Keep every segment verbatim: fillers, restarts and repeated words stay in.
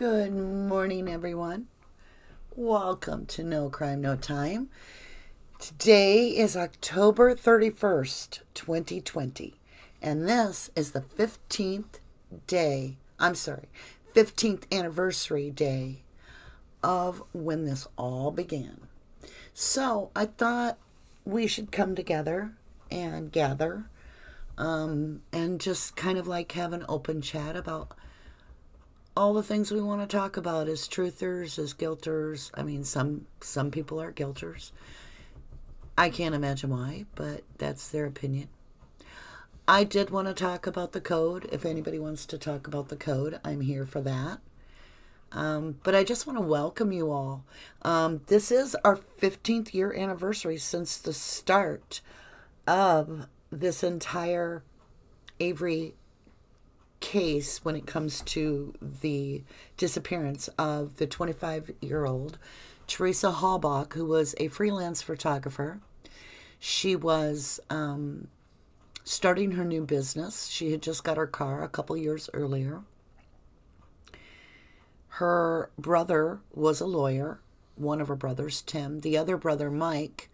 Good morning, everyone. Welcome to No Crime, No Time. Today is October thirty-first, twenty twenty, and this is the fifteenth day, I'm sorry, fifteenth anniversary day of when this all began. So I thought we should come together and gather um, and just kind of like have an open chat about all the things we want to talk about as truthers, as guilters. I mean, some some people are guilters. I can't imagine why, but that's their opinion. I did want to talk about the code. If anybody wants to talk about the code, I'm here for that. Um, but I just want to welcome you all. Um, this is our fifteenth year anniversary since the start of this entire Avery case when it comes to the disappearance of the twenty-five-year-old Teresa Halbach, who was a freelance photographer. She was um, starting her new business. She had just got her car a couple years earlier. Her brother was a lawyer, one of her brothers, Tim. The other brother, Mike,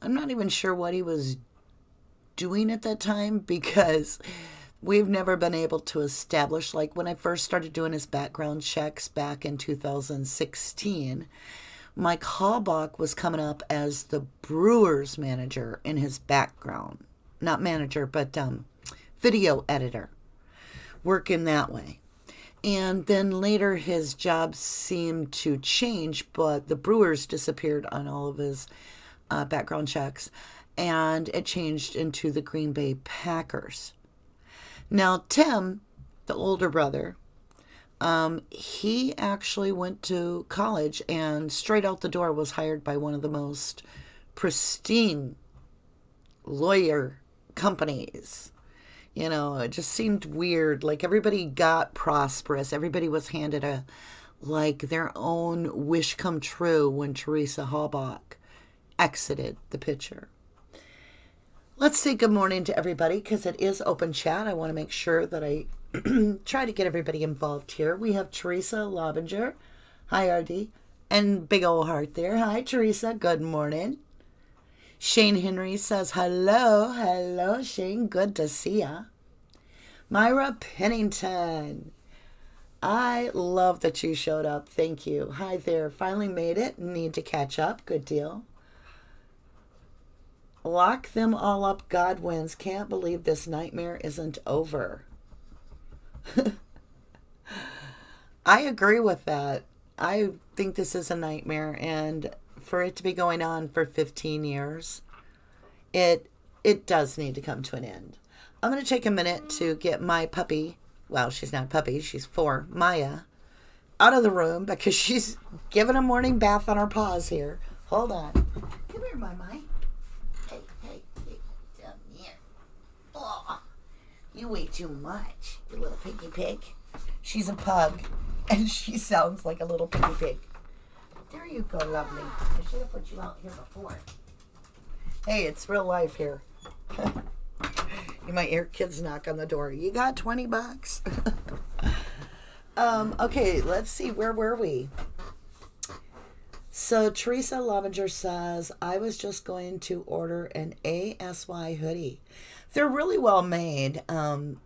I'm not even sure what he was doing at that time, because we've never been able to establish, like when I first started doing his background checks back in two thousand sixteen, Mike Halbach was coming up as the Brewers manager in his background. Not manager, but um, video editor, working that way. And then later his job seemed to change, but the Brewers disappeared on all of his uh, background checks, and it changed into the Green Bay Packers. Now, Tim, the older brother, um, he actually went to college and straight out the door was hired by one of the most pristine lawyer companies. You know, it just seemed weird. Like, everybody got prosperous. Everybody was handed a, like, their own wish come true when Teresa Halbach exited the picture. Let's say good morning to everybody, because it is open chat. I want to make sure that I try to get everybody involved here. We have Teresa Lobinger. Hi, R D. And big old heart there. Hi, Teresa. Good morning. Shane Henry says, hello. Hello, Shane. Good to see ya. Myra Pennington. I love that you showed up. Thank you. Hi there. Finally made it. Need to catch up. Good deal. Lock them all up, God wins. Can't believe this nightmare isn't over. I agree with that. I think this is a nightmare, and for it to be going on for fifteen years, it it does need to come to an end. I'm going to take a minute to get my puppy, well, she's not a puppy, she's four, Maya, out of the room because she's giving a morning bath on her paws here. Hold on. Come here, my Maya. You weigh too much, you little piggy pig. She's a pug, and she sounds like a little piggy pig. There you go, lovely. I should have put you out here before. Hey, it's real life here. You might hear kids knock on the door. You got twenty bucks? um, okay, let's see. Where were we? So Teresa Lobinger says, I was just going to order an A S Y hoodie. They're really well made. Um,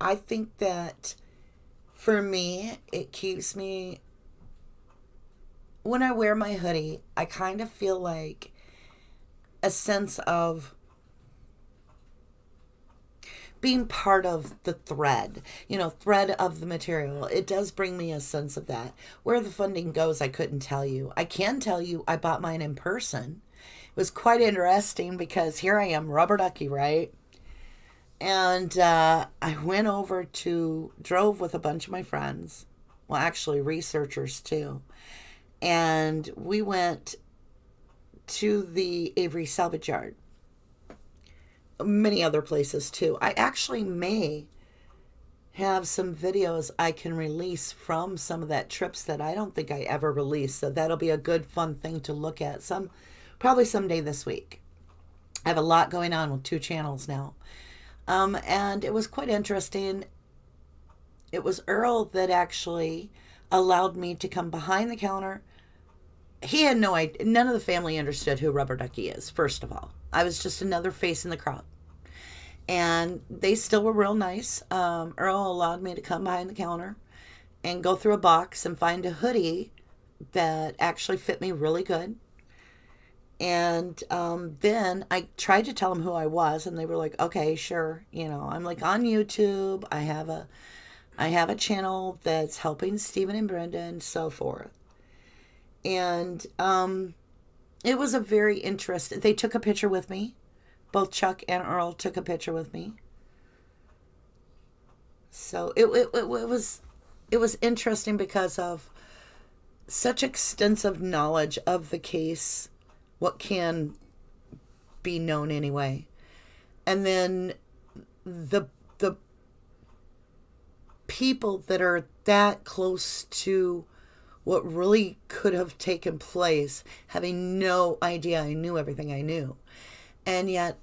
I think that for me, it keeps me, when I wear my hoodie, I kind of feel like a sense of being part of the thread, you know, thread of the material. It does bring me a sense of that. Where the funding goes, I couldn't tell you. I can tell you I bought mine in person. It was quite interesting because here I am, Rubberducky, right? And uh, I went over to, drove with a bunch of my friends, well, actually researchers too, and we went to the Avery Salvage Yard, many other places too. I actually may have some videos I can release from some of that trips that I don't think I ever released, so that'll be a good fun thing to look at. Some Probably someday this week. I have a lot going on with two channels now. Um, and it was quite interesting. It was Earl that actually allowed me to come behind the counter. He had no idea. None of the family understood who Rubberducky is, first of all. I was just another face in the crowd. And they still were real nice. Um, Earl allowed me to come behind the counter and go through a box and find a hoodie that actually fit me really good. And um, then I tried to tell them who I was, and they were like, okay, sure. You know, I'm like on YouTube. I have a, I have a channel that's helping Steven and Brenda and so forth. And um, it was a very interesting, they took a picture with me. Both Chuck and Earl took a picture with me. So it, it, it was, it was interesting because of such extensive knowledge of the case, what can be known anyway. And then the, the people that are that close to what really could have taken place, having no idea I knew everything I knew. And yet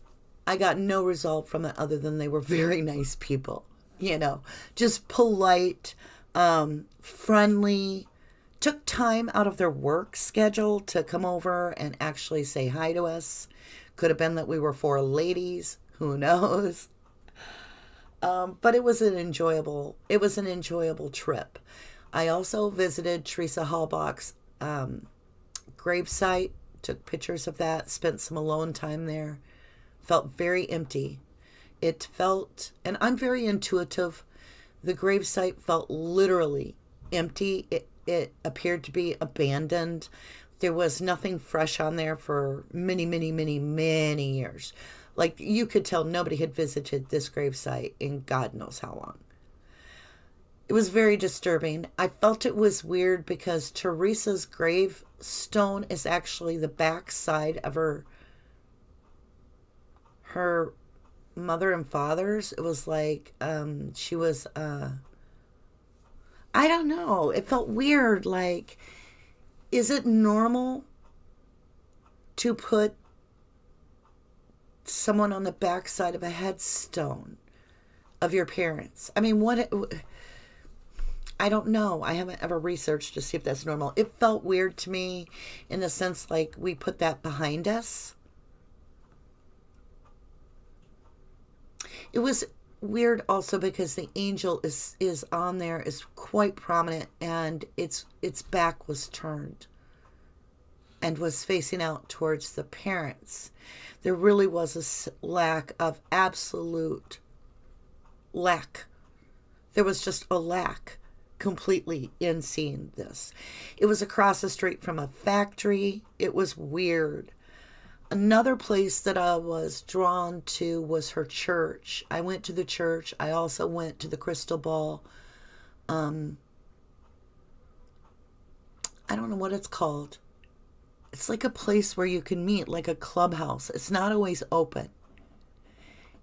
I got no result from it other than they were very nice people, you know, just polite, um, friendly, took time out of their work schedule to come over and actually say hi to us. Could have been that we were four ladies, who knows? Um, but it was an enjoyable, it was an enjoyable trip. I also visited Teresa Halbach's um, gravesite, took pictures of that, spent some alone time there, felt very empty. It felt, and I'm very intuitive, the gravesite felt literally empty. It, It appeared to be abandoned. There was nothing fresh on there for many, many, many, many years. Like, you could tell nobody had visited this gravesite in God knows how long. It was very disturbing. I felt it was weird because Teresa's gravestone is actually the back side of her, her mother and father's. It was like um, she was... Uh, I don't know. It felt weird. Like, is it normal to put someone on the backside of a headstone of your parents? I mean, what? It, I don't know. I haven't ever researched to see if that's normal. It felt weird to me in the sense like we put that behind us. It was weird also because the angel is is on there, is quite prominent, and its its back was turned and was facing out towards the parents. There really was a lack of absolute lack. There was just a lack completely in seeing this. It was across the street from a factory. It was weird. Another place that I was drawn to was her church. I went to the church. I also went to the Crystal Ball. Um, I don't know what it's called. It's like a place where you can meet, like a clubhouse. It's not always open.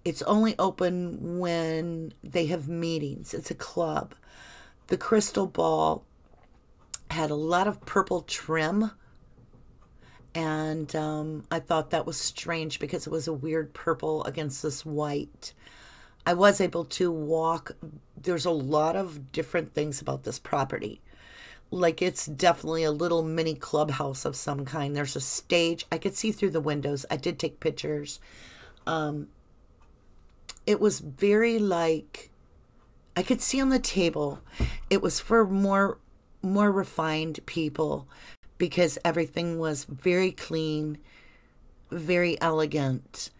It's only open when they have meetings. It's a club. The Crystal Ball had a lot of purple trim. And um, I thought that was strange because it was a weird purple against this white. I was able to walk. There's a lot of different things about this property. Like, it's definitely a little mini clubhouse of some kind. There's a stage. I could see through the windows. I did take pictures. Um, it was very like, I could see on the table. It was for more, more refined people, because everything was very clean, very elegant.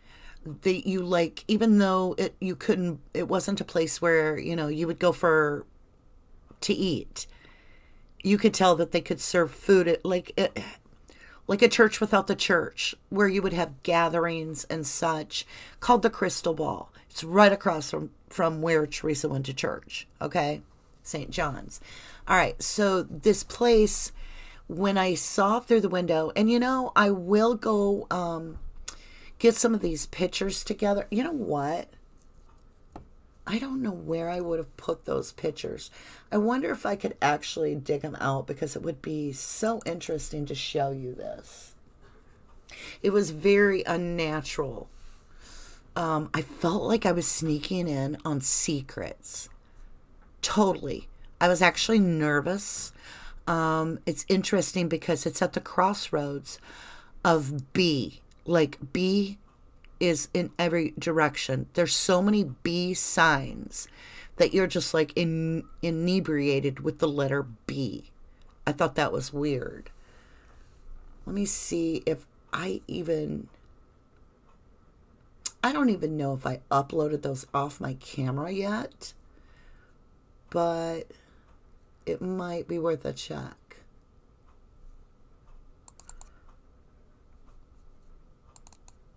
That you like, even though it you couldn't, it wasn't a place where, you know, you would go for to eat. You could tell that they could serve food at, like it, like a church without the church, where you would have gatherings and such, called the Crystal Ball. It's right across from from where Teresa went to church. Okay, Saint John's. All right, so this place. When I saw through the window, and you know, I will go um, get some of these pictures together. You know what? I don't know where I would have put those pictures. I wonder if I could actually dig them out, because it would be so interesting to show you this. It was very unnatural. Um, I felt like I was sneaking in on secrets. Totally. I was actually nervous. Um, it's interesting because it's at the crossroads of B. Like, B is in every direction. There's so many B signs that you're just, like, in, inebriated with the letter B. I thought that was weird. Let me see if I even... I don't even know if I uploaded those off my camera yet, but it might be worth a check.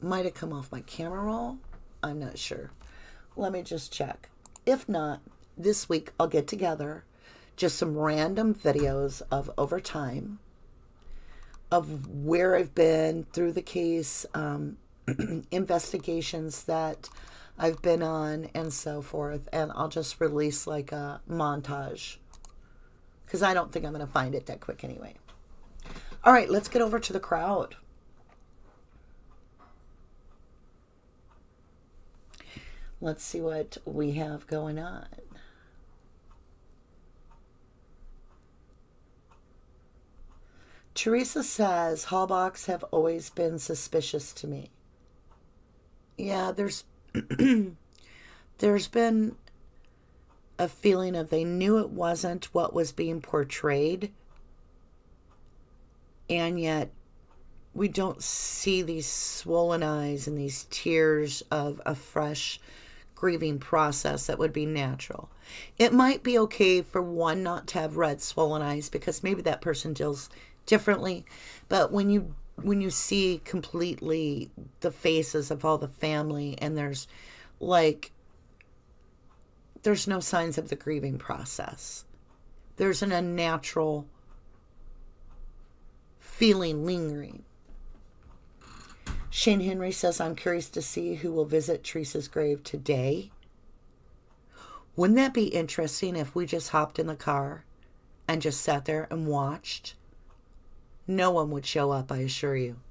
Might have come off my camera roll. I'm not sure. Let me just check. If not, this week I'll get together just some random videos of over time of where I've been through the case, um, investigations that I've been on and so forth, and I'll just release like a montage because I don't think I'm going to find it that quick anyway. All right, let's get over to the crowd. Let's see what we have going on. Teresa says, Halbachs have always been suspicious to me. Yeah, there's there's been a feeling of they knew it wasn't what was being portrayed, and yet we don't see these swollen eyes and these tears of a fresh grieving process that would be natural. It might be okay for one not to have red swollen eyes because maybe that person deals differently, but when you when you see completely the faces of all the family and there's like there's no signs of the grieving process, there's an unnatural feeling lingering. Shane Henry says, I'm curious to see who will visit Teresa's grave today. Wouldn't that be interesting if we just hopped in the car and just sat there and watched? No one would show up, I assure you.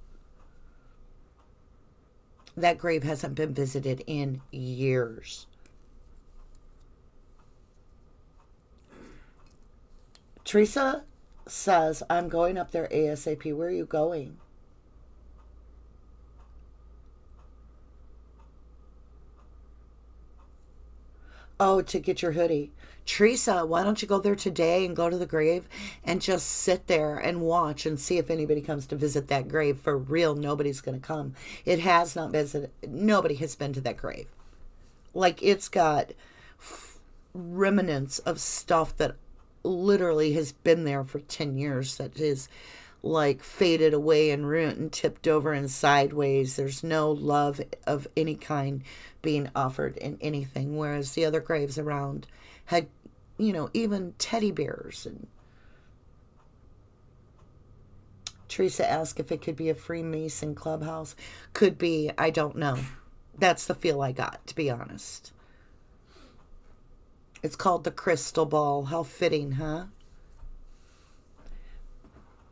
That grave hasn't been visited in years. Teresa says, I'm going up there ASAP. Where are you going? Oh, to get your hoodie. Teresa, why don't you go there today and go to the grave and just sit there and watch and see if anybody comes to visit that grave? For real, nobody's going to come. It has not visited. Nobody has been to that grave. Like, it's got remnants of stuff that literally has been there for ten years that is, like, faded away and ruined and tipped over and sideways. There's no love of any kind being offered in anything, whereas the other graves around had, you know, even teddy bears. And Teresa asked if it could be a Freemason clubhouse. Could be. I don't know. That's the feel I got, to be honest. It's called the Crystal Ball. How fitting, huh?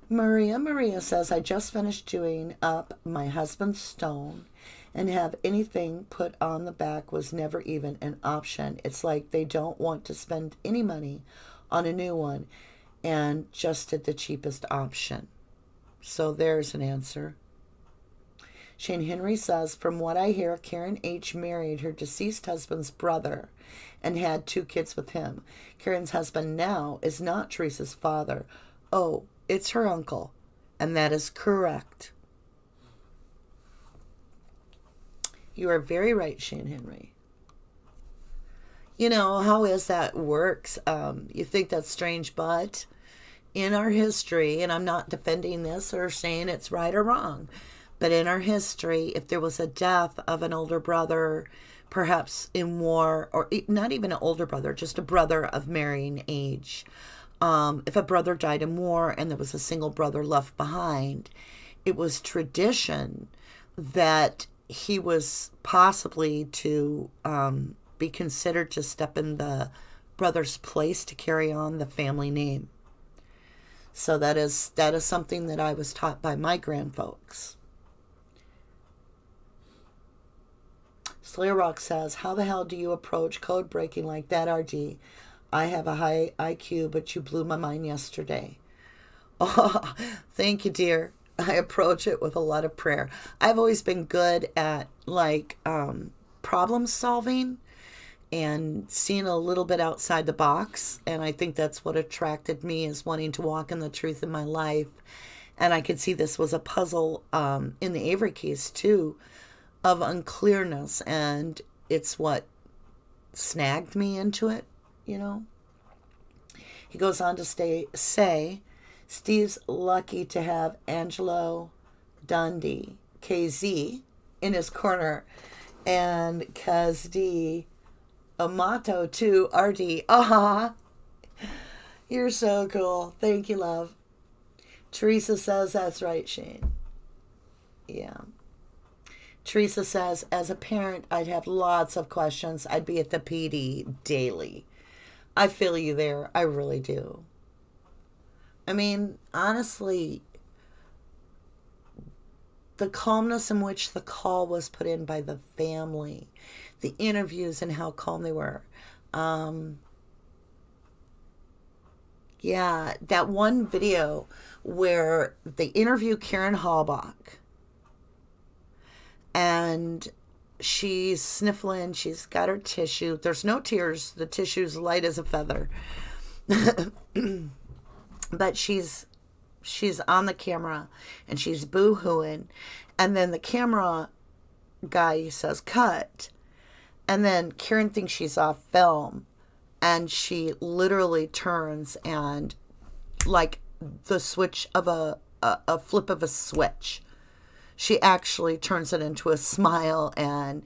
Maria Maria says, I just finished doing up my husband's stone, and have anything put on the back was never even an option. It's like they don't want to spend any money on a new one and just did the cheapest option. So there's an answer. Shane Henry says, from what I hear, Karen H. married her deceased husband's brother and had two kids with him. Karen's husband now is not Teresa's father. Oh, it's her uncle, and that is correct. You are very right, Shane Henry. You know, how is that works? Um, you think that's strange, but in our history, and I'm not defending this or saying it's right or wrong, but in our history, if there was a death of an older brother, perhaps in war, or not even an older brother, just a brother of marrying age, um, if a brother died in war and there was a single brother left behind, it was tradition that he was possibly to um, be considered to step in the brother's place to carry on the family name. So that is, that is something that I was taught by my grandfolks. Slayer Rock says, how the hell do you approach code breaking like that, R D? I have a high I Q, but you blew my mind yesterday. Oh, thank you, dear. I approach it with a lot of prayer. I've always been good at, like, um, problem solving and seeing a little bit outside the box. And I think that's what attracted me, is wanting to walk in the truth in my life. And I could see this was a puzzle um, in the Avery case, too, of unclearness. And it's what snagged me into it, you know. He goes on to stay, say, Steve's lucky to have Angelo Dundee, K Z, in his corner, and Kazdi Amato, too, R D. Aha! Uh-huh. You're so cool. Thank you, love. Teresa says, that's right, Shane. Yeah. Teresa says, as a parent, I'd have lots of questions. I'd be at the P D daily. I feel you there. I really do. I mean, honestly, the calmness in which the call was put in by the family, the interviews and how calm they were. Um, yeah, that one video where they interview Karen Halbach and she's sniffling, she's got her tissue. There's no tears. The tissue's light as a feather. But she's she's on the camera and she's boo-hooing, and then the camera guy says cut, and then Karen thinks she's off film, and she literally turns and, like the switch of a a, a flip of a switch, she actually turns it into a smile and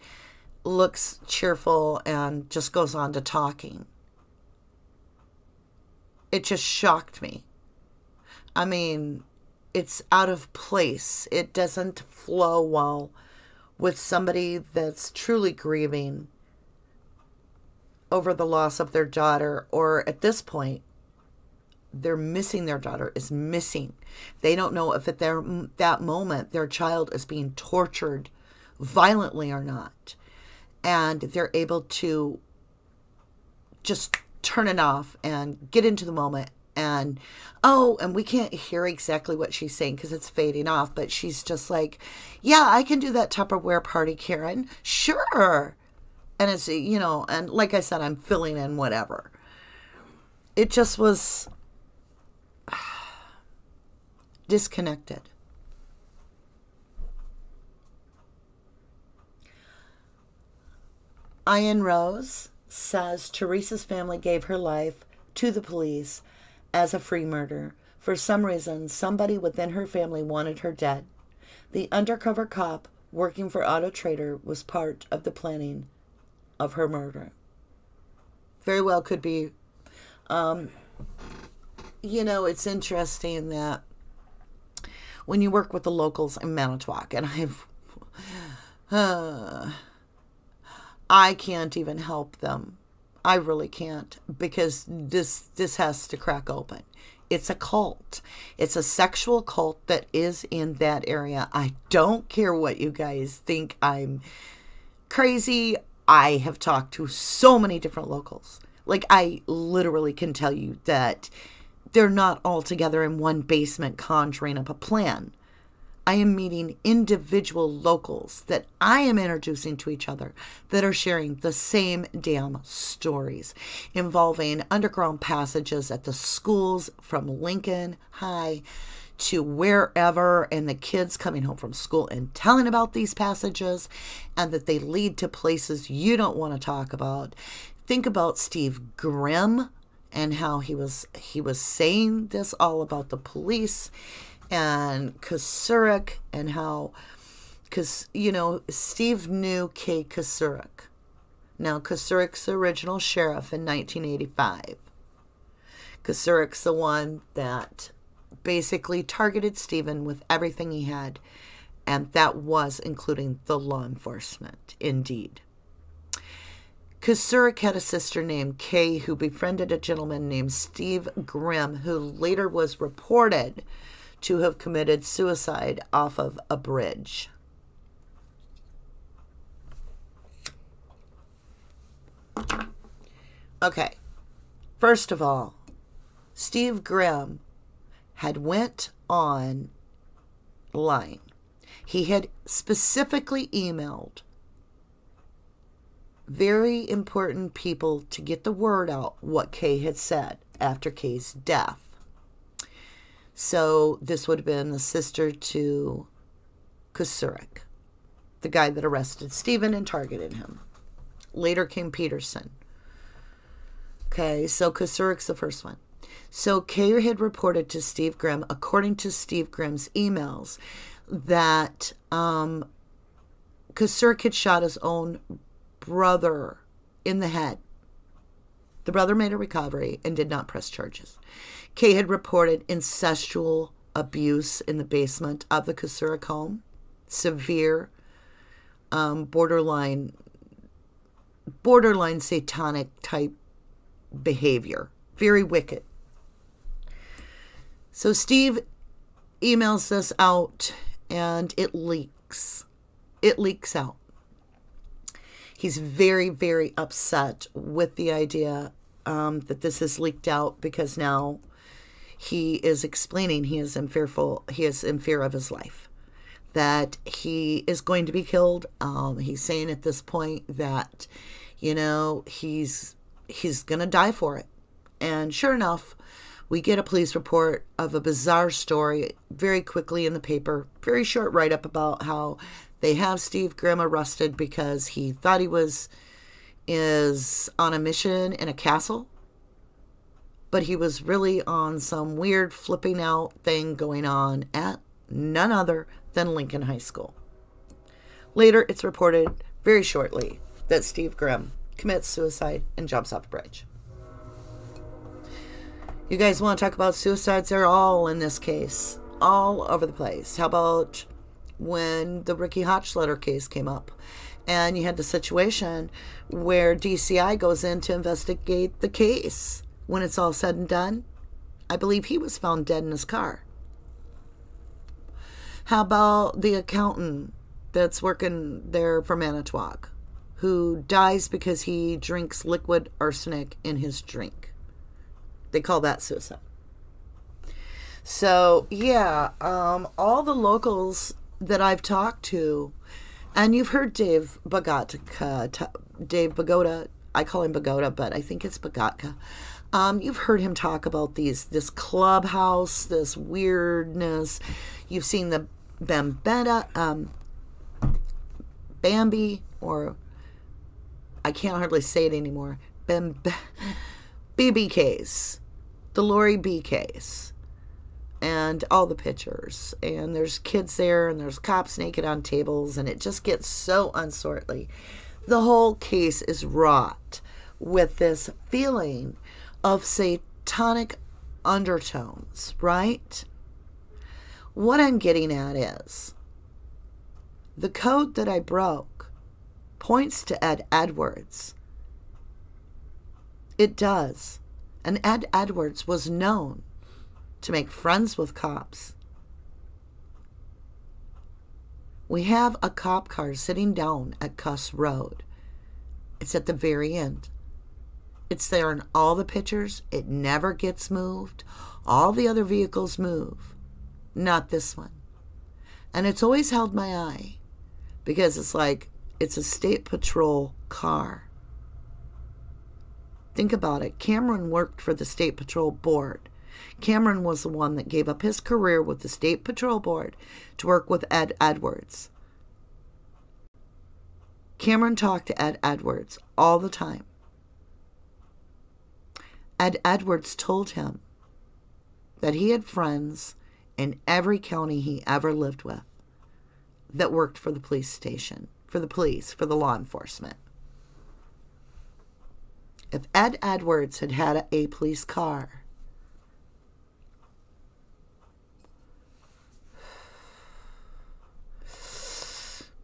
looks cheerful and just goes on to talking. It just shocked me. I mean, it's out of place. It doesn't flow well with somebody that's truly grieving over the loss of their daughter, or at this point, they're missing their daughter, is missing. They don't know if at their, that moment their child is being tortured violently or not. And they're able to just turn it off and get into the moment. And, oh, and we can't hear exactly what she's saying because it's fading off. But she's just like, yeah, I can do that Tupperware party, Karen. Sure. And it's, you know, and like I said, I'm filling in whatever. It just was disconnected. Ian Rose says Teresa's family gave her life to the police as a free murder. For some reason, somebody within her family wanted her dead. The undercover cop working for Auto Trader was part of the planning of her murder. Very well could be. Um, you know, it's interesting that when you work with the locals in Manitowoc, and I've, uh, I can't even help them. I really can't, because this this has to crack open. It's a cult. It's a sexual cult that is in that area. I don't care what you guys think. I'm crazy. I have talked to so many different locals. Like, I literally can tell you that they're not all together in one basement conjuring up a plan. I am meeting individual locals that I am introducing to each other that are sharing the same damn stories involving underground passages at the schools from Lincoln High to wherever, and the kids coming home from school and telling about these passages, and that they lead to places you don't want to talk about. Think about Steve Grimm and how he was he was saying this all about the police and Kasurik, and how, because, you know, Steve knew Kay Kasurik. Now, Kasurik's the original sheriff in nineteen eighty-five. Kasurik's the one that basically targeted Stephen with everything he had, and that was including the law enforcement, indeed. Kasurik had a sister named Kay who befriended a gentleman named Steve Grimm, who later was reported to have committed suicide off of a bridge. Okay. First of all, Steve Grimm had went on lying. He had specifically emailed very important people to get the word out what Kay had said after Kay's death. So this would have been the sister to Kusurek, the guy that arrested Steven and targeted him. Later came Peterson. Okay, so Kusurek's the first one. So Kay had reported to Steve Grimm, according to Steve Grimm's emails, that um, Kusurek had shot his own brother in the head. The brother made a recovery and did not press charges. Kay had reported incestual abuse in the basement of the Kusurek home. Severe, um, borderline, borderline satanic type behavior. Very wicked. So Steve emails this out and it leaks. It leaks out. He's very, very upset with the idea um, that this is leaked out, because now he is explaining he is in fearful, he is in fear of his life, that he is going to be killed. Um, he's saying at this point that, you know, he's he's gonna die for it. And sure enough, we get a police report of a bizarre story very quickly in the paper. Very short write-up about how they have Steve Grimm arrested because he thought he was is on a mission in a castle, but he was really on some weird flipping out thing going on at none other than Lincoln High School. Later, it's reported very shortly that Steve Grimm commits suicide and jumps off a bridge. You guys want to talk about suicides? They're all, in this case, all over the place. How about when the Ricky Hochletter case came up and you had the situation where D C I goes in to investigate the case? When it's all said and done, I believe he was found dead in his car. How about the accountant that's working there for Manitowoc who dies because he drinks liquid arsenic in his drink? They call that suicide. So, yeah, um, all the locals that I've talked to, and you've heard Dave Bogatka, Dave Bogoda, I call him Bogoda, but I think it's Bogatka. Um, you've heard him talk about these, this clubhouse, this weirdness. You've seen the Bambetta, um, Bambi, or I can't hardly say it anymore, Bambi, B B case, the Lori B case, and all the pictures. And there's kids there, and there's cops naked on tables, and it just gets so unsortly. The whole case is wrought with this feeling of satanic undertones, right? What I'm getting at is the code that I broke points to Ed Edwards. It does. And Ed Edwards was known to make friends with cops. We have a cop car sitting down at Kuss Road. It's at the very end. It's there in all the pictures. It never gets moved. All the other vehicles move. Not this one. And it's always held my eye, because it's like, it's a state patrol car. Think about it. Cameron worked for the state patrol board. Cameron was the one that gave up his career with the state patrol board to work with Ed Edwards. Cameron talked to Ed Edwards all the time. Ed Edwards told him that he had friends in every county he ever lived with that worked for the police station, for the police, for the law enforcement. If Ed Edwards had had a police car,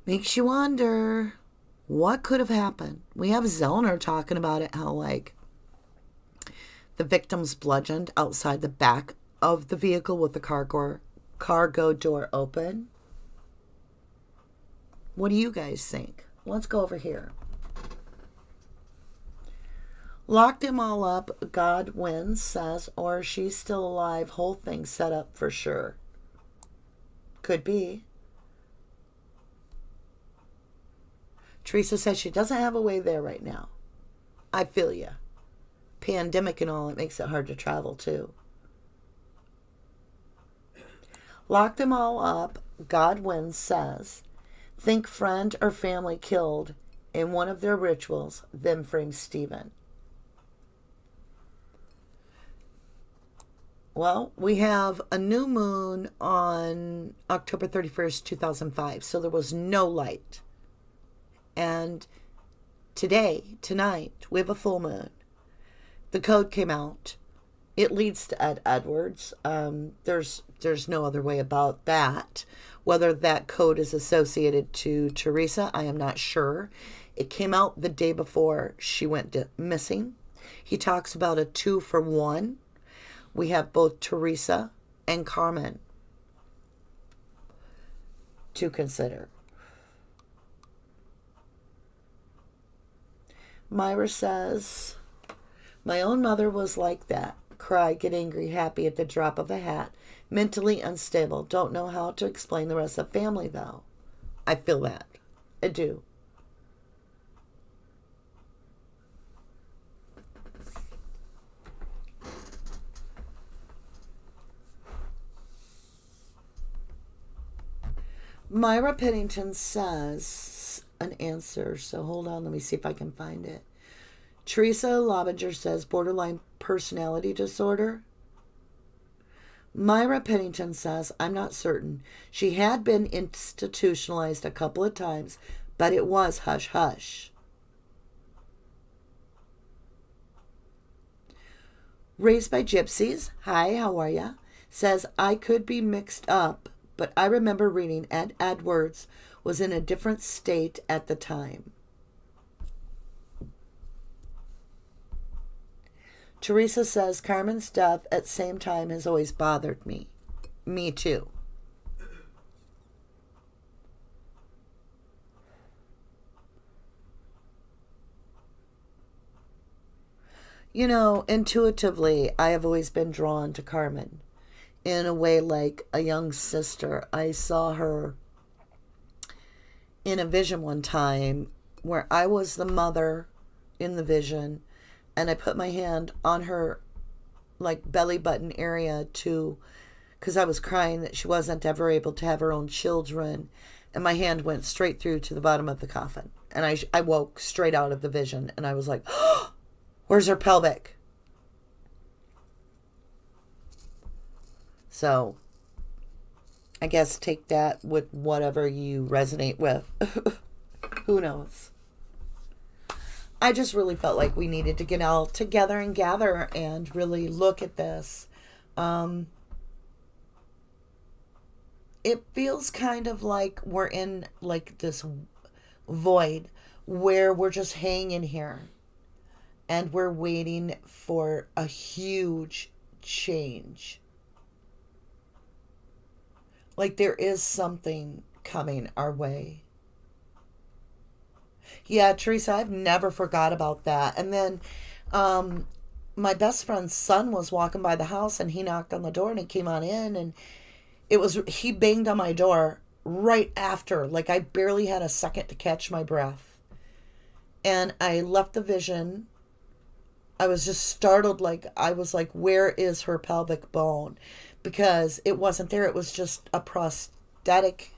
makes you wonder what could have happened. We have Zellner talking about it, how like the victim's bludgeoned outside the back of the vehicle with the cargo, cargo door open. What do you guys think? Let's go over here. Lock them all up. God wins, says, or she's still alive. Whole thing set up for sure. Could be. Teresa says she doesn't have a way there right now. I feel ya. Pandemic and all, it makes it hard to travel too. Lock them all up. Godwin says, think friend or family killed in one of their rituals, then frame Stephen. Well, we have a new moon on October thirty-first, two thousand five, so there was no light. And today, tonight, we have a full moon. The code came out. It leads to Ed Edwards. Um, there's there's no other way about that. Whether that code is associated to Teresa, I am not sure. It came out the day before she went missing. He talks about a two for one. We have both Teresa and Carmen to consider. Myra says, my own mother was like that. Cry, get angry, happy at the drop of a hat. Mentally unstable. Don't know how to explain the rest of the family, though. I feel that. I do. Myra Pennington says an answer, so hold on, let me see if I can find it. Teresa Lobinger says borderline personality disorder. Myra Pennington says, I'm not certain. She had been institutionalized a couple of times, but it was hush-hush. Raised by Gypsies, hi, how are ya? Says, I could be mixed up, but I remember reading Ed Edwards was in a different state at the time. Teresa says, Carmen's death at same time has always bothered me. Me too. You know, intuitively, I have always been drawn to Carmen. In a way like a young sister. I saw her in a vision one time where I was the mother in the vision, and I put my hand on her like belly button area to, because I was crying that she wasn't ever able to have her own children, and my hand went straight through to the bottom of the coffin, and I, I woke straight out of the vision, and I was like, oh, where's her pelvic? So, I guess take that with whatever you resonate with. Who knows? I just really felt like we needed to get all together and gather and really look at this. Um, it feels kind of like we're in like this void where we're just hanging here. And we're waiting for a huge change. Like there is something coming our way. Yeah, Teresa, I've never forgot about that. And then um, my best friend's son was walking by the house, and he knocked on the door, and he came on in, and it was, he banged on my door right after. Like I barely had a second to catch my breath. And I left the vision. I was just startled. Like I was like, where is her pelvic bone? Because it wasn't there. It was just a prosthetic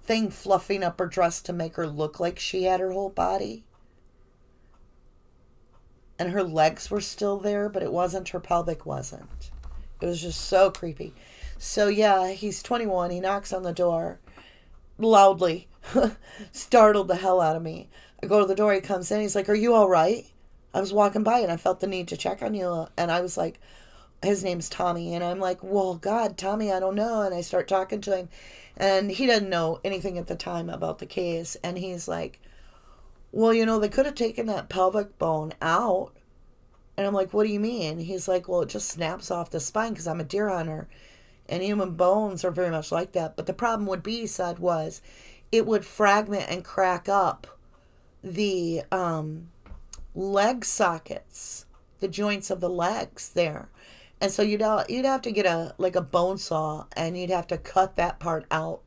thing fluffing up her dress to make her look like she had her whole body. And her legs were still there, but it wasn't, her pelvic wasn't. It was just so creepy. So yeah, he's twenty-one. He knocks on the door loudly. Startled the hell out of me. I go to the door. He comes in. He's like, are you all right? I was walking by, and I felt the need to check on you. And I was like, his name's Tommy, and I'm like, well, God, Tommy, I don't know, and I start talking to him, and he didn't know anything at the time about the case, and he's like, well, you know, they could have taken that pelvic bone out, and I'm like, what do you mean? He's like, well, it just snaps off the spine, because I'm a deer hunter, and human bones are very much like that, but the problem would be, he said, was it would fragment and crack up the um, leg sockets, the joints of the legs there. And so you'd, you'd have to get a like a bone saw, and you'd have to cut that part out.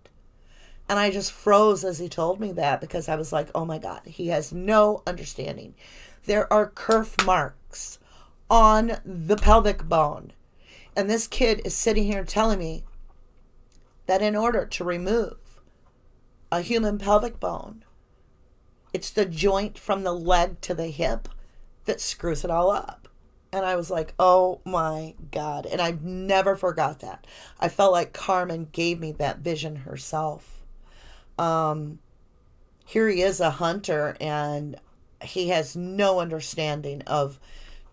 And I just froze as he told me that, because I was like, oh my God, he has no understanding. There are kerf marks on the pelvic bone. And this kid is sitting here telling me that in order to remove a human pelvic bone, it's the joint from the leg to the hip that screws it all up. And I was like, oh my God. And I've never forgot that. I felt like Carmen gave me that vision herself. Um, here he is, a hunter, and he has no understanding of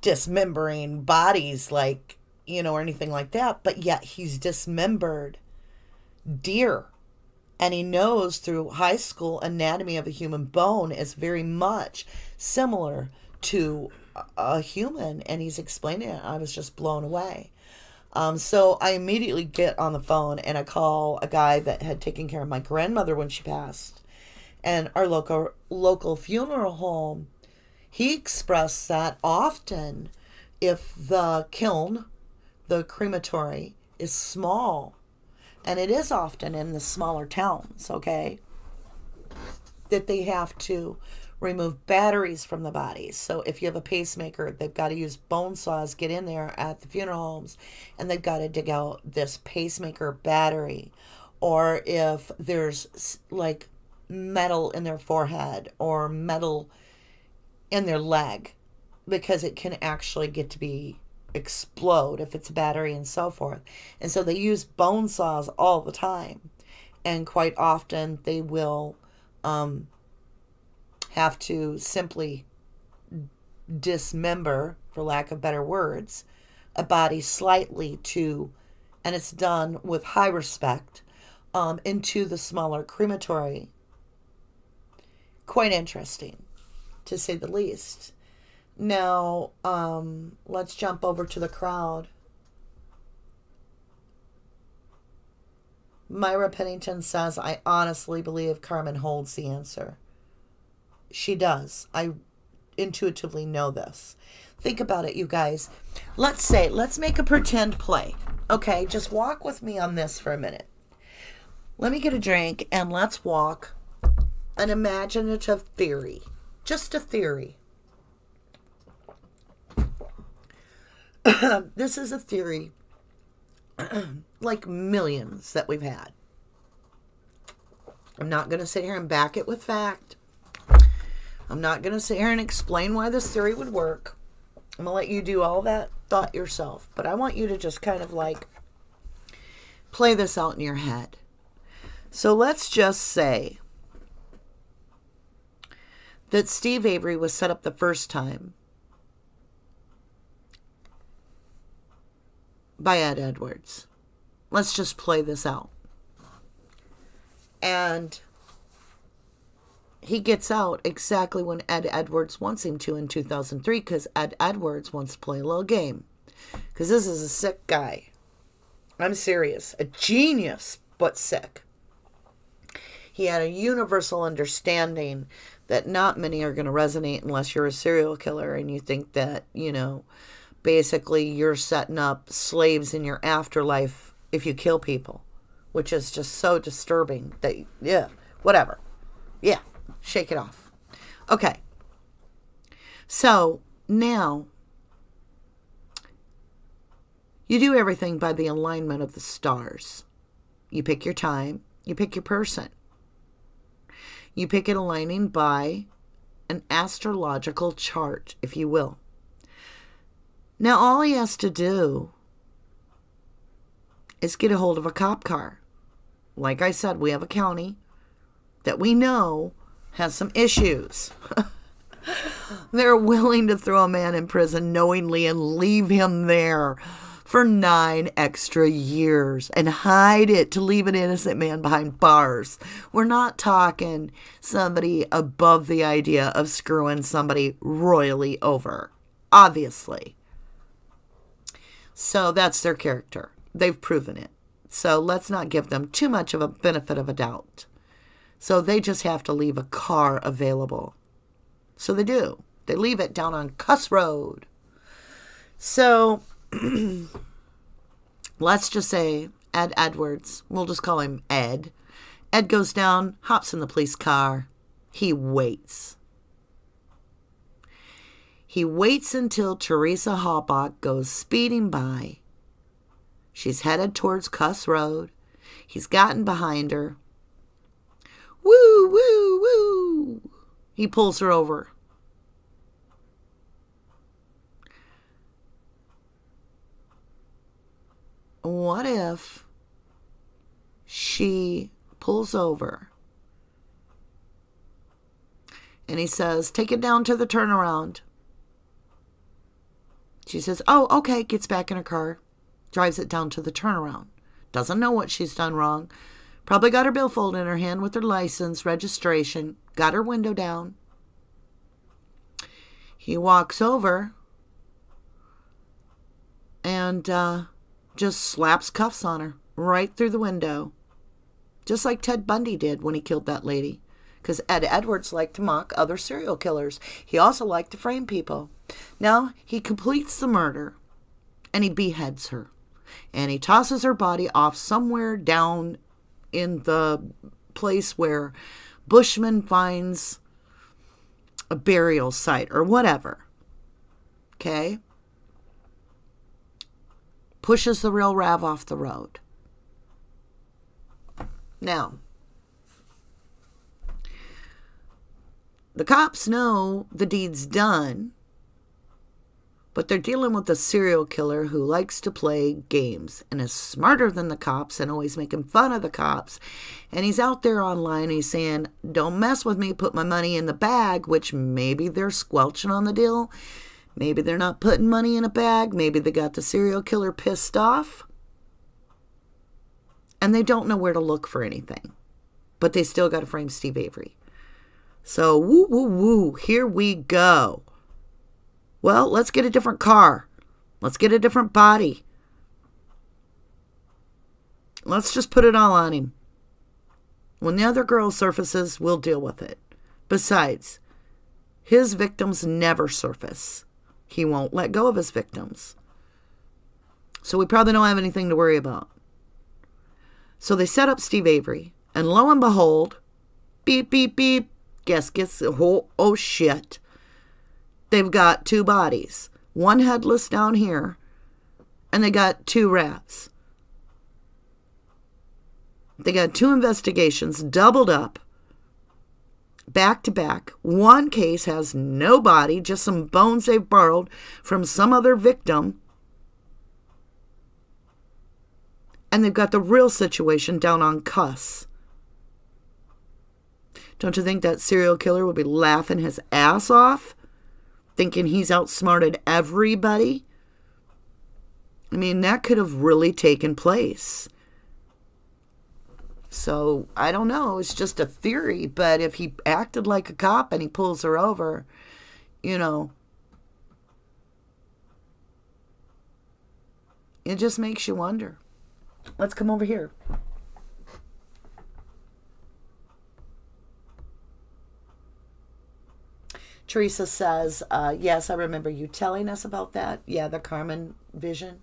dismembering bodies, like, you know, or anything like that. But yet he's dismembered deer. And he knows through high school, anatomy of a human bone is very much similar to a human. And he's explaining it. I was just blown away. Um, so I immediately get on the phone and I call a guy that had taken care of my grandmother when she passed. And our local, local funeral home, he expressed that often if the kiln, the crematory, is small, and it is often in the smaller towns, okay, that they have to remove batteries from the bodies. So if you have a pacemaker, they've got to use bone saws, get in there at the funeral homes, and they've got to dig out this pacemaker battery. Or if there's like metal in their forehead or metal in their leg, because it can actually get to be explode if it's a battery and so forth. And so they use bone saws all the time, and quite often they will um, have to simply dismember, for lack of better words, a body slightly to, and it's done with high respect, um, into the smaller crematory. Quite interesting, to say the least. Now, um, let's jump over to the crowd. Myra Pennington says, I honestly believe Carmen holds the answer. She does. I intuitively know this. Think about it, you guys. Let's say, let's make a pretend play. Okay, just walk with me on this for a minute. Let me get a drink and let's walk an imaginative theory. Just a theory. This is a theory like millions that we've had. I'm not going to sit here and back it with fact. I'm not going to sit here and explain why this theory would work. I'm going to let you do all that thought yourself. But I want you to just kind of like play this out in your head. So let's just say that Steve Avery was set up the first time by Ed Edwards. Let's just play this out. And he gets out exactly when Ed Edwards wants him to in two thousand three, because Ed Edwards wants to play a little game. Because this is a sick guy. I'm serious. A genius, but sick. He had a universal understanding that not many are going to resonate unless you're a serial killer and you think that, you know, basically, you're setting up slaves in your afterlife if you kill people, which is just so disturbing that, yeah, whatever. Yeah, shake it off. Okay. So now you do everything by the alignment of the stars. You pick your time. You pick your person. You pick it aligning by an astrological chart, if you will. Now, all he has to do is get a hold of a cop car. Like I said, we have a county that we know has some issues. They're willing to throw a man in prison knowingly and leave him there for nine extra years and hide it to leave an innocent man behind bars. We're not talking somebody above the idea of screwing somebody royally over, obviously. So that's their character. They've proven it. So let's not give them too much of a benefit of a doubt. So they just have to leave a car available. So they do. They leave it down on Kuss Road. So let's just say Ed Edwards, we'll just call him Ed. Ed goes down, hops in the police car. He waits. He waits until Teresa Halbach goes speeding by. She's headed towards Kuss Road. He's gotten behind her. Woo, woo, woo. He pulls her over. What if she pulls over and he says, take it down to the turnaround. She says, oh, okay, gets back in her car, drives it down to the turnaround. Doesn't know what she's done wrong. Probably got her billfold in her hand with her license, registration, got her window down. He walks over and uh, just slaps cuffs on her right through the window. Just like Ted Bundy did when he killed that lady. Because Ed Edwards liked to mock other serial killers. He also liked to frame people. Now, he completes the murder and he beheads her. And he tosses her body off somewhere down in the place where Bushman finds a burial site or whatever. Okay? Pushes the real Rav off the road. Now, the cops know the deed's done, but they're dealing with a serial killer who likes to play games and is smarter than the cops and always making fun of the cops. And he's out there online. He's saying, don't mess with me. Put my money in the bag, which maybe they're squelching on the deal. Maybe they're not putting money in a bag. Maybe they got the serial killer pissed off. And they don't know where to look for anything. But they still got to frame Steve Avery. So, woo, woo, woo, here we go. Well, let's get a different car. Let's get a different body. Let's just put it all on him. When the other girl surfaces, we'll deal with it. Besides, his victims never surface. He won't let go of his victims. So we probably don't have anything to worry about. So they set up Steve Avery. And lo and behold, beep, beep, beep. Guess, guess, oh, oh shit. They've got two bodies, one headless down here, and they got two rats. They got two investigations doubled up, back to back. One case has no body, just some bones they've borrowed from some other victim. And they've got the real situation down on Kuss. Don't you think that serial killer would be laughing his ass off? Thinking he's outsmarted everybody. I mean, that could have really taken place. So, I don't know. It's just a theory. But if he acted like a cop and he pulls her over, you know, it just makes you wonder. Let's come over here. Teresa says, uh, yes, I remember you telling us about that. Yeah, the Carmen vision.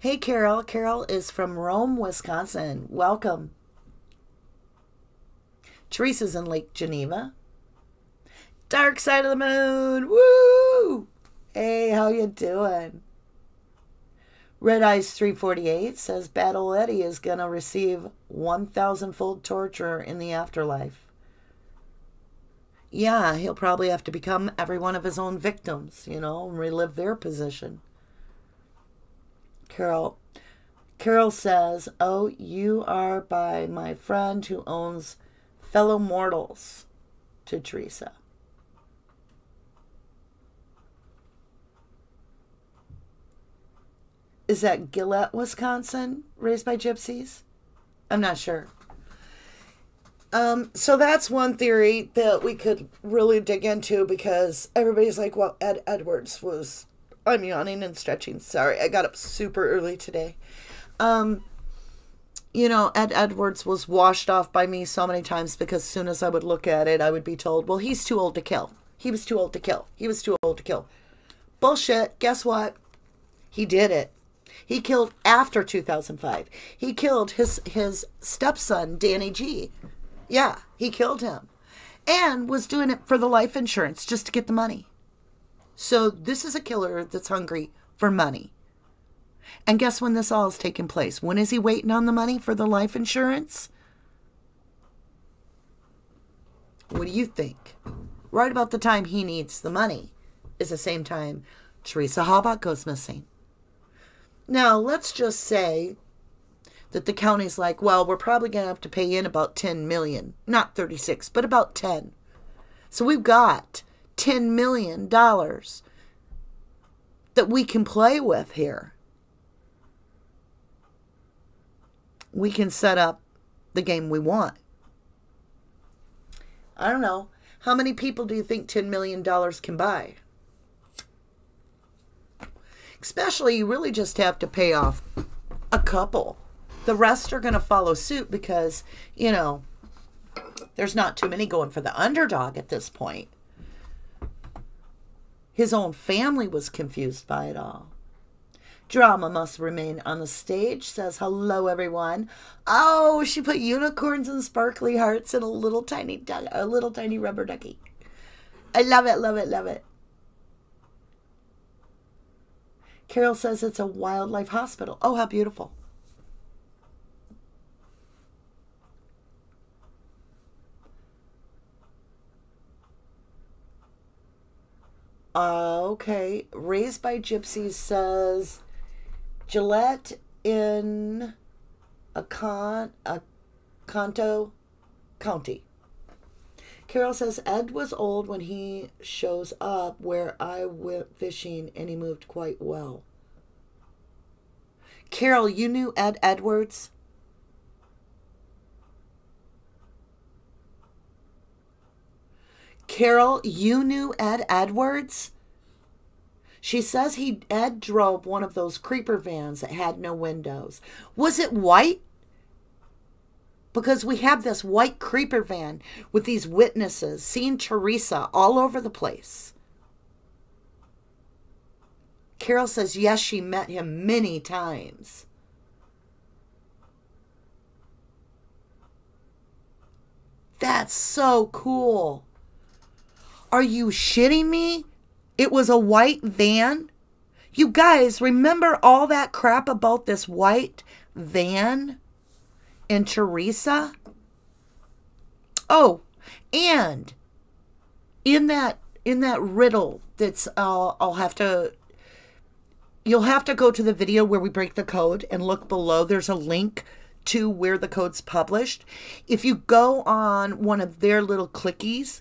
Hey, Carol. Carol is from Rome, Wisconsin. Welcome. Teresa's in Lake Geneva. Dark side of the moon. Woo! Hey, how you doing? Red Eyes three forty-eight says Battle Eddie is going to receive one thousand fold torture in the afterlife. Yeah, he'll probably have to become every one of his own victims, you know, and relive their position. Carol, Carol says, oh, you are by my friend who owns fellow mortals, to Teresa. Is that Gillette, Wisconsin, raised by gypsies? I'm not sure. Um, so that's one theory that we could really dig into because everybody's like, well, Ed Edwards was... I'm yawning and stretching. Sorry, I got up super early today. Um, you know, Ed Edwards was washed off by me so many times because as soon as I would look at it, I would be told, well, he's too old to kill. He was too old to kill. He was too old to kill. Bullshit. Guess what? He did it. He killed after two thousand five. He killed his, his stepson, Danny G. Yeah, he killed him and was doing it for the life insurance just to get the money. So this is a killer that's hungry for money. And guess when this all is taking place? When is he waiting on the money for the life insurance? What do you think? Right about the time he needs the money is the same time Teresa Halbach goes missing. Now, let's just say that the county's like, well, we're probably going to have to pay in about ten million dollars. Not thirty-six, but about ten. So we've got ten million dollars that we can play with here. We can set up the game we want. I don't know. How many people do you think ten million dollars can buy? Especially, you really just have to pay off a couple. The rest are going to follow suit because, you know, there's not too many going for the underdog at this point. His own family was confused by it all. Drama must remain on the stage, says hello, everyone. Oh, she put unicorns and sparkly hearts in a little tiny, a little tiny rubber ducky. I love it, love it, love it. Carol says it's a wildlife hospital. Oh, how beautiful. Uh, okay. Raised by Gypsies says... Gillette in Oconto County. Carol says, Ed was old when he shows up where I went fishing and he moved quite well. Carol, you knew Ed Edwards? Carol, you knew Ed Edwards? She says he Ed drove one of those creeper vans that had no windows. Was it white? Because we have this white creeper van with these witnesses, seeing Teresa all over the place. Carol says, yes, she met him many times. That's so cool. Are you shitting me? It was a white van. You guys, remember all that crap about this white van and Teresa? Oh, and in that in that riddle that's uh, I'll have to you'll have to go to the video where we break the code and look below. There's a link to where the code's published. If you go on one of their little clickies,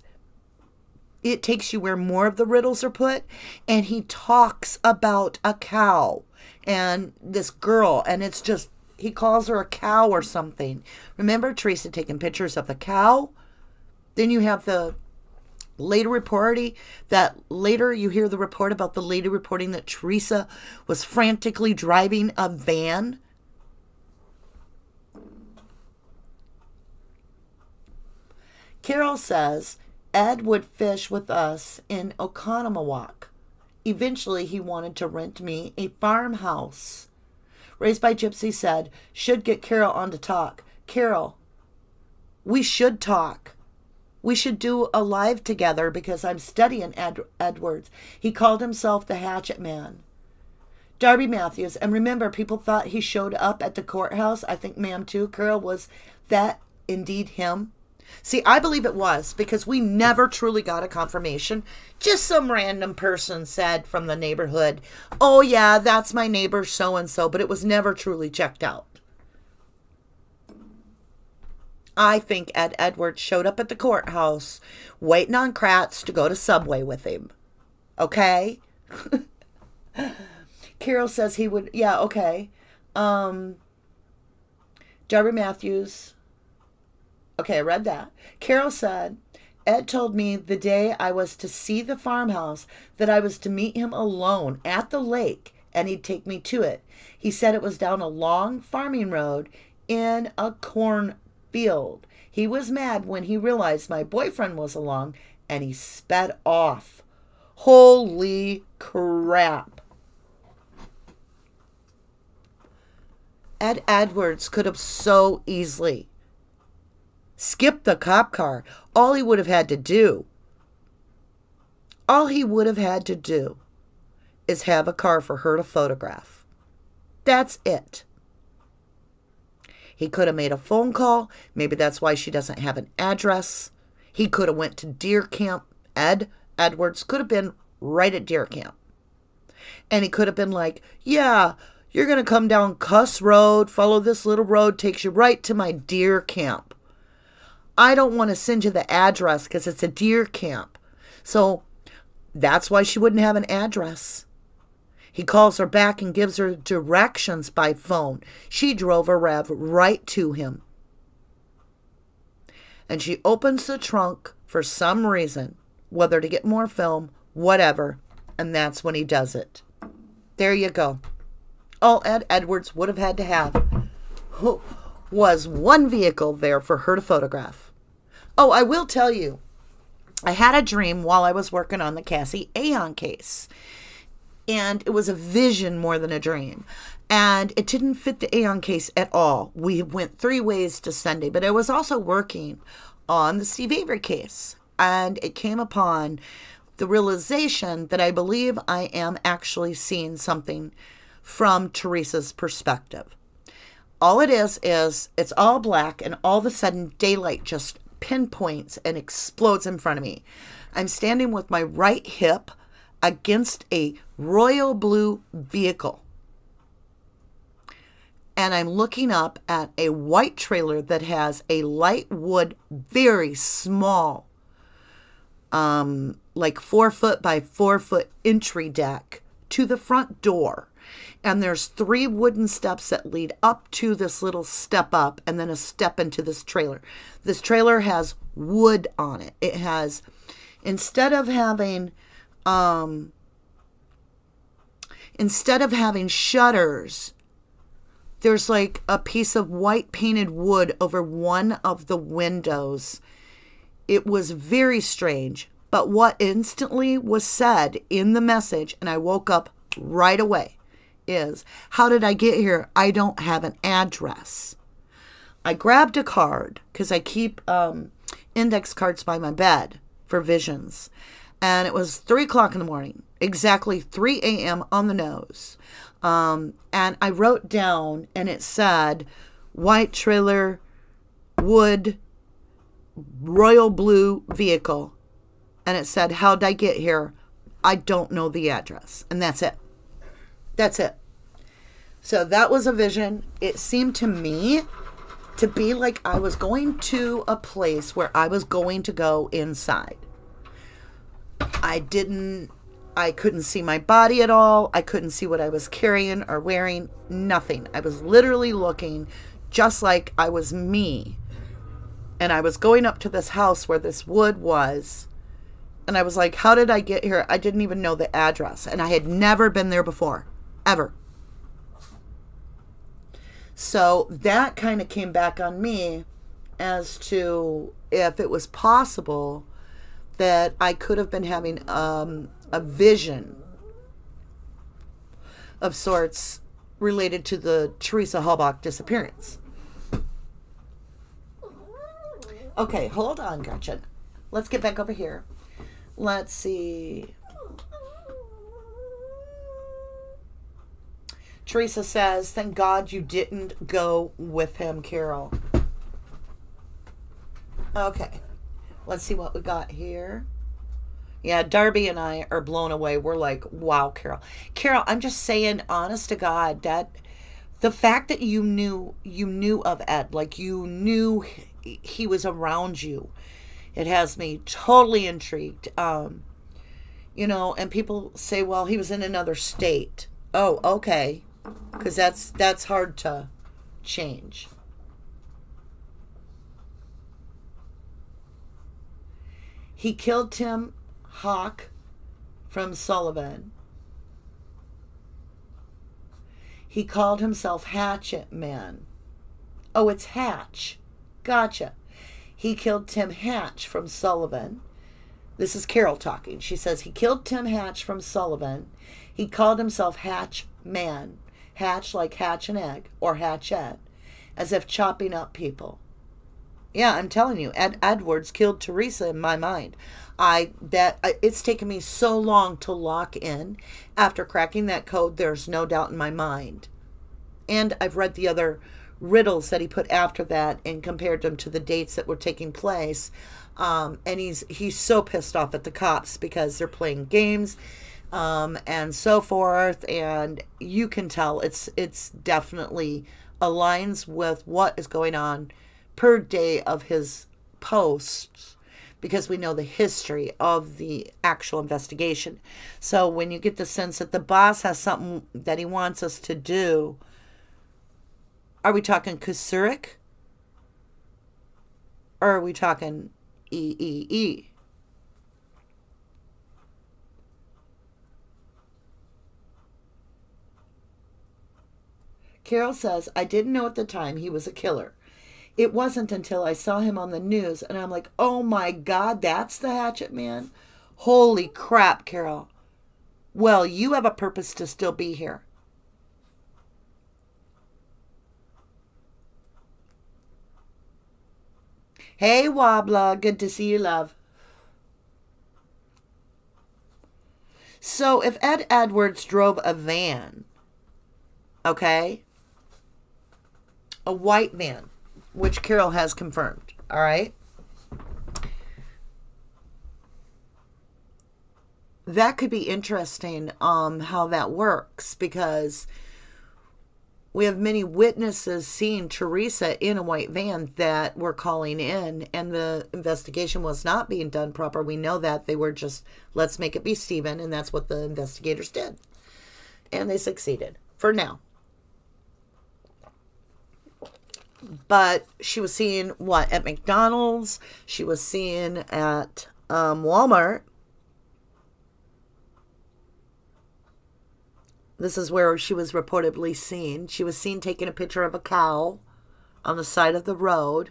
it takes you where more of the riddles are put. And he talks about a cow and this girl. And it's just, he calls her a cow or something. Remember Teresa taking pictures of the cow? Then you have the later reporting that later you hear the report about the lady reporting that Teresa was frantically driving a van. Carol says, Ed would fish with us in Oconomowoc. Eventually, he wanted to rent me a farmhouse. Raised by Gypsy said, should get Carol on to talk. Carol, we should talk. We should do a live together because I'm studying Ed Edwards. He called himself the Hatchet Man. Darby Matthews, and remember, people thought he showed up at the courthouse. I think ma'am too. Carol, was that indeed him? See, I believe it was because we never truly got a confirmation. Just some random person said from the neighborhood, oh, yeah, that's my neighbor so-and-so, but it was never truly checked out. I think Ed Edwards showed up at the courthouse waiting on Kratz to go to Subway with him. Okay? Carol says he would, yeah, okay. Um, Darby Matthews... Okay, I read that. Carol said, Ed told me the day I was to see the farmhouse that I was to meet him alone at the lake and he'd take me to it. He said it was down a long farming road in a cornfield. He was mad when he realized my boyfriend was along, and he sped off. Holy crap. Ed Edwards could have so easily skipped the cop car. All he would have had to do, all he would have had to do is have a car for her to photograph. That's it. He could have made a phone call. Maybe that's why she doesn't have an address. He could have went to deer camp. Ed Edwards could have been right at deer camp. And he could have been like, yeah, you're going to come down Kuss Road, follow this little road, takes you right to my deer camp. I don't want to send you the address because it's a deer camp. So that's why she wouldn't have an address. He calls her back and gives her directions by phone. She drove a RAV right to him. And she opens the trunk for some reason, whether to get more film, whatever, and that's when he does it. There you go. All Ed Edwards would have had to have was one vehicle there for her to photograph. Oh, I will tell you, I had a dream while I was working on the Cassie Aon case, and it was a vision more than a dream, and it didn't fit the Aon case at all. We went three ways to Sunday, but I was also working on the Steve Avery case, and it came upon the realization that I believe I am actually seeing something from Teresa's perspective. All it is, is it's all black, and all of a sudden daylight just pinpoints and explodes in front of me. I'm standing with my right hip against a royal blue vehicle, and I'm looking up at a white trailer that has a light wood, very small, um, like four foot by four foot entry deck to the front door. And there's three wooden steps that lead up to this little step up and then a step into this trailer. This trailer has wood on it. It has, instead of having, um, instead of having shutters, there's like a piece of white painted wood over one of the windows. It was very strange, but what instantly was said in the message, and I woke up right away, is, how did I get here? I don't have an address. I grabbed a card because I keep um, index cards by my bed for visions. And it was three o'clock in the morning, exactly three A M on the nose. Um, and I wrote down, and it said, white trailer, wood, royal blue vehicle. And it said, how'd I get here? I don't know the address. And that's it. That's it. So that was a vision. It seemed to me to be like I was going to a place where I was going to go inside. I didn't, I couldn't see my body at all. I couldn't see what I was carrying or wearing, nothing. I was literally looking just like I was me. And I was going up to this house where this wood was. And I was like, how did I get here? I didn't even know the address. And I had never been there before. Ever. So that kind of came back on me as to if it was possible that I could have been having um, a vision of sorts related to the Teresa Halbach disappearance. Okay, hold on, Gretchen. Let's get back over here. Let's see. Teresa says, thank God you didn't go with him, Carol. Okay. Let's see what we got here. Yeah, Darby and I are blown away. We're like, wow, Carol. Carol, I'm just saying, honest to God, that the fact that you knew, you knew of Ed, like you knew he was around you, it has me totally intrigued. Um, you know, and people say, well, he was in another state. Oh, okay. Because that's, that's hard to change. He killed Tim Halbach from Sullivan. He called himself Hatchet Man. Oh, it's Hatch. Gotcha. He killed Tim Hatch from Sullivan. This is Carol talking. She says, he killed Tim Hatch from Sullivan. He called himself Hatch Man. Hatch like hatch an egg, or hatchet, as if chopping up people. Yeah, I'm telling you, Ed Edwards killed Teresa in my mind. I that it's taken me so long to lock in. After cracking that code, there's no doubt in my mind. And I've read the other riddles that he put after that and compared them to the dates that were taking place. Um, and he's he's so pissed off at the cops because they're playing games, um, and so forth. And you can tell it's it's definitely aligns with what is going on per day of his posts, because we know the history of the actual investigation. So when you get the sense that the boss has something that he wants us to do, are we talking Kusurik? Or are we talking E E E? Carol says, I didn't know at the time he was a killer. It wasn't until I saw him on the news, and I'm like, oh my God, that's the hatchet man. Holy crap, Carol. Well, you have a purpose to still be here. Hey, Wobbler, good to see you, love. So if Ed Edwards drove a van, okay, a white van, which Carol has confirmed, all right, that could be interesting, um, how that works, because we have many witnesses seeing Teresa in a white van that were calling in, and the investigation was not being done proper. We know that. They were just, let's make it be Steven, and that's what the investigators did. And they succeeded, for now. But she was seen, what, at McDonald's? She was seen at um, Walmart. This is where she was reportedly seen. She was seen taking a picture of a cow on the side of the road.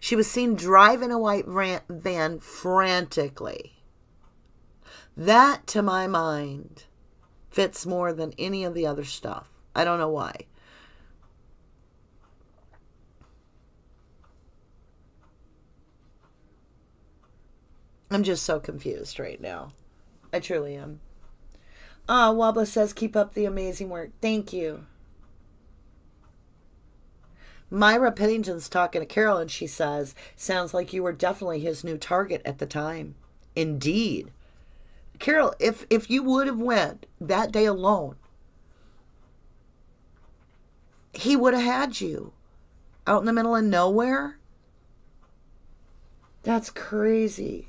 She was seen driving a white van frantically. That, to my mind, fits more than any of the other stuff. I don't know why. I'm just so confused right now. I truly am. Ah, uh, Wobbler says, keep up the amazing work. Thank you. Myra Pennington's talking to Carol, and she says, sounds like you were definitely his new target at the time. Indeed. Carol, if, if you would have went that day alone, he would have had you out in the middle of nowhere. That's crazy.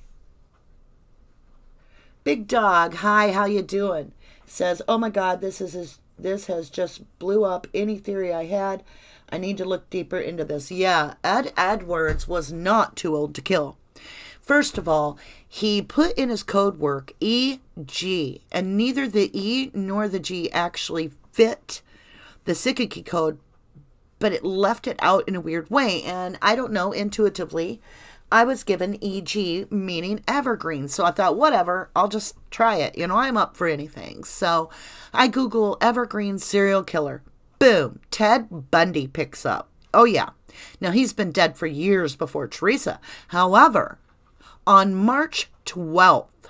Big Dog, hi, how you doing? Says, oh my God, this is his, this has just blew up any theory I had. I need to look deeper into this. Yeah, Ed Edwards was not too old to kill. First of all, he put in his code work E G, and neither the E nor the G actually fit the Sikiki code, but it left it out in a weird way. And I don't know, intuitively, I was given E G, meaning evergreen. So I thought, whatever, I'll just try it. You know, I'm up for anything. So I Google evergreen serial killer. Boom. Ted Bundy picks up. Oh, yeah. Now, he's been dead for years before Teresa. However, on March twelfth,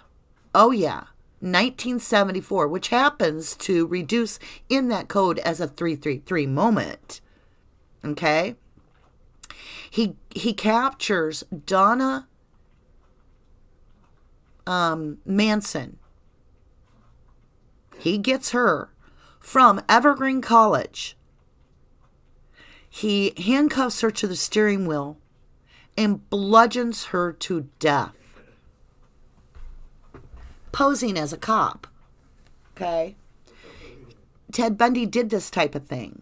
oh, yeah, nineteen seventy-four, which happens to reduce in that code as a three three three moment. Okay? He he captures Donna um, Manson. He gets her from Evergreen College. He handcuffs her to the steering wheel and bludgeons her to death, posing as a cop. Okay? Ted Bundy did this type of thing.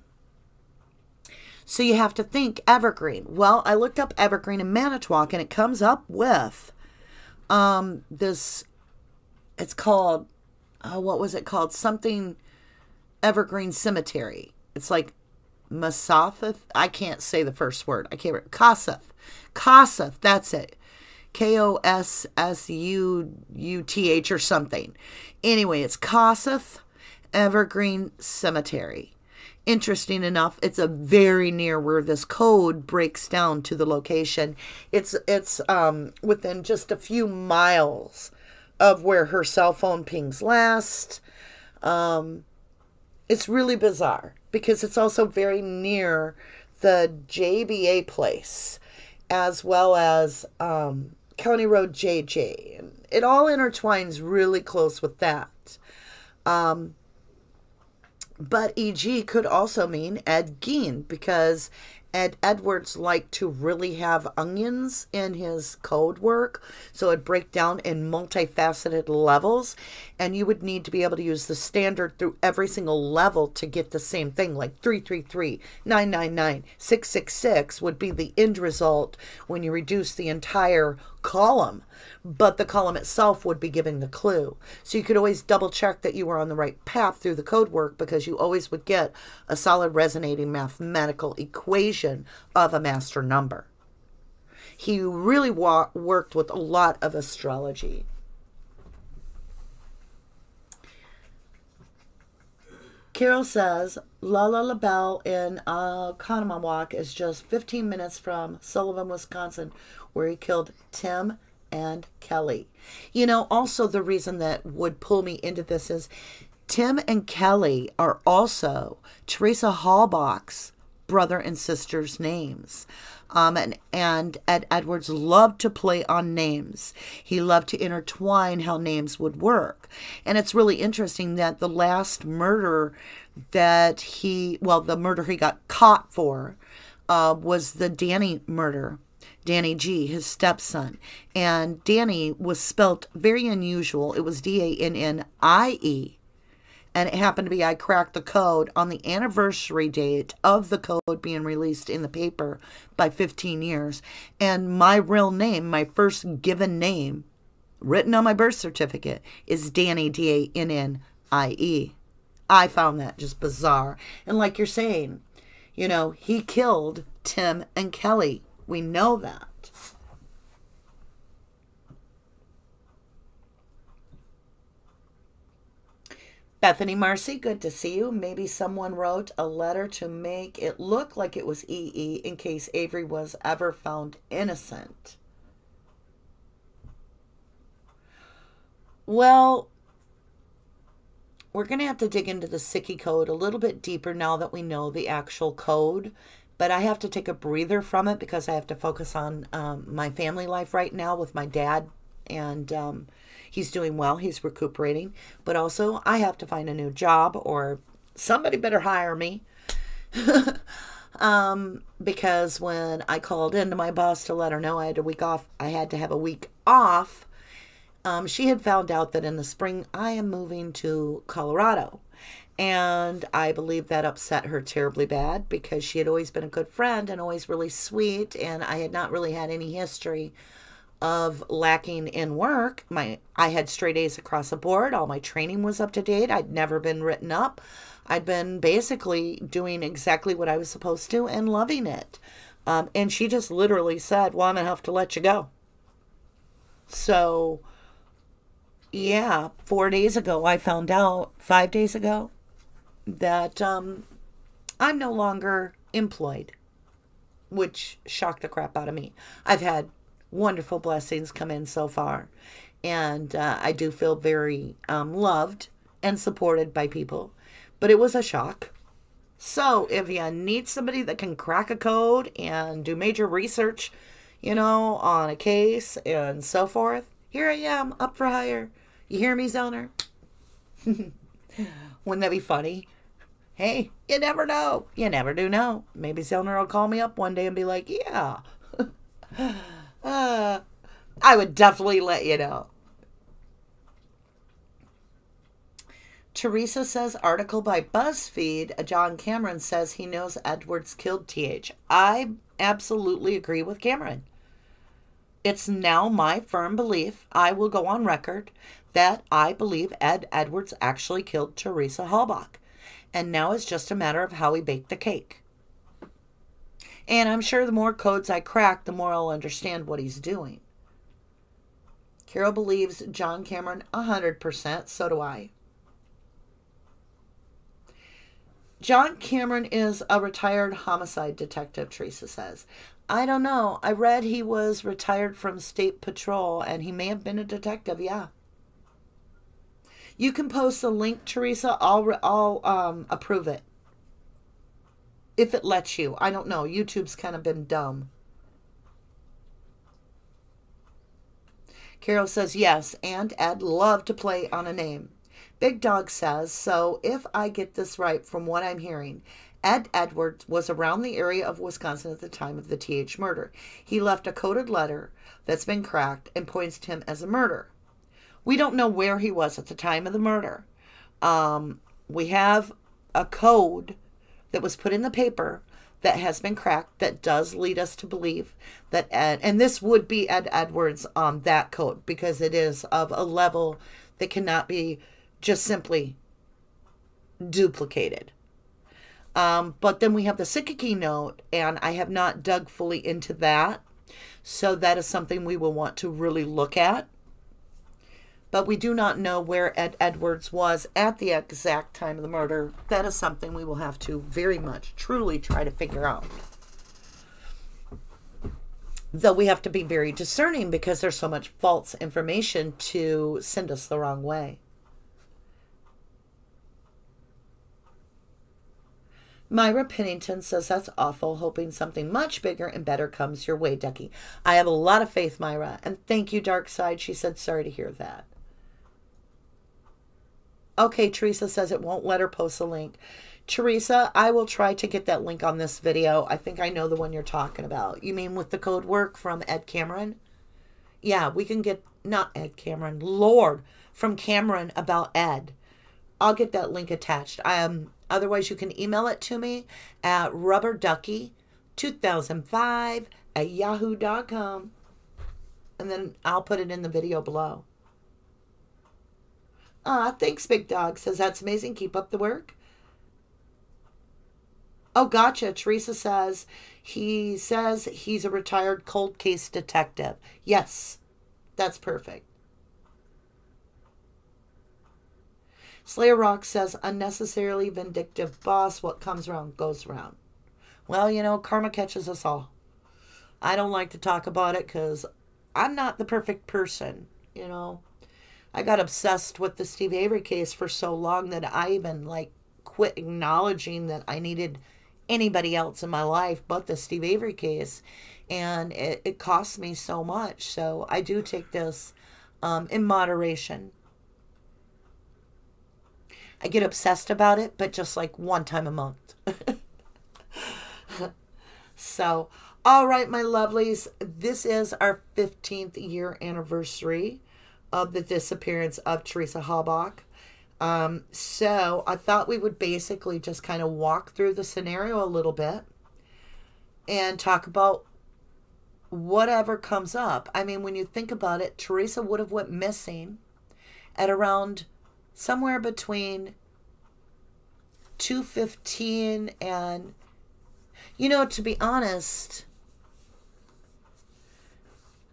So you have to think evergreen. Well, I looked up evergreen in Manitowoc, and it comes up with um, this, it's called, oh, what was it called? Something Evergreen Cemetery. It's like Masatheth. I can't say the first word. I can't remember. Kossuth. Kossuth. That's it. K O S S U U T H or something. Anyway, it's Kossuth Evergreen Cemetery. Interesting enough, it's a very near where this code breaks down to the location. It's it's um, within just a few miles of where her cell phone pings last. Um, it's really bizarre because it's also very near the J B A place as well as um, County Road J J. And it all intertwines really close with that. Um, But E G could also mean Ed Gein, because Ed Edwards liked to really have onions in his code work. So it'd break down in multifaceted levels. And you would need to be able to use the standard through every single level to get the same thing. Like three three three, nine nine nine, six six six would be the end result when you reduce the entire column. But the column itself would be giving the clue. So you could always double check that you were on the right path through the code work, because you always would get a solid resonating mathematical equation of a master number. He really wa worked with a lot of astrology. Carol says, La La La Belle in uh, Walk is just fifteen minutes from Sullivan, Wisconsin, where he killed Tim and Kelly. You know, also the reason that would pull me into this is Tim and Kelly are also Teresa Halbach's brother and sister's names. Um, and, and Ed Edwards loved to play on names. He loved to intertwine how names would work. And it's really interesting that the last murder that he, well, the murder he got caught for uh, was the Danny murder. Danny G, his stepson. And Danny was spelt very unusual. It was D A N N I E. And it happened to be I cracked the code on the anniversary date of the code being released in the paper by fifteen years. And my real name, my first given name, written on my birth certificate, is Danny, D A N N I E. I found that just bizarre. And like you're saying, you know, he killed Tim and Kelly. We know that. Bethany Marcy, good to see you. Maybe someone wrote a letter to make it look like it was E E in case Avery was ever found innocent. Well, we're going to have to dig into the Sikiki code a little bit deeper now that we know the actual code. But I have to take a breather from it because I have to focus on um, my family life right now with my dad. And um, he's doing well. He's recuperating. But also, I have to find a new job, or somebody better hire me. um, because when I called into my boss to let her know I had a week off, I had to have a week off. Um, she had found out that in the spring, I am moving to Colorado. And I believe that upset her terribly bad, because she had always been a good friend and always really sweet. And I had not really had any history of lacking in work. My I had straight A's across the board. All my training was up to date. I'd never been written up. I'd been basically doing exactly what I was supposed to and loving it. Um, and she just literally said, well, I'm going to have to let you go. So, yeah, four days ago, I found out, five days ago, that um, I'm no longer employed, which shocked the crap out of me. I've had wonderful blessings come in so far, and uh, I do feel very um, loved and supported by people, but it was a shock. So if you need somebody that can crack a code and do major research, you know, on a case and so forth, here I am, up for hire. You hear me, Zellner? Wouldn't that be funny? Hey, you never know. You never do know. Maybe Zellner will call me up one day and be like, yeah. uh, I would definitely let you know. Teresa says, article by BuzzFeed, John Cameron says he knows Edwards killed T H. I absolutely agree with Cameron. It's now my firm belief, I will go on record, that I believe Ed Edwards actually killed Teresa Halbach. and now it's just a matter of how we bake the cake. And I'm sure the more codes I crack, the more I'll understand what he's doing. Carol believes John Cameron one hundred percent, so do I. John Cameron is a retired homicide detective, Teresa says. I don't know. I read he was retired from State Patrol, and he may have been a detective, yeah. You can post the link, Teresa. I'll, I'll um, approve it. If it lets you. I don't know. YouTube's kind of been dumb. Carol says, yes, and Ed loved to play on a name. Big Dog says, so if I get this right from what I'm hearing, Ed Edwards was around the area of Wisconsin at the time of the T H murder. He left a coded letter that's been cracked and points to him as a murderer. We don't know where he was at the time of the murder. Um, we have a code that was put in the paper that has been cracked that does lead us to believe that Ed, and this would be Ed Edwards on that code because it is of a level that cannot be just simply duplicated. Um, but then we have the Sikiki note, and I have not dug fully into that. So that is something we will want to really look at. But we do not know where Ed Edwards was at the exact time of the murder. That is something we will have to very much, truly try to figure out. Though we have to be very discerning because there's so much false information to send us the wrong way. Myra Pennington says, that's awful, hoping something much bigger and better comes your way, Ducky. I have a lot of faith, Myra, and thank you, Darkside. She said, sorry to hear that. Okay, Teresa says it won't let her post a link. Teresa, I will try to get that link on this video. I think I know the one you're talking about. You mean with the code work from Ed Cameron? Yeah, we can get, not Ed Cameron, Lord, from Cameron about Ed. I'll get that link attached. Um, otherwise, you can email it to me at rubberducky two thousand five at yahoo dot com. And then I'll put it in the video below. Ah, uh, thanks, Big Dog. Says, that's amazing. Keep up the work. Oh, gotcha. Teresa says, he says he's a retired cold case detective. Yes, that's perfect. Slayer Rock says, unnecessarily vindictive boss. What comes around goes around. Well, you know, karma catches us all. I don't like to talk about it because I'm not the perfect person, you know. I got obsessed with the Steve Avery case for so long that I even, like, quit acknowledging that I needed anybody else in my life but the Steve Avery case. And it, it cost me so much. So I do take this um, in moderation. I get obsessed about it, but just, like, one time a month. So, all right, my lovelies. This is our fifteenth year anniversary of the disappearance of Teresa Halbach. Um, so I thought we would basically just kind of walk through the scenario a little bit and talk about whatever comes up. I mean, when you think about it, Teresa would have went missing at around somewhere between two fifteen and, you know, to be honest,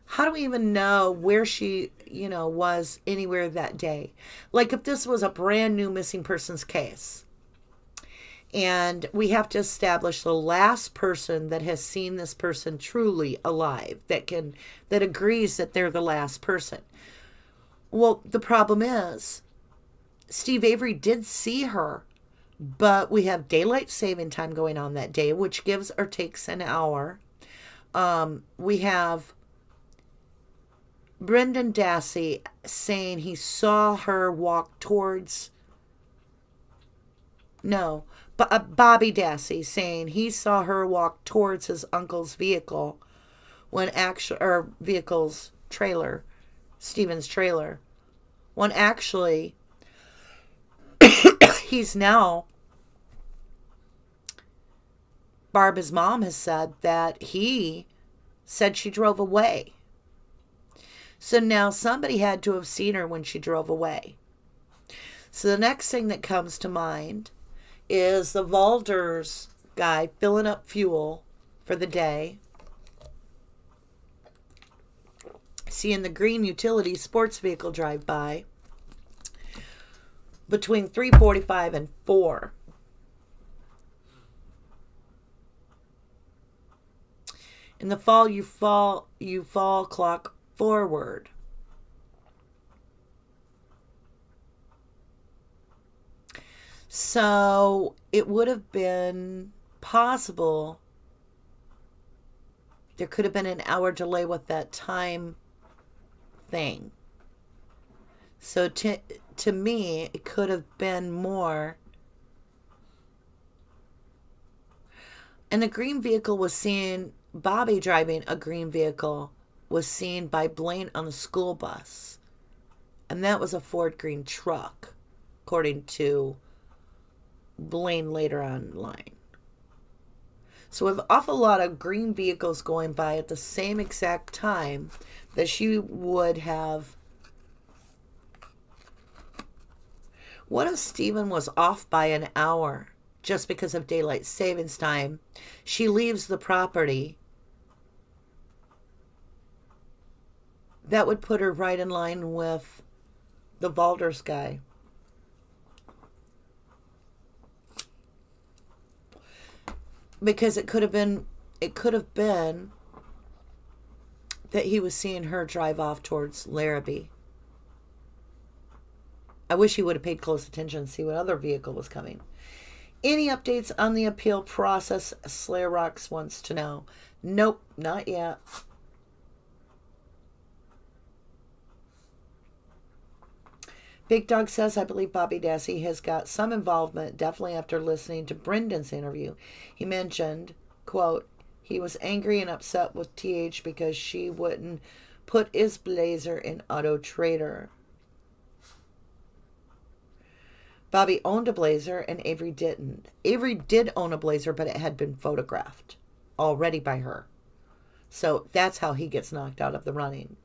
how do we even know where she, you know, was anywhere that day? Like, if this was a brand new missing persons case, and we have to establish the last person that has seen this person truly alive, that can, that agrees that they're the last person. Well, the problem is, Steve Avery did see her, but we have daylight saving time going on that day, which gives or takes an hour. Um, we have Brendan Dassey saying he saw her walk towards, no, but uh, Bobby Dassey saying he saw her walk towards his uncle's vehicle when actually, or vehicle's trailer, Steven's trailer, when actually he's now, Barb's mom has said that he said she drove away. So now somebody had to have seen her when she drove away. So the next thing that comes to mind is the Valders guy filling up fuel for the day. Seeing the green utility sports vehicle drive by between three forty-five and four. In the fall, you fall, you fall clock forward. So it would have been possible. There could have been an hour delay with that time thing. So to, to me, it could have been more. And the green vehicle was seen... Bobby driving a green vehicle was seen by Blaine on the school bus. And that was a Ford green truck, according to Blaine later online. So we have an awful lot of green vehicles going by at the same exact time that she would have. What if Steven was off by an hour just because of daylight savings time? She leaves the property. That would put her right in line with the Valders guy. Because it could have been, it could have been that he was seeing her drive off towards Larrabee. I wish he would have paid close attention and see what other vehicle was coming. Any updates on the appeal process? Slayer Rocks wants to know. Nope, not yet. Big Dog says, I believe Bobby Dassey has got some involvement, definitely after listening to Brendan's interview. He mentioned, quote, he was angry and upset with T H because she wouldn't put his blazer in Auto Trader. Bobby owned a blazer and Avery didn't. Avery did own a blazer, but it had been photographed already by her. So that's how he gets knocked out of the running.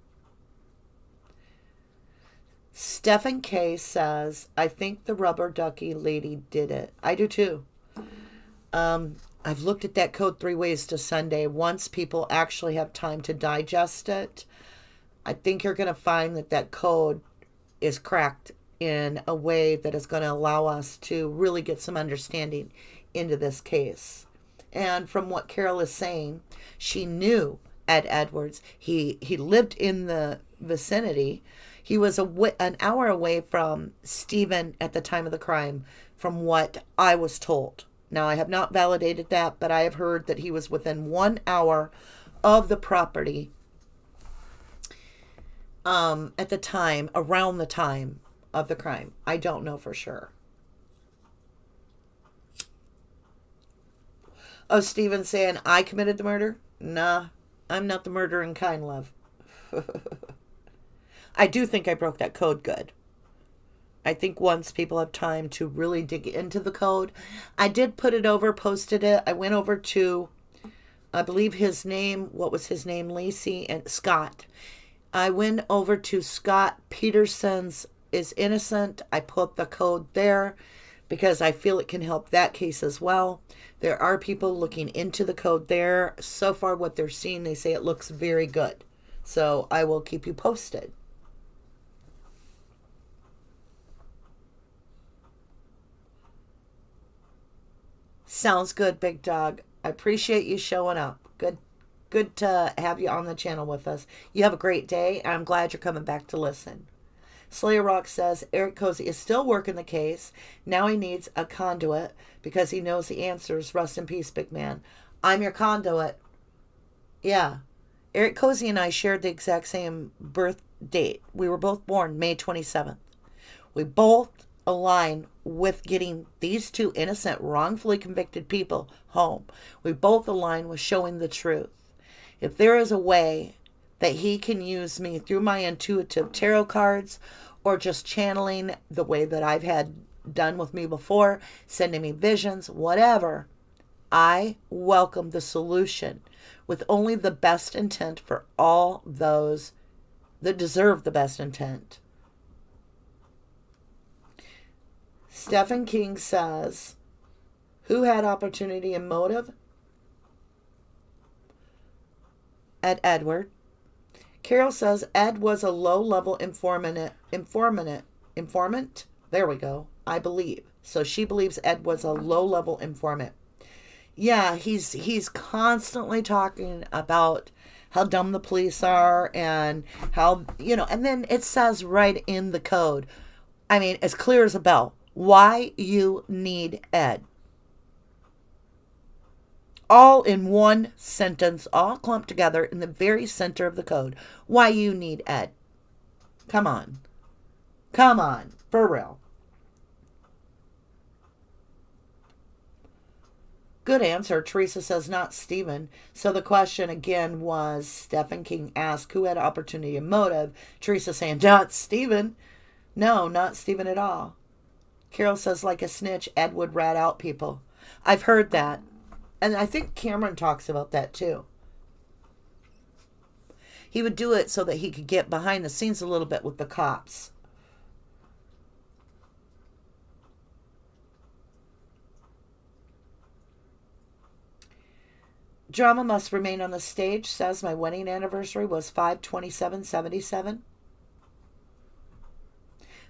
Stephen K says, I think the rubber ducky lady did it. I do too. Um, I've looked at that code three ways to Sunday. Once people actually have time to digest it, I think you're going to find that that code is cracked in a way that is going to allow us to really get some understanding into this case. And from what Carol is saying, she knew Ed Edwards. He, he lived in the vicinity. He was a, an hour away from Stephen at the time of the crime, from what I was told. Now, I have not validated that, but I have heard that he was within one hour of the property um, at the time, around the time of the crime. I don't know for sure. Oh, Stephen saying, I committed the murder? Nah, I'm not the murderer in kind, love. I do think I broke that code good. I think once people have time to really dig into the code. I did put it over, posted it. I went over to, I believe his name, what was his name? Lacy and Scott. I went over to Scott Peterson's Is Innocent. I put the code there because I feel it can help that case as well. There are people looking into the code there. So far what they're seeing, they say it looks very good. So I will keep you posted. Sounds good, Big Dog. I appreciate you showing up. Good, good to have you on the channel with us. You have a great day, and I'm glad you're coming back to listen. Slayer Rock says, Eric Cozy is still working the case. Now he needs a conduit because he knows the answers. Rest in peace, big man. I'm your conduit. Yeah. Eric Cozy and I shared the exact same birth date. We were both born May twenty-seventh. We both align with getting these two innocent, wrongfully convicted people home. We both align with showing the truth. If there is a way that he can use me through my intuitive tarot cards or just channeling the way that I've had done with me before, sending me visions, whatever, I welcome the solution with only the best intent for all those that deserve the best intent. Stephen King says, Who had opportunity and motive? Ed Edward. Carol says Ed was a low-level informant, informant, informant, there we go, I believe. So she believes Ed was a low-level informant. Yeah, he's he's constantly talking about how dumb the police are and how, you know, and then it says right in the code, I mean, as clear as a bell, why you need Ed. All in one sentence, all clumped together in the very center of the code. Why you need Ed. Come on. Come on. For real. Good answer. Teresa says not Stephen. So the question again was, Stephen King asked who had opportunity and motive. Teresa saying not Stephen. No, not Stephen at all. Carol says like a snitch, Ed would rat out people. I've heard that. And I think Cameron talks about that too. He would do it so that he could get behind the scenes a little bit with the cops. Drama must remain on the stage, says my wedding anniversary was five twenty-seven seventy-seven.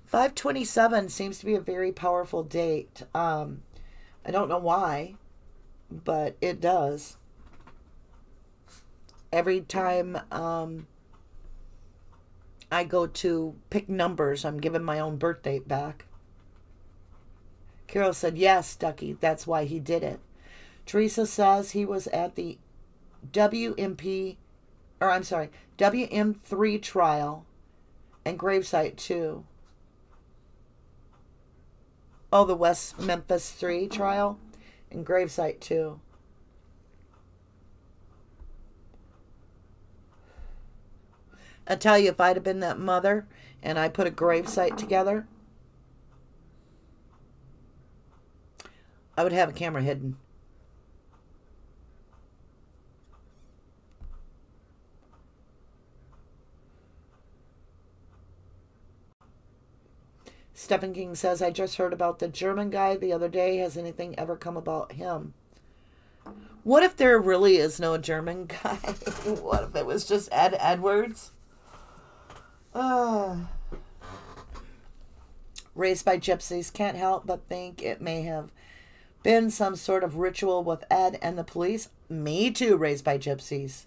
five twenty-seven seems to be a very powerful date. Um, I don't know why. But it does. Every time um, I go to pick numbers, I'm giving my own birth date back. Carol said, yes, Ducky, that's why he did it. Teresa says he was at the W M P, or I'm sorry, W M three trial and gravesite two. Oh, the West Memphis three trial? And gravesite too. I tell you, if I'd have been that mother and I put a gravesite together, I would have a camera hidden. Stephen King says, I just heard about the German guy the other day. Has anything ever come about him? What if there really is no German guy? What if it was just Ed Edwards? Uh, raised by gypsies. Can't help but think it may have been some sort of ritual with Ed and the police. Me too, raised by gypsies.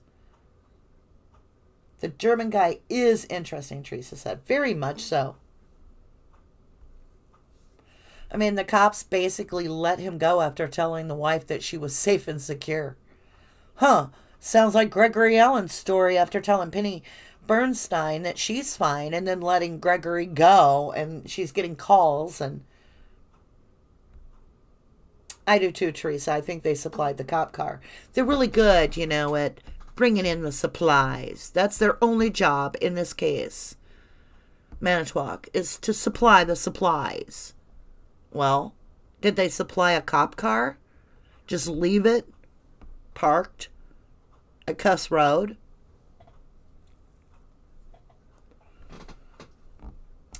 The German guy is interesting, Teresa said. Very much so. I mean, the cops basically let him go after telling the wife that she was safe and secure. Huh. Sounds like Gregory Allen's story after telling Penny Bernstein that she's fine and then letting Gregory go and she's getting calls. And I do too, Teresa. I think they supplied the cop car. They're really good, you know, at bringing in the supplies. That's their only job in this case, Manitowoc, is to supply the supplies. Well, did they supply a cop car? Just leave it parked at Kuss Road?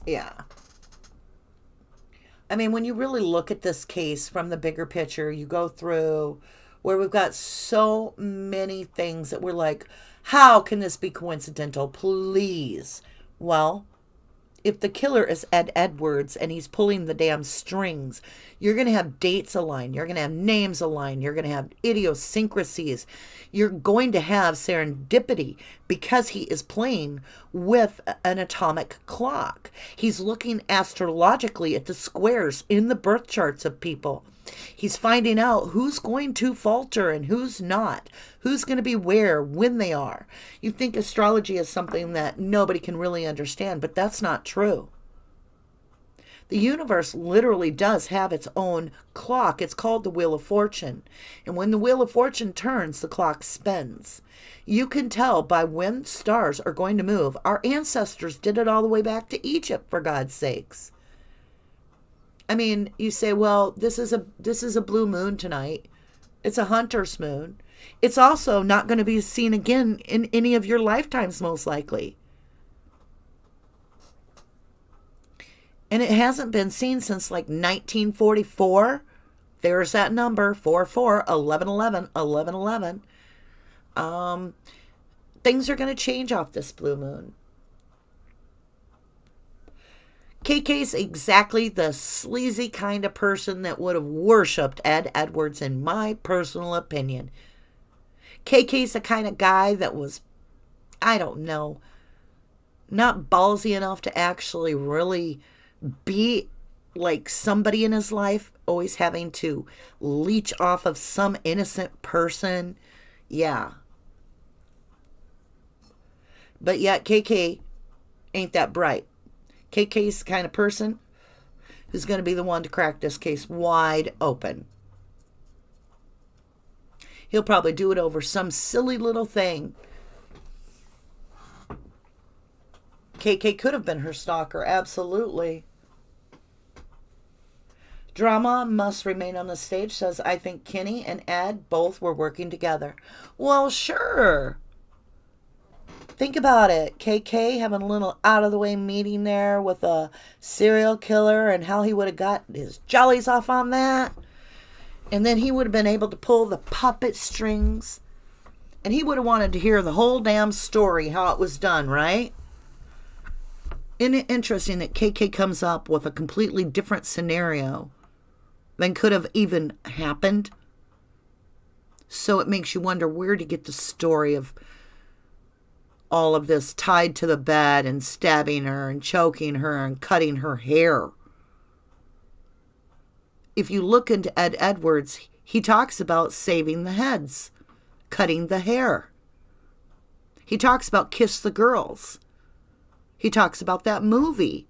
Yeah. I mean, when you really look at this case from the bigger picture, you go through where we've got so many things that we're like, how can this be coincidental? Please. Well, if the killer is Ed Edwards and he's pulling the damn strings, you're going to have dates aligned. You're going to have names aligned. You're going to have idiosyncrasies. You're going to have serendipity because he is playing with an atomic clock. He's looking astrologically at the squares in the birth charts of people. He's finding out who's going to falter and who's not, who's going to be where, when they are. You think astrology is something that nobody can really understand, but that's not true. The universe literally does have its own clock. It's called the Wheel of Fortune. And when the Wheel of Fortune turns, the clock spins. You can tell by when stars are going to move. Our ancestors did it all the way back to Egypt, for God's sakes. I mean, you say, well, this is a this is a blue moon tonight. It's a hunter's moon. It's also not going to be seen again in any of your lifetimes, most likely. And it hasn't been seen since like nineteen forty-four. There's that number, four four eleven eleven eleven eleven. Um, things are going to change off this blue moon. K K's exactly the sleazy kind of person that would have worshipped Ed Edwards, in my personal opinion. K K's the kind of guy that was, I don't know, not ballsy enough to actually really be like somebody in his life, always having to leech off of some innocent person. Yeah. But yet K K ain't that bright. K K's the kind of person who's going to be the one to crack this case wide open. He'll probably do it over some silly little thing. K K could have been her stalker, absolutely. Drama must remain on the stage, says, I think Kenny and Ed both were working together. Well, sure. Think about it. K K having a little out-of-the-way meeting there with a serial killer and how he would have got his jollies off on that. And then he would have been able to pull the puppet strings. And he would have wanted to hear the whole damn story, how it was done, right? Isn't it interesting that K K comes up with a completely different scenario than could have even happened? So it makes you wonder where to get the story of all of this tied to the bed and stabbing her and choking her and cutting her hair. If you look into Ed Edwards, he talks about saving the heads, cutting the hair. He talks about Kiss the Girls. He talks about that movie.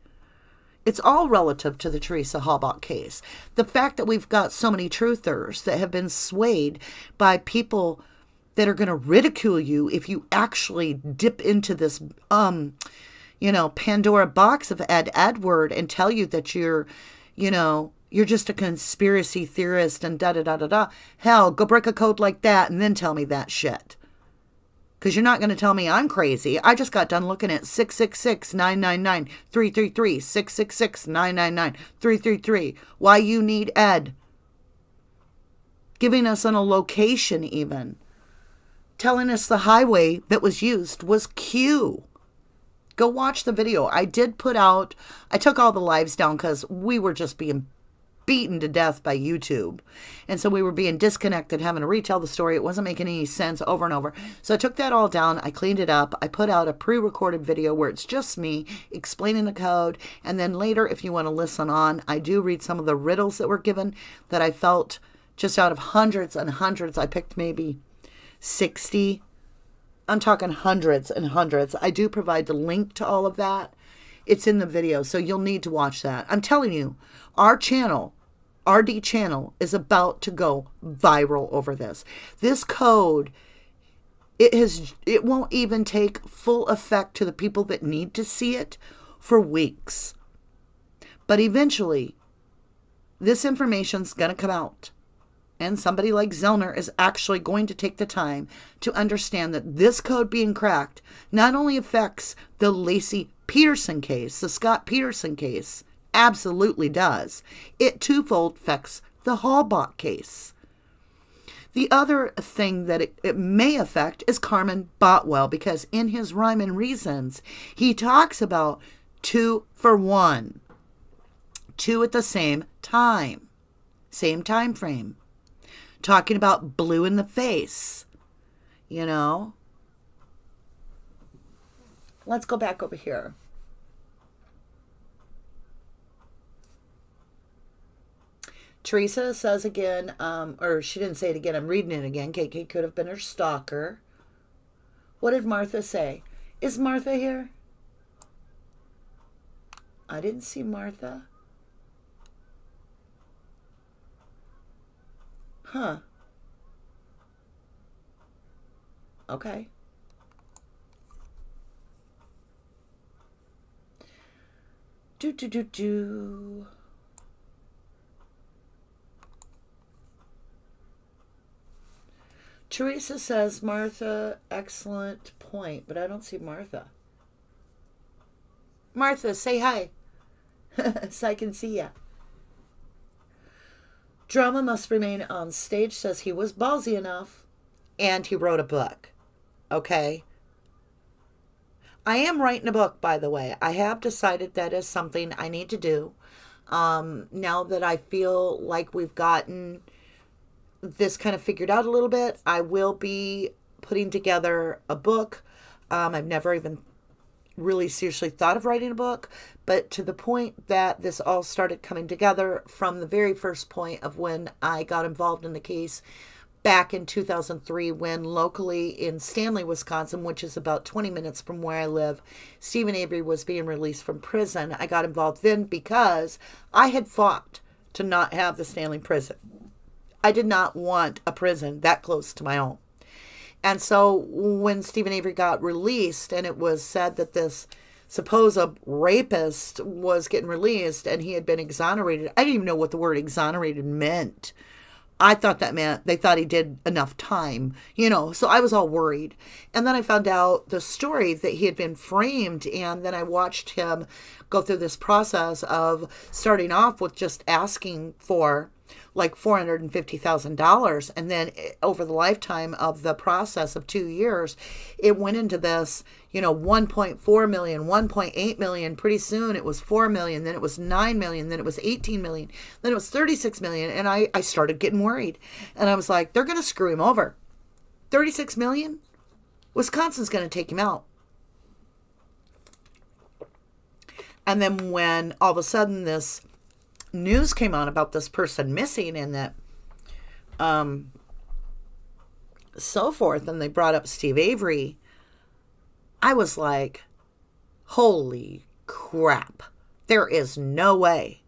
It's all relative to the Teresa Halbach case. The fact that we've got so many truthers that have been swayed by people that are going to ridicule you if you actually dip into this, um, you know, Pandora box of Ed Edward and tell you that you're, you know, you're just a conspiracy theorist and da-da-da-da-da. Hell, go break a code like that and then tell me that shit. Because you're not going to tell me I'm crazy. I just got done looking at six six six, nine nine nine, three three three, six six six, nine nine nine, three three three. Why you need Ed. Giving us on a location even. Telling us the highway that was used was Q. Go watch the video. I did put out, I took all the lives down because we were just being beaten to death by YouTube. And so we were being disconnected, having to retell the story. It wasn't making any sense over and over. So I took that all down. I cleaned it up. I put out a pre-recorded video where it's just me explaining the code. And then later, if you want to listen on, I do read some of the riddles that were given that I felt just out of hundreds and hundreds. I picked maybe sixty. I'm talking hundreds and hundreds. I do provide the link to all of that. It's in the video, so you'll need to watch that. I'm telling you, our channel, R D channel, is about to go viral over this. This code, it has, it won't even take full effect to the people that need to see it for weeks. But eventually, this information's going to come out. And somebody like Zellner is actually going to take the time to understand that this code being cracked not only affects the Lacy Peterson case, the Scott Peterson case, absolutely does. It twofold affects the Halbach case. The other thing that it, it may affect is Carmen Boutwell, because in his Rhyme and Reasons, he talks about two for one, two at the same time, same time frame. Talking about blue in the face, you know. Let's go back over here. Teresa says again, um, or she didn't say it again. I'm reading it again. K K could have been her stalker. What did Martha say? Is Martha here? I didn't see Martha. Huh. Okay. Do, do, do, do. Teresa says, Martha, excellent point, but I don't see Martha. Martha, say hi so I can see ya. Drama must remain on stage, says he was ballsy enough, and he wrote a book. Okay? I am writing a book, by the way. I have decided that is something I need to do. Um, now that I feel like we've gotten this kind of figured out a little bit, I will be putting together a book. Um, I've never even really seriously thought of writing a book, but to the point that this all started coming together from the very first point of when I got involved in the case back in two thousand three, when locally in Stanley, Wisconsin, which is about twenty minutes from where I live, Steven Avery was being released from prison. I got involved then because I had fought to not have the Stanley prison. I did not want a prison that close to my home. And so when Steven Avery got released and it was said that this supposed rapist was getting released and he had been exonerated, I didn't even know what the word exonerated meant. I thought that meant they thought he did enough time, you know, so I was all worried. And then I found out the story that he had been framed, and then I watched him go through this process of starting off with just asking for like four hundred fifty thousand dollars. And then over the lifetime of the process of two years, it went into this, you know, one point four million, one point eight million. Pretty soon it was four million. Then it was nine million. Then it was eighteen million. Then it was thirty-six million. And I, I started getting worried, and I was like, they're going to screw him over. thirty-six million. Wisconsin's going to take him out. And then when all of a sudden this news came on about this person missing and that um so forth, and they brought up Steve Avery, I was like, holy crap, there is no way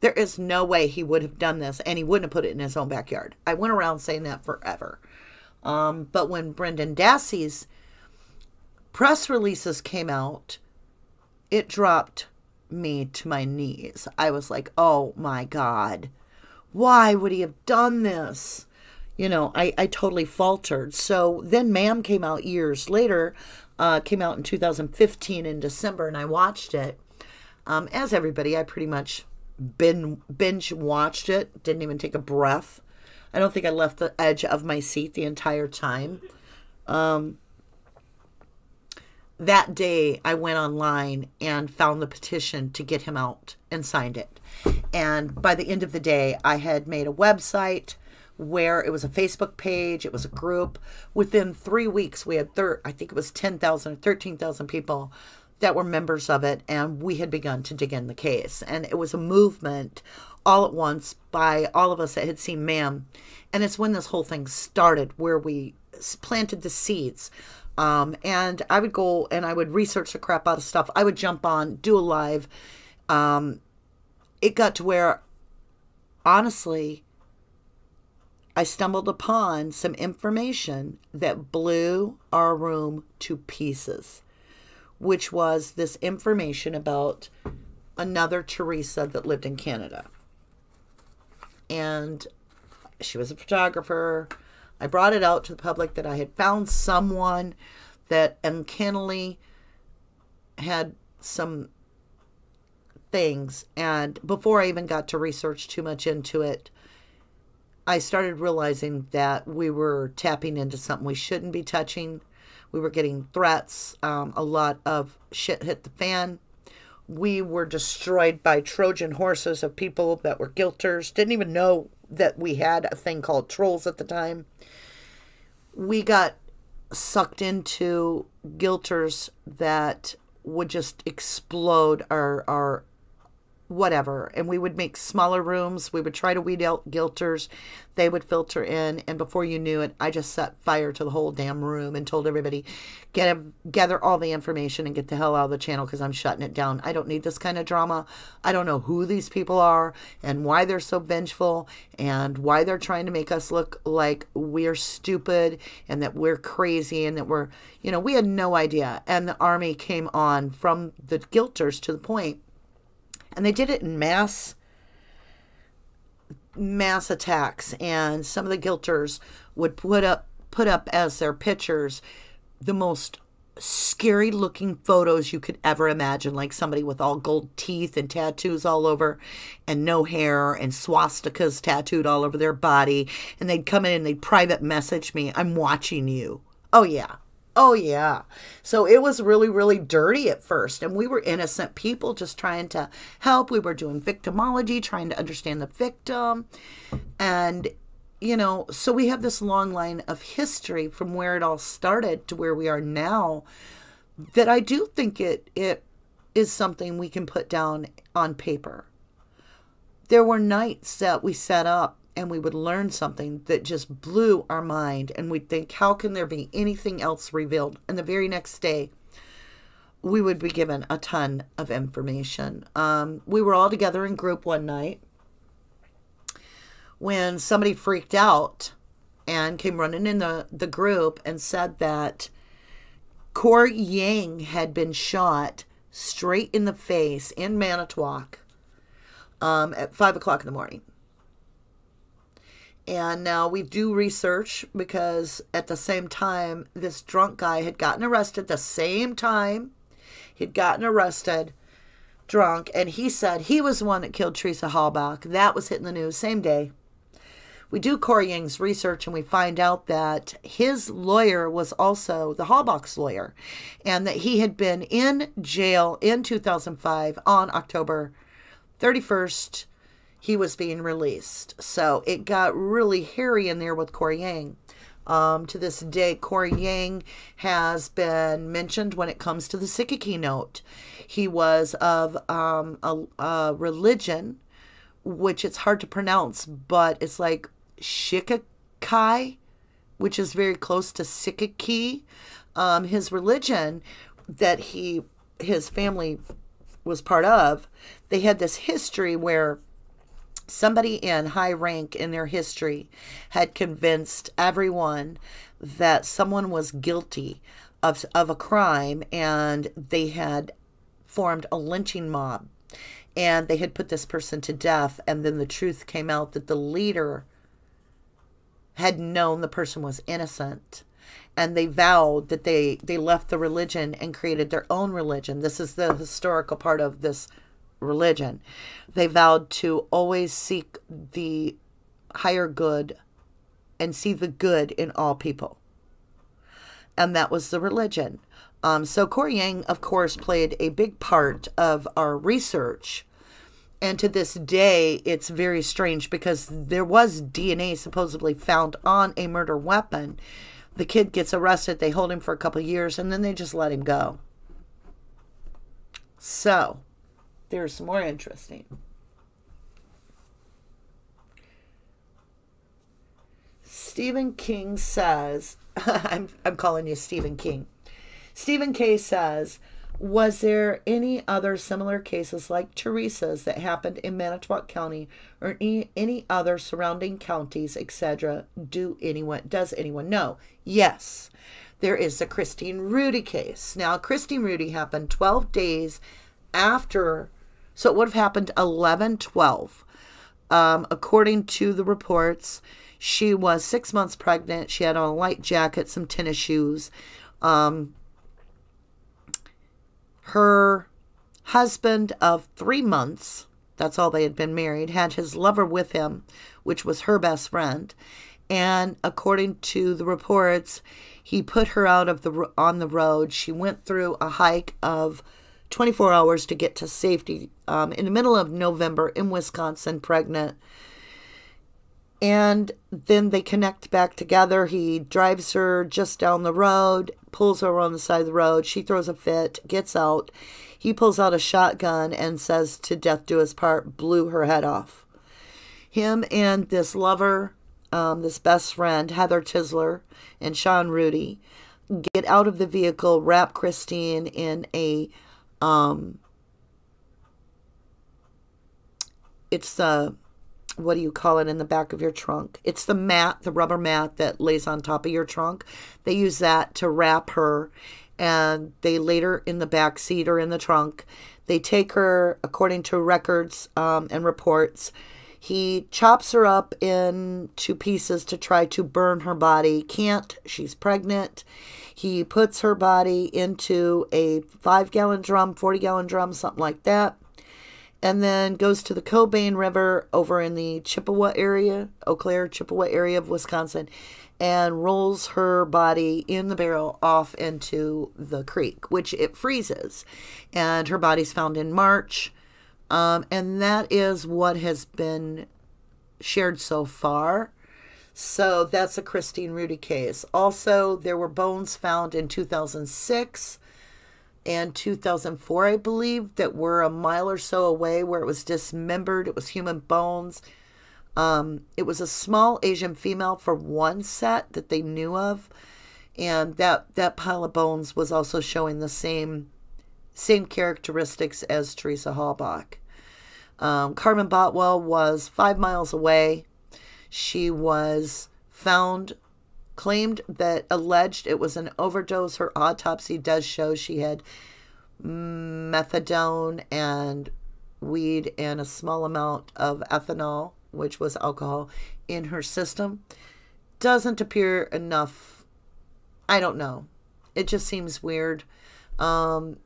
there is no way he would have done this, and he wouldn't have put it in his own backyard. I went around saying that forever. Um but when Brendan Dassey's press releases came out, it dropped me to my knees. I was like, oh my God, why would he have done this? You know, I, I totally faltered. So then Ma'am came out years later, uh, came out in two thousand fifteen in December, and I watched it. Um, as everybody, I pretty much bin, binge watched it, didn't even take a breath. I don't think I left the edge of my seat the entire time. Um, That day, I went online and found the petition to get him out and signed it. And by the end of the day, I had made a website where it was a Facebook page. It was a group. Within three weeks, we had, thir I think it was ten thousand or thirteen thousand people that were members of it. And we had begun to dig in the case. And it was a movement all at once by all of us that had seen Ma'am. And it's when this whole thing started where we planted the seeds. Um, and I would go and I would research the crap out of stuff. I would jump on, do a live. Um, it got to where, honestly, I stumbled upon some information that blew our room to pieces, which was this information about another Teresa that lived in Canada. And she was a photographer. I brought it out to the public that I had found someone that uncannily had some things. And before I even got to research too much into it, I started realizing that we were tapping into something we shouldn't be touching. We were getting threats. Um, a lot of shit hit the fan. We were destroyed by Trojan horses of people that were guilters. Didn't even know that we had a thing called trolls at the time. We got sucked into guilters that would just explode our, our whatever. And we would make smaller rooms. We would try to weed out guilters. They would filter in. And before you knew it, I just set fire to the whole damn room and told everybody, get a, gather all the information and get the hell out of the channel because I'm shutting it down. I don't need this kind of drama. I don't know who these people are and why they're so vengeful and why they're trying to make us look like we're stupid and that we're crazy and that we're, you know, we had no idea. And the army came on from the guilters to the point. And they did it in mass, mass attacks. And some of the guilters would put up, put up as their pictures the most scary looking photos you could ever imagine, like somebody with all gold teeth and tattoos all over and no hair and swastikas tattooed all over their body. And they'd come in and they'd private message me, "I'm watching you." Oh yeah. Oh yeah. So it was really, really dirty at first. And we were innocent people just trying to help. We were doing victimology, trying to understand the victim. And, you know, so we have this long line of history from where it all started to where we are now, that I do think it it is something we can put down on paper. There were nights that we sat up and we would learn something that just blew our mind. And we'd think, how can there be anything else revealed? And the very next day, we would be given a ton of information. Um, we were all together in group one night when somebody freaked out and came running in the, the group and said that Corey Yang had been shot straight in the face in Manitowoc um, at five o'clock in the morning. And now we do research because at the same time, this drunk guy had gotten arrested the same time. He'd gotten arrested drunk, and he said he was the one that killed Teresa Halbach. That was hitting the news same day. We do Corey Yang's research, and we find out that his lawyer was also the Halbach's lawyer, and that he had been in jail in two thousand five on October thirty-first, he was being released. So it got really hairy in there with Corey Yang. Um, to this day, Corey Yang has been mentioned when it comes to the Sikiki note. He was of um, a, a religion, which it's hard to pronounce, but it's like Sikiki, which is very close to Sikiki. Um, his religion that he, his family was part of, they had this history where somebody in high rank in their history had convinced everyone that someone was guilty of, of a crime, and they had formed a lynching mob, and they had put this person to death, and then the truth came out that the leader had known the person was innocent. And they vowed that they, they left the religion and created their own religion. This is the historical part of this religion. They vowed to always seek the higher good and see the good in all people. And that was the religion. Um, so Corey Yang, of course, played a big part of our research. And to this day, it's very strange because there was D N A supposedly found on a murder weapon. The kid gets arrested. They hold him for a couple of years, and then they just let him go. So there's some more interesting. Stephen King says, I'm, I'm calling you Stephen King. Stephen K says, was there any other similar cases like Teresa's that happened in Manitowoc County or any, any other surrounding counties, et cetera? Do anyone, does anyone know? Yes, there is the Christine Rudy case. Now, Christine Rudy happened twelve days after. So it would have happened eleven twelve. Um, according to the reports, she was six months pregnant. She had on a light jacket, some tennis shoes. Um, her husband of three months, that's all they had been married, had his lover with him, which was her best friend. And according to the reports, he put her out of the on the road. She went through a hike of twenty-four hours to get to safety um, in the middle of November in Wisconsin, pregnant. And then they connect back together. He drives her just down the road, pulls her on the side of the road. She throws a fit, gets out. He pulls out a shotgun and says, "To death do his part," blew her head off. Him and this lover, um, this best friend, Heather Tisler and Sean Rudy, get out of the vehicle, wrap Christine in a Um, it's the, what do you call it in the back of your trunk? It's the mat, the rubber mat that lays on top of your trunk. They use that to wrap her, and they later in the back seat or in the trunk, they take her, according to records um, and reports, He chops her up into pieces to try to burn her body. Can't. She's pregnant. He puts her body into a five-gallon drum, forty-gallon drum, something like that, and then goes to the Cobain River over in the Chippewa area, Eau Claire, Chippewa area of Wisconsin, and rolls her body in the barrel off into the creek, which it freezes. And her body's found in March. Um, and that is what has been shared so far. So that's a Christine Rudy case. Also, there were bones found in two thousand six and two thousand four, I believe, that were a mile or so away where it was dismembered. It was human bones. Um, it was a small Asian female for one set that they knew of. And that, that pile of bones was also showing the same, same characteristics as Teresa Halbach. Um, Carmen Boutwell was five miles away. She was found, claimed that, alleged it was an overdose. Her autopsy does show she had methadone and weed and a small amount of ethanol, which was alcohol, in her system. Doesn't appear enough. I don't know. It just seems weird. Um,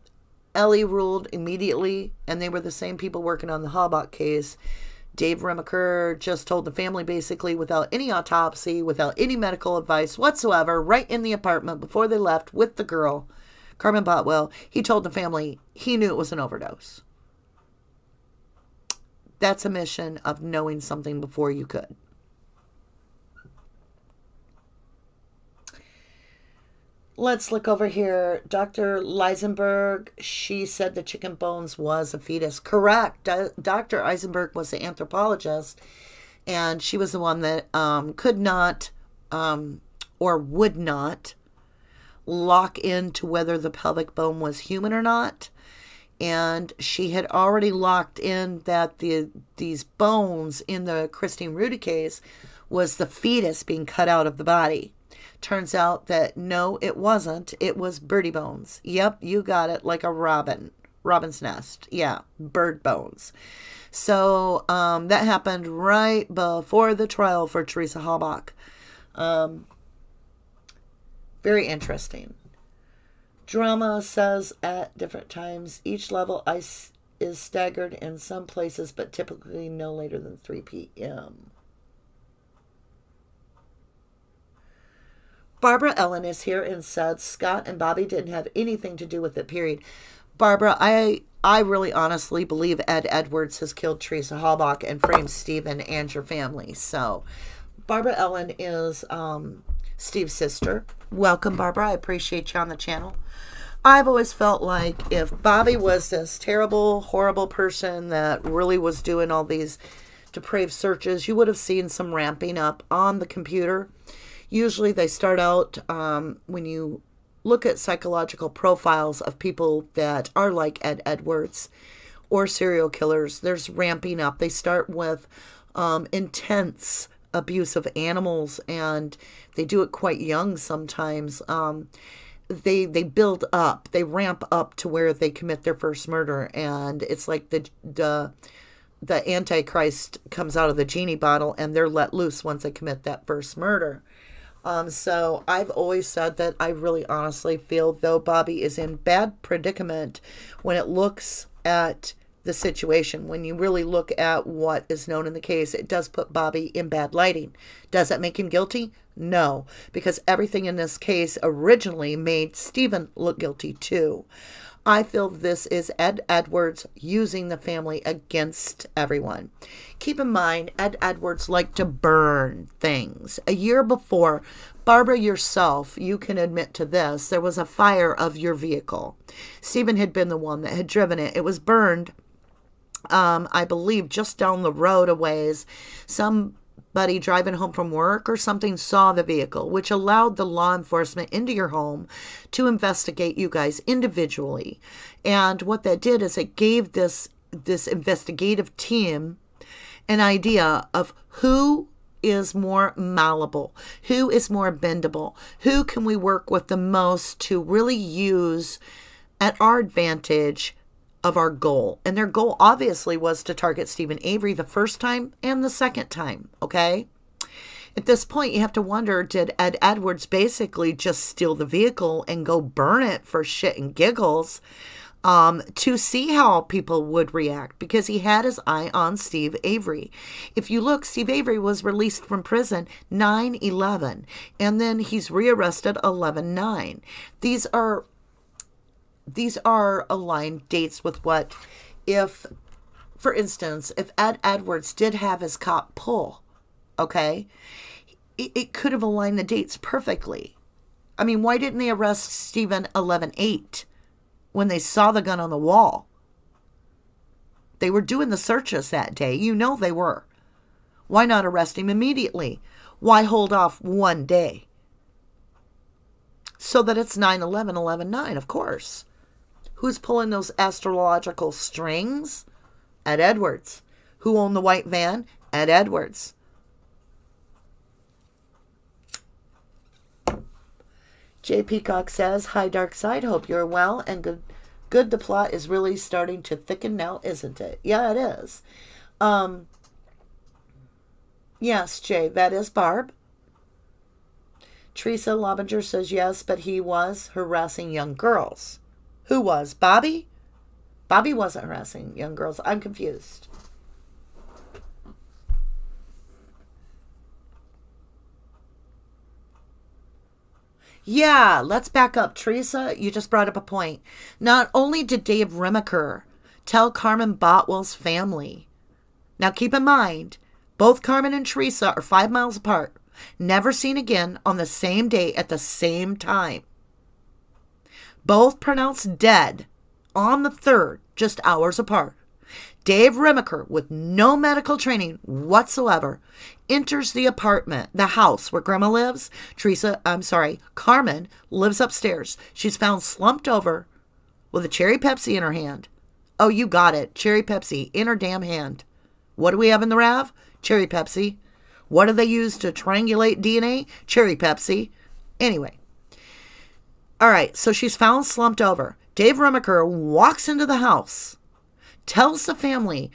Ellie ruled immediately, and they were the same people working on the Halbach case. Dave Remeker just told the family, basically, without any autopsy, without any medical advice whatsoever, right in the apartment before they left with the girl, Carmen Boutwell, he told the family he knew it was an overdose. That's a mission of knowing something before you could. Let's look over here. Doctor Eisenberg, she said the chicken bones was a fetus. Correct. Doctor Eisenberg was the anthropologist, and she was the one that um, could not um, or would not lock into whether the pelvic bone was human or not. And she had already locked in that the these bones in the Christine Rudy case was the fetus being cut out of the body. Turns out that, no, it wasn't. It was birdie bones. Yep, you got it, like a robin. Robin's nest. Yeah, bird bones. So um, that happened right before the trial for Teresa Halbach. Um, very interesting. Drama says at different times, each level ice is staggered in some places, but typically no later than three p m Barbara Ellen is here and said Scott and Bobby didn't have anything to do with it, period. Barbara, I, I really honestly believe Ed Edwards has killed Teresa Halbach and framed Steven and your family. So Barbara Ellen is um, Steve's sister. Welcome, Barbara. I appreciate you on the channel. I've always felt like if Bobby was this terrible, horrible person that really was doing all these depraved searches, you would have seen some ramping up on the computer. Usually they start out um, when you look at psychological profiles of people that are like Ed Edwards or serial killers, there's ramping up. They start with um, intense abuse of animals, and they do it quite young sometimes. Um, they they build up, they ramp up to where they commit their first murder, and it's like the the the Antichrist comes out of the genie bottle, and they're let loose once they commit that first murder. Um, so I've always said that I really honestly feel, though, Bobby is in bad predicament when it looks at the situation. When you really look at what is known in the case, it does put Bobby in bad lighting. Does that make him guilty? No, because everything in this case originally made Steven look guilty too. I feel this is Ed Edwards using the family against everyone. Keep in mind, Ed Edwards liked to burn things. A year before, Barbara, yourself, you can admit to this, there was a fire of your vehicle. Steven had been the one that had driven it. It was burned. Um, I believe just down the road a ways, somebody driving home from work or something saw the vehicle, which allowed the law enforcement into your home to investigate you guys individually. And what that did is it gave this, this investigative team an idea of who is more malleable, who is more bendable, who can we work with the most to really use at our advantage of our goal. And their goal obviously was to target Steven Avery the first time and the second time, okay? At this point, you have to wonder, did Ed Edwards basically just steal the vehicle and go burn it for shit and giggles um, to see how people would react? Because he had his eye on Steve Avery. If you look, Steve Avery was released from prison nine eleven, and then he's rearrested eleven nine. These are, these are aligned dates with what, if, for instance, if Ed Edwards did have his cop pull, okay, it could have aligned the dates perfectly. I mean, why didn't they arrest Steven eleven eight when they saw the gun on the wall? They were doing the searches that day. You know they were. Why not arrest him immediately? Why hold off one day? So that it's nine eleven, eleven nine, of course. Who's pulling those astrological strings? Ed Edwards. Who owned the white van? Ed Edwards. Jay Peacock says, hi, Dark Side. Hope you're well and good. Good. The plot is really starting to thicken now, isn't it? Yeah, it is. Um, yes, Jay, that is Barb. Teresa Lobinger says, yes, but he was harassing young girls. Who was? Bobby? Bobby wasn't harassing young girls. I'm confused. Yeah, let's back up. Teresa, you just brought up a point. Not only did Dave Remeker tell Carmen Boutwell's family. Now keep in mind, both Carmen and Teresa are five miles apart. Never seen again on the same day at the same time. Both pronounced dead on the third, just hours apart. Dave Remeker, with no medical training whatsoever, enters the apartment, the house where Grandma lives. Teresa, I'm sorry, Carmen lives upstairs. She's found slumped over with a cherry Pepsi in her hand. Oh, you got it. Cherry Pepsi in her damn hand. What do we have in the R A V? Cherry Pepsi. What do they use to triangulate D N A? Cherry Pepsi. Anyway. All right, so she's found slumped over. Dave Remeker walks into the house, tells the family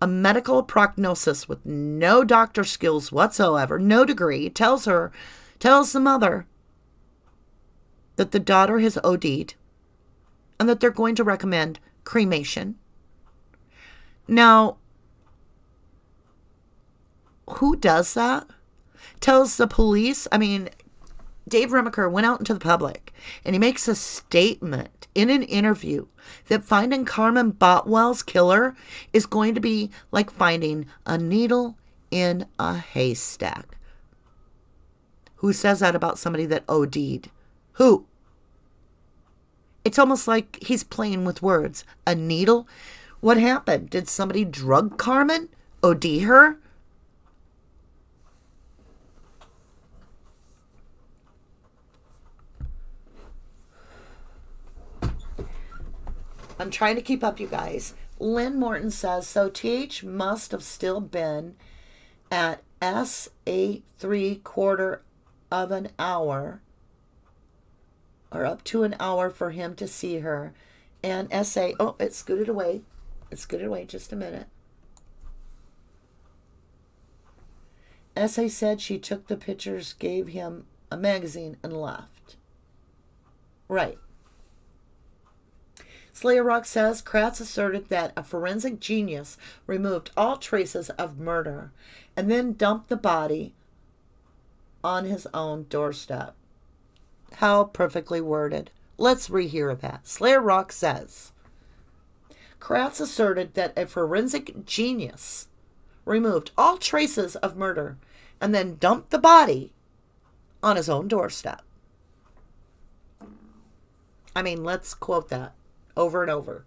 a medical prognosis with no doctor skills whatsoever, no degree, tells her, tells the mother that the daughter has O D'd and that they're going to recommend cremation. Now, who does that? Tells the police. I mean, Dave Remeker went out into the public and he makes a statement in an interview that finding Carmen Boutwell's killer is going to be like finding a needle in a haystack. Who says that about somebody that O D'd? Who? It's almost like he's playing with words. A needle? What happened? Did somebody drug Carmen? O D her? I'm trying to keep up, you guys. Lynn Morton says, so T H must have still been at S A three-quarter of an hour or up to an hour for him to see her. And S A, oh, it scooted away. It scooted away just a minute. S A said she took the pictures, gave him a magazine, and left. Right. Slayer Rock says, Kratz asserted that a forensic genius removed all traces of murder and then dumped the body on his own doorstep. How perfectly worded. Let's rehear that. Slayer Rock says, Kratz asserted that a forensic genius removed all traces of murder and then dumped the body on his own doorstep. I mean, let's quote that. Over and over.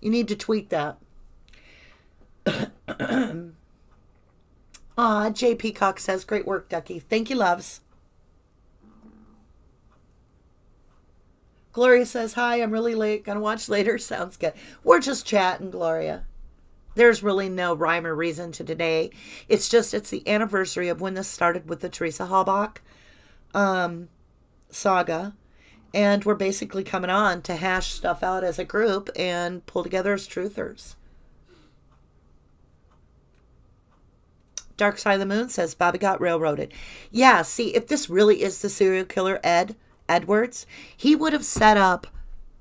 You need to tweet that. Ah, Jay Peacock says, great work, Ducky. Thank you, loves. Gloria says, hi, I'm really late. Gonna watch later. Sounds good. We're just chatting, Gloria. There's really no rhyme or reason to today. It's just, it's the anniversary of when this started with the Teresa Halbach um, saga. And we're basically coming on to hash stuff out as a group and pull together as truthers. Dark Side of the Moon says, Bobby got railroaded. Yeah, see, if this really is the serial killer Ed Edwards, he would have set up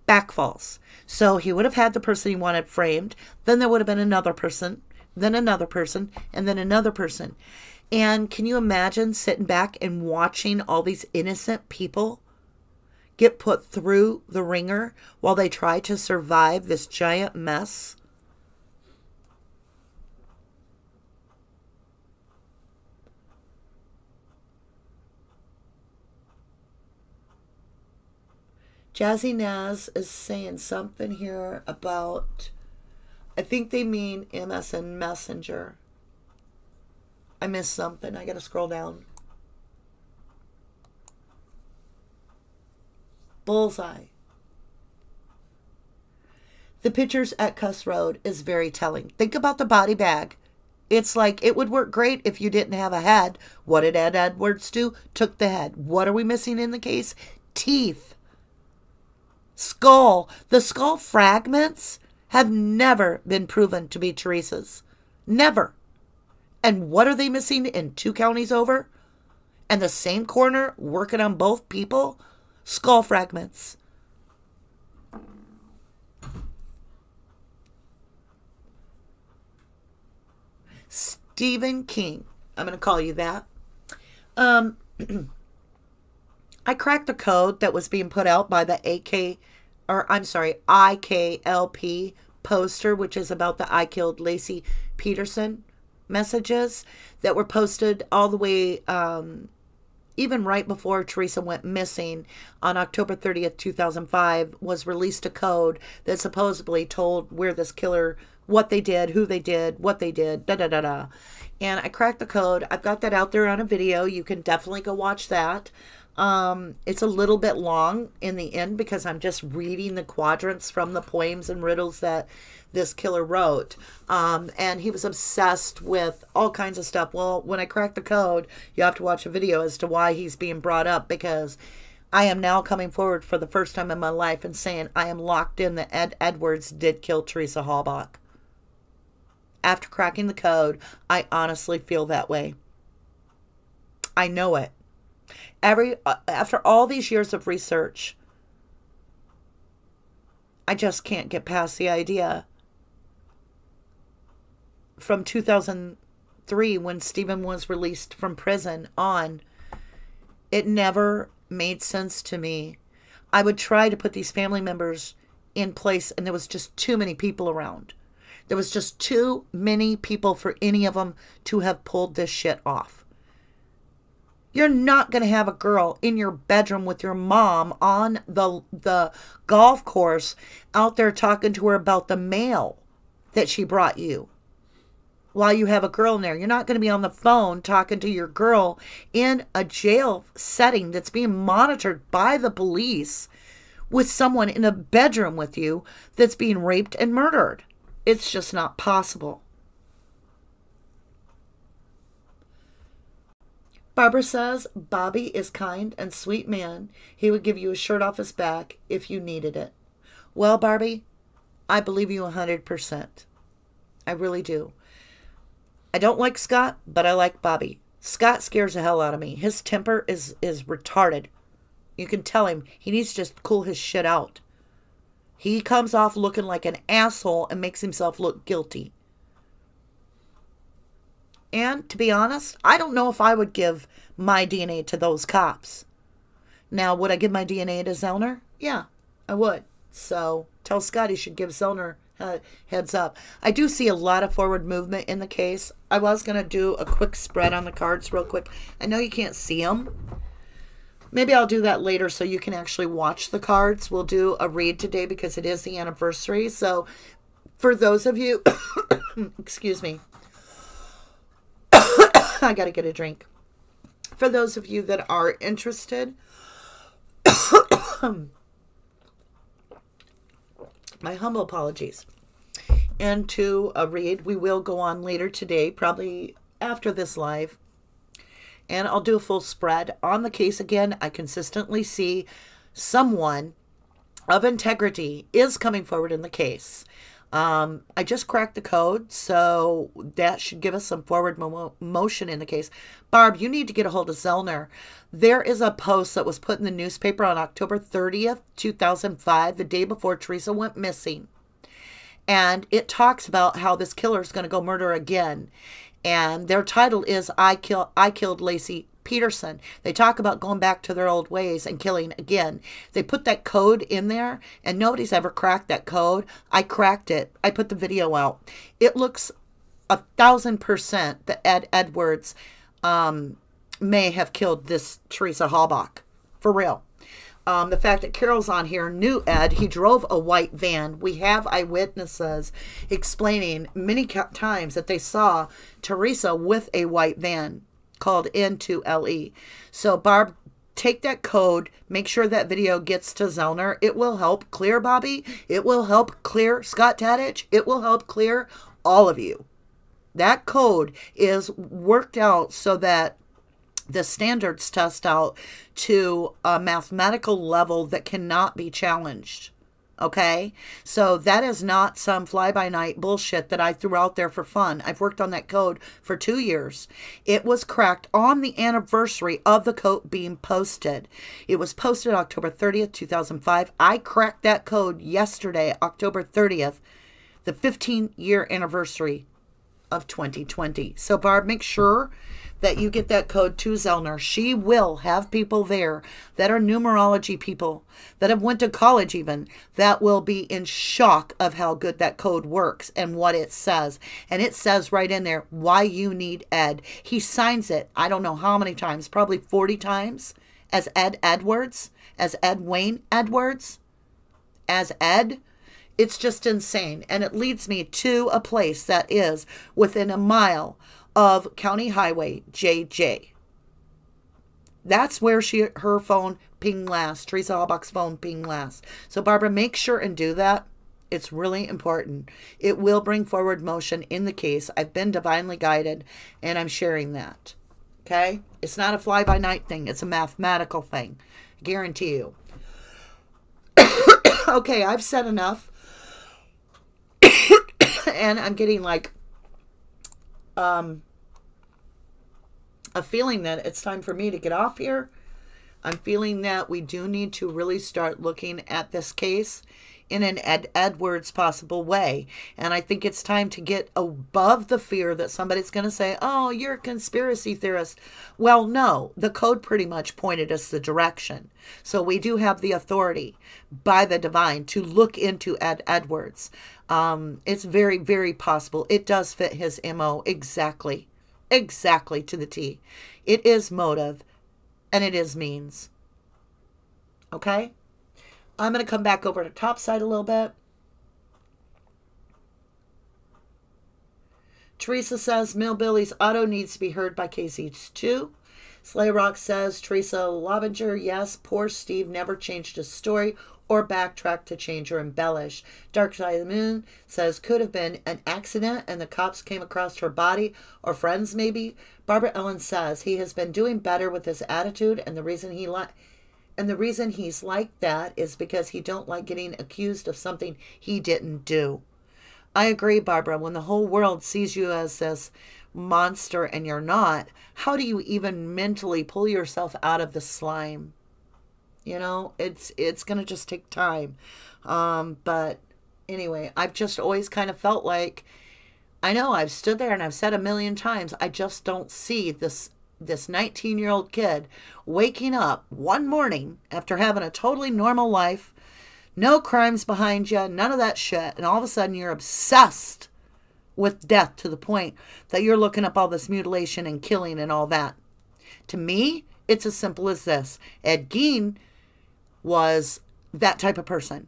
backfalls. So he would have had the person he wanted framed. Then there would have been another person, then another person, and then another person. And can you imagine sitting back and watching all these innocent people get put through the ringer while they try to survive this giant mess? Jazzy Naz is saying something here about, I think they mean M S N Messenger. I missed something. I got to scroll down. Bullseye. The pictures at Kuss Road is very telling. Think about the body bag. It's like, it would work great if you didn't have a head. What did Ed Edwards do? Took the head. What are we missing in the case? Teeth. Skull. The skull fragments have never been proven to be Teresa's. Never. And what are they missing in two counties over? And the same coroner working on both people? Skull fragments. Stephen King. I'm going to call you that. Um... I cracked the code that was being put out by the A K, or I'm sorry, I K L P poster, which is about the I Killed Lacy Peterson messages that were posted all the way, um, even right before Teresa went missing on October thirtieth, two thousand five, was released a code that supposedly told where this killer, what they did, who they did, what they did, da da da da. And I cracked the code. I've got that out there on a video. You can definitely go watch that. Um, it's a little bit long in the end because I'm just reading the quadrants from the poems and riddles that this killer wrote. Um, and he was obsessed with all kinds of stuff. Well, when I crack the code, you have to watch a video as to why he's being brought up, because I am now coming forward for the first time in my life and saying I am locked in that Ed Edwards did kill Teresa Halbach. After cracking the code, I honestly feel that way. I know it. Every uh, after all these years of research, I just can't get past the idea from two thousand three when Stephen was released from prison on, it never made sense to me. I would try to put these family members in place and there was just too many people around. There was just too many people for any of them to have pulled this shit off. You're not going to have a girl in your bedroom with your mom on the the golf course out there talking to her about the mail that she brought you while you have a girl in there. You're not going to be on the phone talking to your girl in a jail setting that's being monitored by the police with someone in a bedroom with you that's being raped and murdered. It's just not possible. Barbara says, Bobby is kind and sweet man. He would give you a shirt off his back if you needed it. Well, Barbie, I believe you one hundred percent. I really do. I don't like Scott, but I like Bobby. Scott scares the hell out of me. His temper is, is retarded. You can tell him he needs to just cool his shit out. He comes off looking like an asshole and makes himself look guilty. And to be honest, I don't know if I would give my D N A to those cops. Now, would I give my D N A to Zellner? Yeah, I would. So tell Scott he should give Zellner a heads up. I do see a lot of forward movement in the case. I was going to do a quick spread on the cards real quick. I know you can't see them. Maybe I'll do that later so you can actually watch the cards. We'll do a read today because it is the anniversary. So for those of you, excuse me. I gotta get a drink. For those of you that are interested, my humble apologies. And to a read, we will go on later today, probably after this live. And I'll do a full spread on the case again. I consistently see someone of integrity is coming forward in the case. Um, I just cracked the code, so that should give us some forward mo motion in the case. Barb, you need to get a hold of Zellner. There is a post that was put in the newspaper on October thirtieth, two thousand five, the day before Teresa went missing. And it talks about how this killer is going to go murder again. And their title is, I, kill, I Killed Lacy Peterson. They talk about going back to their old ways and killing again. They put that code in there, and nobody's ever cracked that code. I cracked it. I put the video out. It looks a thousand percent that Ed Edwards um, may have killed this Teresa Halbach. For real. Um, the fact that Carol's on here knew Ed. He drove a white van. We have eyewitnesses explaining many times that they saw Teresa with a white van called into L E. So Barb, take that code. Make sure that video gets to Zellner. It will help clear Bobby. It will help clear Scott Tadych. It will help clear all of you. That code is worked out so that the standards test out to a mathematical level that cannot be challenged. Okay? So that is not some fly-by-night bullshit that I threw out there for fun. I've worked on that code for two years. It was cracked on the anniversary of the code being posted. It was posted October thirtieth, two thousand five. I cracked that code yesterday, October thirtieth, the fifteen-year anniversary of twenty twenty. So, Barb, make sure that you get that code to Zellner. She will have people there that are numerology people, that have went to college even, that will be in shock of how good that code works and what it says. And it says right in there why you need Ed. He signs it, I don't know how many times, probably forty times, as Ed Edwards, as Ed Wayne Edwards, as Ed. It's just insane. And it leads me to a place that is within a mile of County Highway J J. That's where she her phone pinged last. Teresa Halbach's phone pinged last. So Barbara, make sure and do that. It's really important. It will bring forward motion in the case. I've been divinely guided, and I'm sharing that. Okay? It's not a fly-by-night thing. It's a mathematical thing. I guarantee you. Okay, I've said enough. And I'm getting like Um, a feeling that it's time for me to get off here. I'm feeling that we do need to really start looking at this case in an Ed Edwards possible way. And I think it's time to get above the fear that somebody's going to say, oh, you're a conspiracy theorist. Well, no, the code pretty much pointed us the direction. So we do have the authority by the divine to look into Ed Edwards. Um, it's very, very possible. It does fit his M O exactly, exactly to the T. It is motive and it is means. Okay? I'm going to come back over to top side a little bit. Teresa says, Millbilly's auto needs to be heard by K C two. Slay Rock says, Teresa Lobinger, yes, poor Steve never changed his story or backtracked to change or embellish. Dark Side of the Moon says, could have been an accident and the cops came across her body, or friends maybe. Barbara Ellen says, he has been doing better with his attitude, and the reason he li- And the reason he's like that is because he don't like getting accused of something he didn't do. I agree, Barbara. When the whole world sees you as this monster and you're not, how do you even mentally pull yourself out of the slime? You know, it's it's going to just take time. Um, but anyway, I've just always kind of felt like, I know I've stood there and I've said a million times, I just don't see this this nineteen-year-old kid waking up one morning after having a totally normal life, no crimes behind you, none of that shit, and all of a sudden you're obsessed with death to the point that you're looking up all this mutilation and killing and all that. To me, it's as simple as this. Ed Gein was that type of person.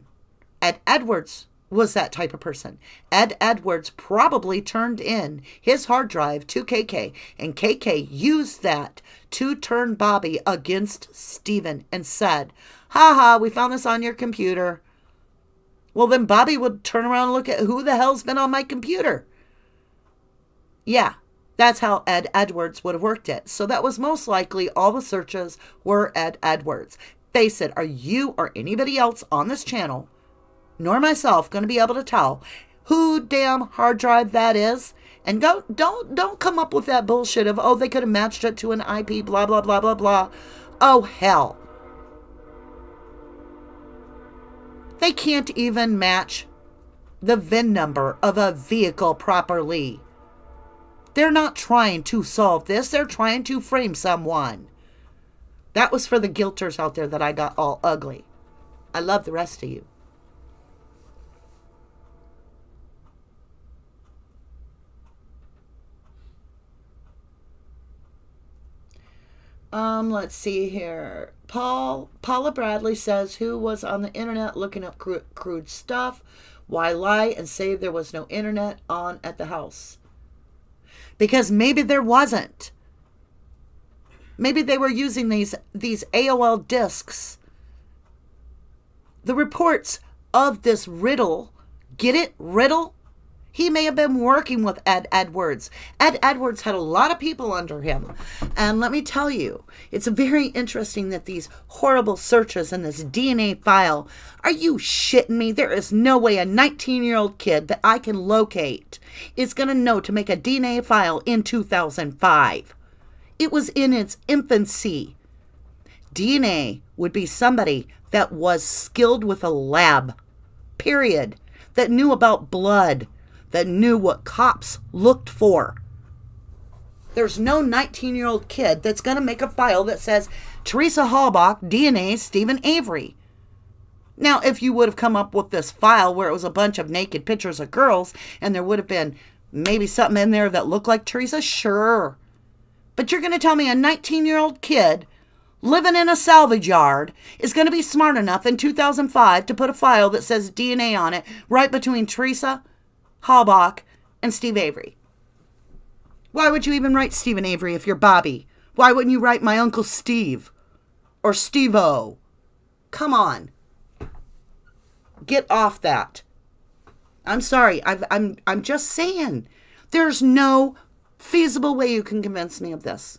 Ed Edwards was that type of person. Ed Edwards probably turned in his hard drive to K K, and K K used that to turn Bobby against Steven and said, ha ha, we found this on your computer. Well, then Bobby would turn around and look at who the hell's been on my computer. Yeah, that's how Ed Edwards would have worked it. So that was most likely all the searches were Ed Edwards. face it, are you or anybody else on this channel, nor myself, going to be able to tell who damn hard drive that is? And go, don't don't come up with that bullshit of, oh, they could have matched it to an I P, blah, blah, blah, blah, blah. Oh, hell. They can't even match the V I N number of a vehicle properly. They're not trying to solve this. They're trying to frame someone. That was for the guilters out there that I got all ugly. I love the rest of you. Um, let's see here. Paul, Paula Bradley says, who was on the internet looking up crude, crude stuff? Why lie and say there was no internet on at the house? Because maybe there wasn't. Maybe they were using these, these A O L discs. The reports of this Riddle, get it? Riddle? He may have been working with Ed Edwards. Ed Edwards had a lot of people under him. And let me tell you, it's very interesting that these horrible searches in this D N A file, are you shitting me? There is no way a nineteen-year-old kid that I can locate is going to know to make a D N A file in two thousand five. It was in its infancy. D N A would be somebody that was skilled with a lab, period, that knew about blood, that knew what cops looked for. There's no nineteen-year-old kid that's going to make a file that says, Teresa Halbach, D N A, Steven Avery. Now, if you would have come up with this file where it was a bunch of naked pictures of girls, and there would have been maybe something in there that looked like Teresa, sure. But you're going to tell me a nineteen-year-old kid living in a salvage yard is going to be smart enough in two thousand five to put a file that says D N A on it right between Teresa Halbach and Steve Avery. Why would you even write Stephen Avery if you're Bobby? Why wouldn't you write my Uncle Steve or Steve-O? Come on. Get off that. I'm sorry. I've, I'm, I'm just saying. There's no feasible way you can convince me of this.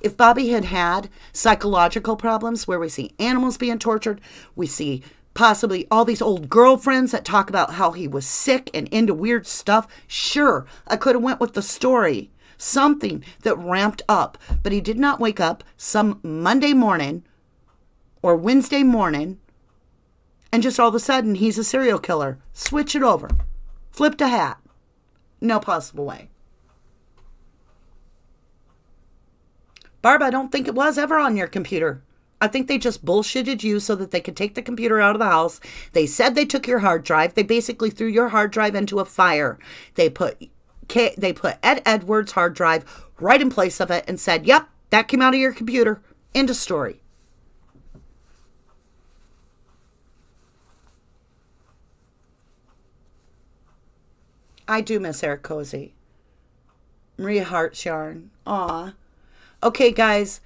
If Bobby had had psychological problems where we see animals being tortured, we see possibly all these old girlfriends that talk about how he was sick and into weird stuff. Sure, I could have went with the story. Something that ramped up. But he did not wake up some Monday morning or Wednesday morning and just all of a sudden he's a serial killer. Switch it over. Flipped a hat. No possible way. Barb, I don't think it was ever on your computer. I think they just bullshitted you so that they could take the computer out of the house. They said they took your hard drive. They basically threw your hard drive into a fire. They put they put Ed Edwards' hard drive right in place of it and said, yep, that came out of your computer. End of story. I do miss Eric Cozy. Maria Hart's yarn. Aw. Okay, guys.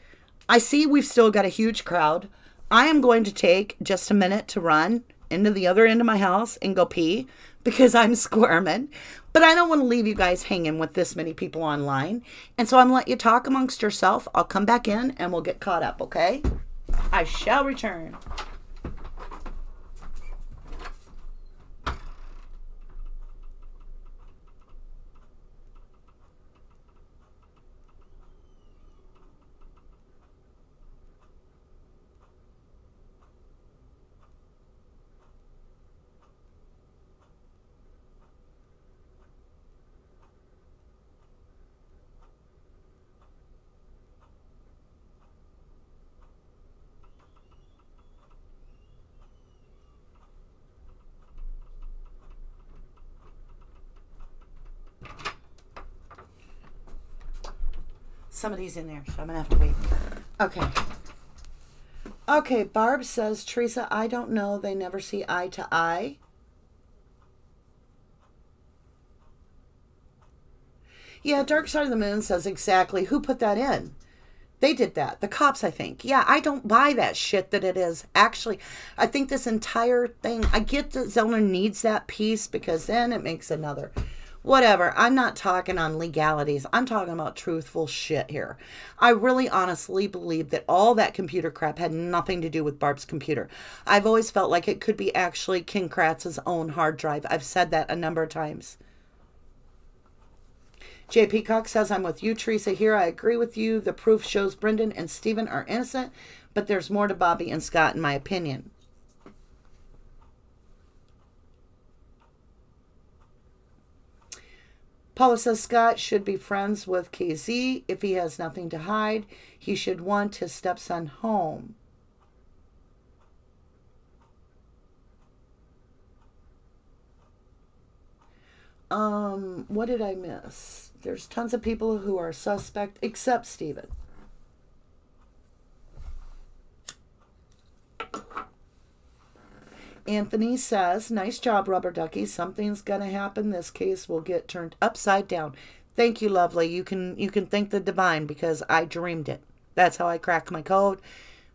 I see we've still got a huge crowd. I am going to take just a minute to run into the other end of my house and go pee because I'm squirming. But I don't want to leave you guys hanging with this many people online. And so I'm going to let you talk amongst yourself. I'll come back in and we'll get caught up, okay? I shall return. Somebody's in there, so I'm going to have to wait. Okay. Okay, Barb says, Teresa, I don't know. They never see eye to eye. Yeah, Dark Side of the Moon says exactly. Who put that in? They did that. The cops, I think. Yeah, I don't buy that shit that it is. Actually, I think this entire thing, I get that Zellner needs that piece because then it makes another Whatever. I'm not talking on legalities. I'm talking about truthful shit here. I really honestly believe that all that computer crap had nothing to do with Barb's computer. I've always felt like it could be actually Ken Kratz's own hard drive. I've said that a number of times. Jay Peacock says, I'm with you, Teresa, here. I agree with you. The proof shows Brendan and Steven are innocent, but there's more to Bobby and Scott, in my opinion. Paula says Scott should be friends with K Z. If he has nothing to hide, he should want his stepson home. Um, what did I miss? There's tons of people who are suspect, except Steven. Anthony says, nice job, Rubberducky. Something's going to happen. This case will get turned upside down. Thank you, lovely. You can, you can thank the divine because I dreamed it. That's how I crack my code.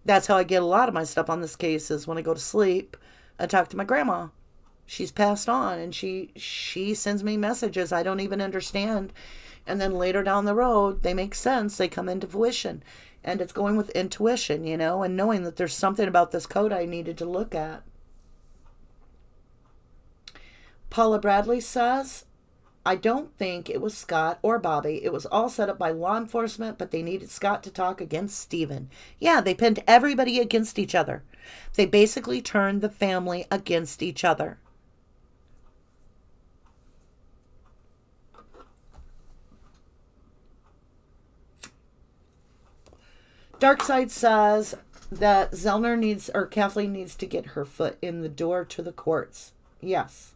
That's how I get a lot of my stuff on this case is when I go to sleep, I talk to my grandma. She's passed on and she, she sends me messages I don't even understand. And then later down the road, they make sense. They come into fruition. And it's going with intuition, you know, and knowing that there's something about this code I needed to look at. Paula Bradley says, I don't think it was Scott or Bobby. It was all set up by law enforcement, but they needed Scott to talk against Steven. Yeah, they pinned everybody against each other. They basically turned the family against each other. Darkside says that Zellner needs, or Kathleen needs to get her foot in the door to the courts. Yes.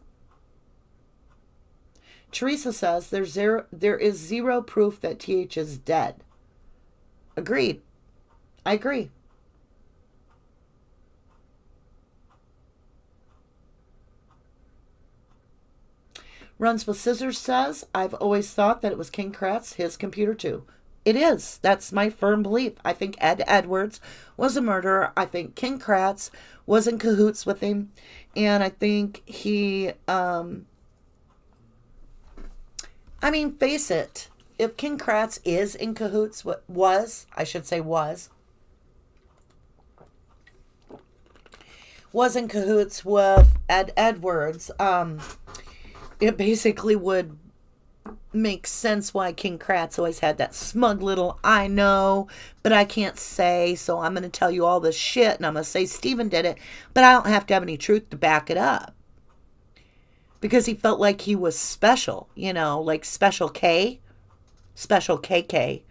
Teresa says there's zero, there is zero proof that T H is dead. Agreed. I agree. Runs with Scissors says, I've always thought that it was Ken Kratz, his computer too. It is. That's my firm belief. I think Ed Edwards was a murderer. I think Ken Kratz was in cahoots with him. And I think he... Um, I mean, face it, if Ken Kratz is in cahoots, was, I should say was, was in cahoots with Ed Edwards, um, it basically would make sense why Ken Kratz always had that smug little, I know, but I can't say, so I'm going to tell you all this shit, and I'm going to say Steven did it, but I don't have to have any truth to back it up. Because he felt like he was special, you know, like Special K, Special K K.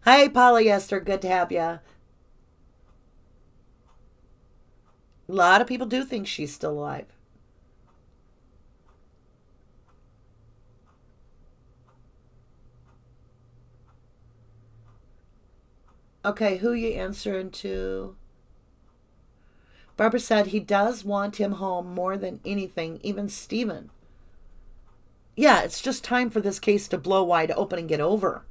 Hi, Polyester. Good to have you. A lot of people do think she's still alive. Okay, who you answering to? Barbara said he does want him home more than anything, even Steven. Yeah, it's just time for this case to blow wide open and get over.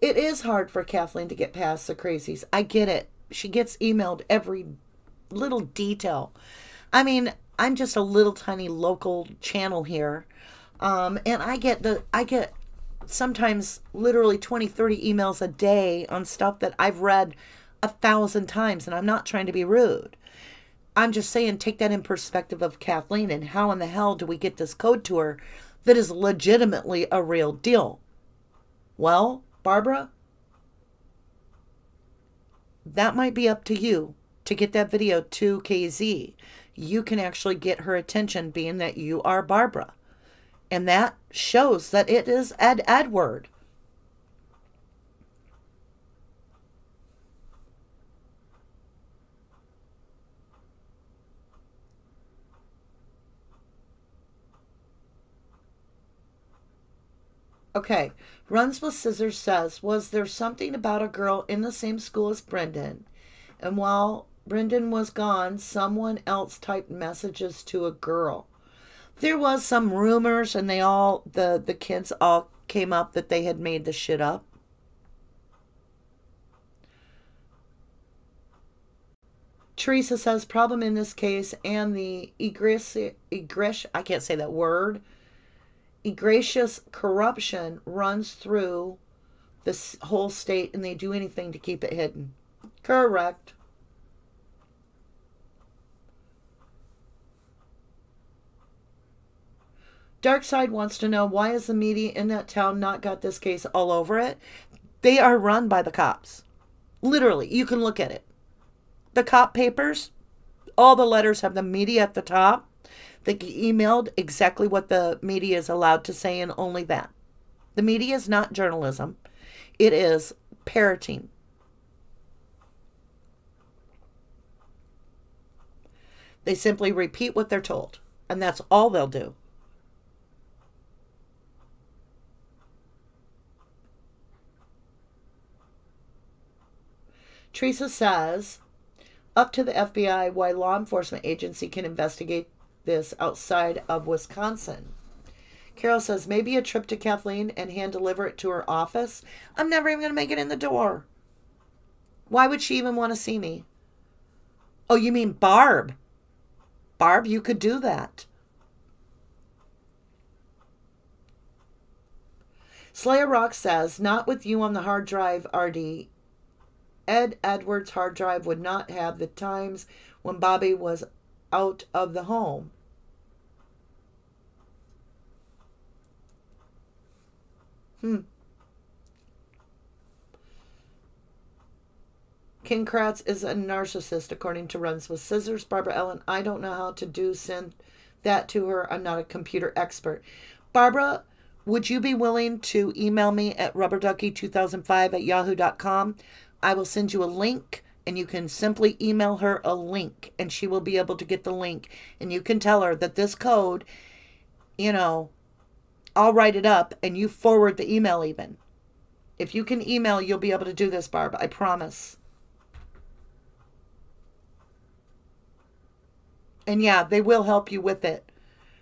It is hard for Kathleen to get past the crazies. I get it. She gets emailed every little detail. I mean, I'm just a little tiny local channel here. Um, and I get the, I get... sometimes literally twenty, thirty emails a day on stuff that I've read a thousand times, and I'm not trying to be rude. I'm just saying take that in perspective of Kathleen and how in the hell do we get this code to her that is legitimately a real deal? Well, Barbara, that might be up to you to get that video to K Z. You can actually get her attention being that you are Barbara. And that shows that it is Ed Edward. Okay. Runs with Scissors says, was there something about a girl in the same school as Brendan? And while Brendan was gone, someone else typed messages to a girl. There was some rumors, and they all, the, the kids all came up that they had made the shit up. Teresa says, problem in this case and the egress, egress, I can't say that word, egregious corruption runs through this whole state, and they do anything to keep it hidden. Correct. Darkside wants to know, why is the media in that town not got this case all over it? They are run by the cops. Literally, you can look at it. The cop papers, all the letters have the media at the top. They emailed exactly what the media is allowed to say and only that. The media is not journalism. It is parroting. They simply repeat what they're told, and that's all they'll do. Teresa says, up to the F B I why law enforcement agency can investigate this outside of Wisconsin. Carol says, maybe a trip to Kathleen and hand deliver it to her office. I'm never even going to make it in the door. Why would she even want to see me? Oh, you mean Barb? Barb, you could do that. Slayer Rock says, not with you on the hard drive, R D. Ed Edwards' hard drive would not have the times when Bobby was out of the home. Hmm. Ken Kratz is a narcissist, according to Runs with Scissors. Barbara Ellen, I don't know how to do send that to her. I'm not a computer expert. Barbara, would you be willing to email me at rubberducky two thousand five at yahoo dot com? I will send you a link, and you can simply email her a link, and she will be able to get the link. And you can tell her that this code, you know, I'll write it up, and you forward the email even. If you can email, you'll be able to do this, Barb. I promise. And yeah, they will help you with it.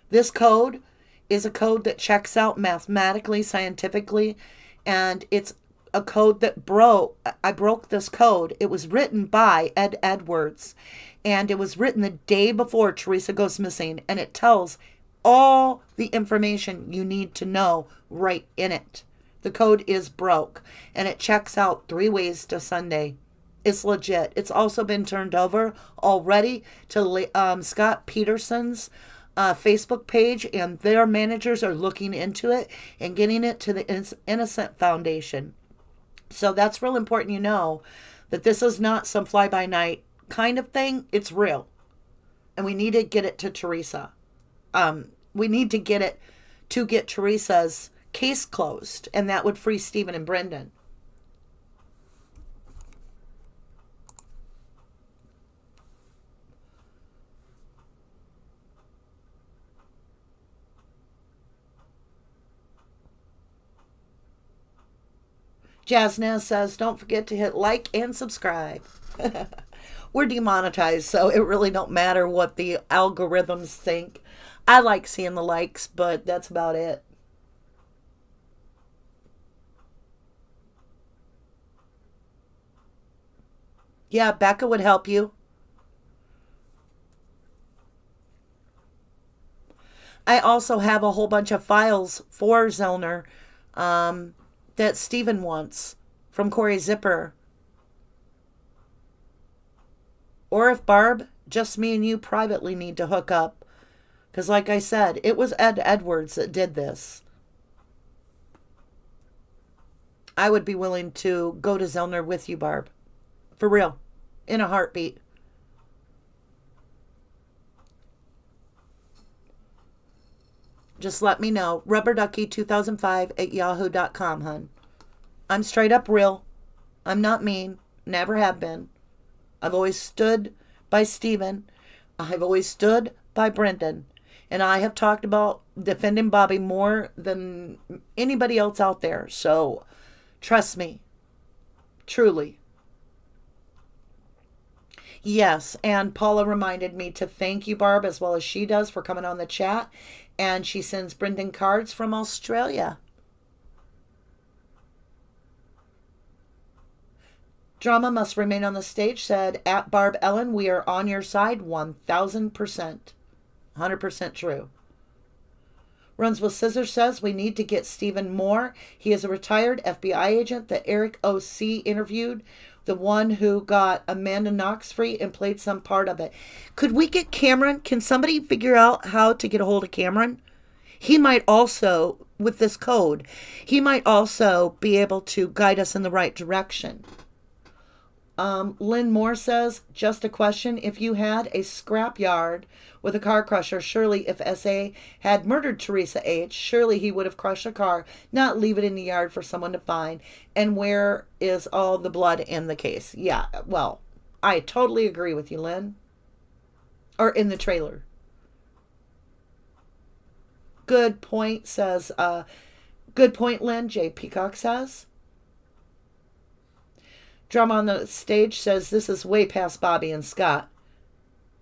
This code is a code that checks out mathematically, scientifically, and it's a code that broke, I broke this code. It was written by Ed Edwards, and it was written the day before Teresa goes missing, and it tells all the information you need to know right in it. The code is broke, and it checks out three ways to Sunday. It's legit. It's also been turned over already to um, Scott Peterson's Uh, Facebook page, and their managers are looking into it and getting it to the Innocent Foundation. So that's real important you know that this is not some fly-by-night kind of thing. It's real. And we need to get it to Teresa. Um, we need to get it to get Teresa's case closed, and that would free Steven and Brendan. Jasnaz says, don't forget to hit like and subscribe. We're demonetized, so it really don't matter what the algorithms think. I like seeing the likes, but that's about it. Yeah, Becca would help you. I also have a whole bunch of files for Zellner. Um... that Steven wants from Corey Zipper. Or if Barb, just me and you privately need to hook up. Because like I said, it was Ed Edwards that did this. I would be willing to go to Zellner with you, Barb. For real. In a heartbeat. Just let me know. Rubberducky two thousand five at yahoo dot com, hun. I'm straight up real. I'm not mean. Never have been. I've always stood by Steven. I've always stood by Brendan. And I have talked about defending Bobby more than anybody else out there. So trust me. Truly. Yes, and Paula reminded me to thank you, Barb, as well as she does, for coming on the chat. And she sends Brendan cards from Australia. Drama must remain on the stage, said at Barb Ellen. We are on your side one thousand percent. one hundred percent true. Runs with Scissors says we need to get Stephen Moore. He is a retired F B I agent that Eric O C interviewed, the one who got Amanda Knox free and played some part of it. Could we get Cameron? Can somebody figure out how to get a hold of Cameron? He might also, with this code, he might also be able to guide us in the right direction. Um, Lynn Moore says, just a question. If you had a scrap yard with a car crusher, surely if S A had murdered Teresa H, surely he would have crushed a car, not leave it in the yard for someone to find. And where is all the blood in the case? Yeah, well, I totally agree with you, Lynn. Or in the trailer. Good point, says, uh, good point, Lynn, Jay Peacock says. Drama on the stage says this is way past Bobby and Scott.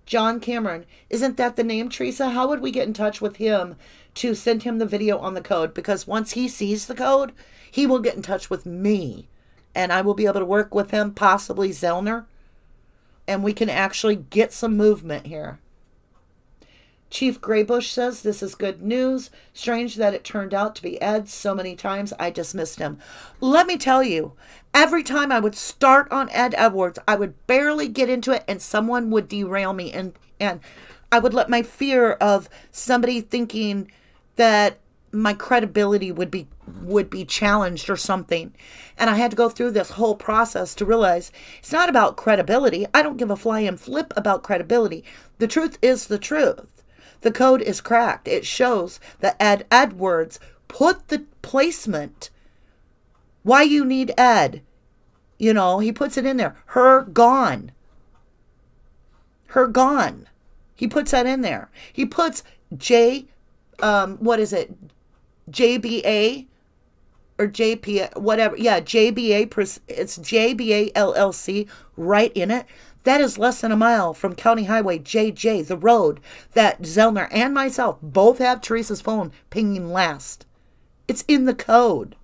John Cameron, isn't that the name, Teresa? How would we get in touch with him to send him the video on the code? Because once he sees the code, he will get in touch with me. And I will be able to work with him, possibly Zellner. And we can actually get some movement here. Chief Graybush says this is good news. Strange that it turned out to be Ed. So many times I dismissed him. Let me tell you, every time I would start on Ed Edwards, I would barely get into it and someone would derail me. And, and I would let my fear of somebody thinking that my credibility would be, would be challenged or something. And I had to go through this whole process to realize it's not about credibility. I don't give a flying flip about credibility. The truth is the truth. The code is cracked. It shows that Ed Edwards put the placement. Why you need Ed? You know, he puts it in there. Her gone. Her gone. He puts that in there. He puts J, um, what is it? J B A or J P, whatever. Yeah, J B A. It's J B A L L C right in it. That is less than a mile from County Highway J J, the road that Zellner and myself both have Teresa's phone pinging last. It's in the code.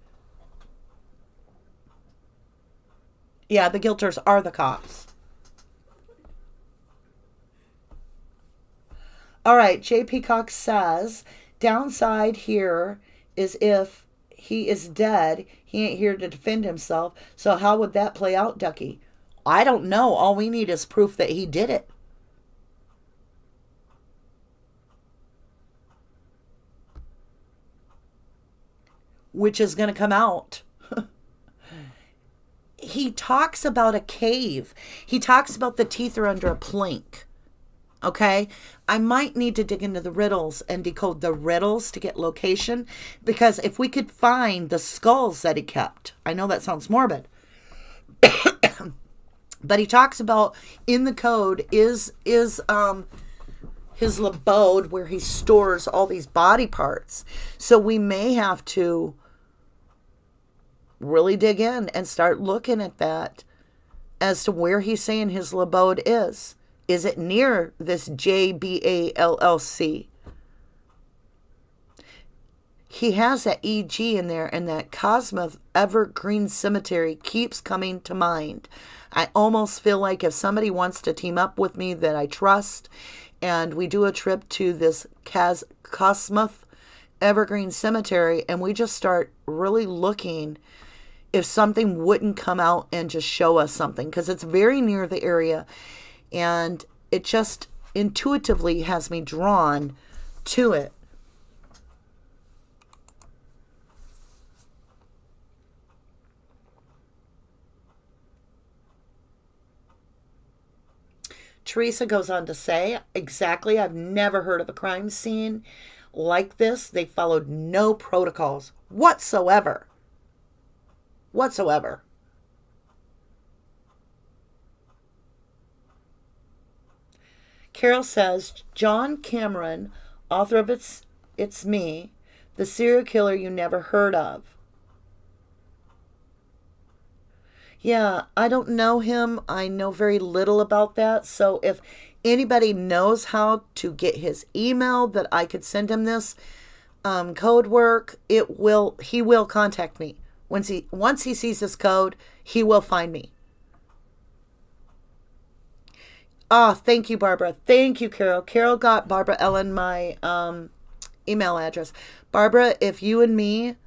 Yeah, the guilters are the cops. All right, Jay Peacock says, downside here is if he is dead, he ain't here to defend himself. So how would that play out, Ducky? I don't know. All we need is proof that he did it. Which is going to come out. He talks about a cave. He talks about the teeth are under a plank. Okay? I might need to dig into the riddles and decode the riddles to get location. Because if we could find the skulls that he kept. I know that sounds morbid. But he talks about in the code is is um his abode where he stores all these body parts. So we may have to really dig in and start looking at that as to where he's saying his abode is. Is it near this J B A L L C? He has that E G in there, and that Kossuth Evergreen Cemetery keeps coming to mind. I almost feel like if somebody wants to team up with me that I trust and we do a trip to this Kossuth Evergreen Cemetery and we just start really looking if something wouldn't come out and just show us something, because it's very near the area and it just intuitively has me drawn to it. Teresa goes on to say, exactly, I've never heard of a crime scene like this. They followed no protocols whatsoever. Whatsoever. Carol says, John Cameron, author of It's, It's Me, the serial killer you never heard of. Yeah, I don't know him. I know very little about that. So if anybody knows how to get his email that I could send him this um, code work, it will. He will contact me once he once he sees this code. He will find me. Oh, thank you, Barbara. Thank you, Carol. Carol got Barbara Ellen my um, email address. Barbara, if you and me,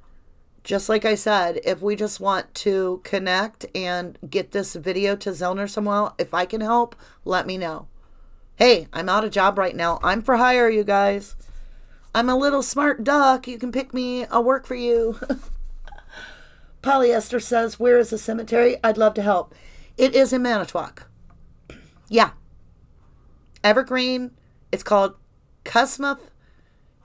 just like I said, if we just want to connect and get this video to Zellner somehow, if I can help, let me know. Hey, I'm out of job right now. I'm for hire, you guys. I'm a little smart duck. You can pick me. I'll work for you. Polyester says, where is the cemetery? I'd love to help. It is in Manitowoc. Yeah. Evergreen. It's called Kossuth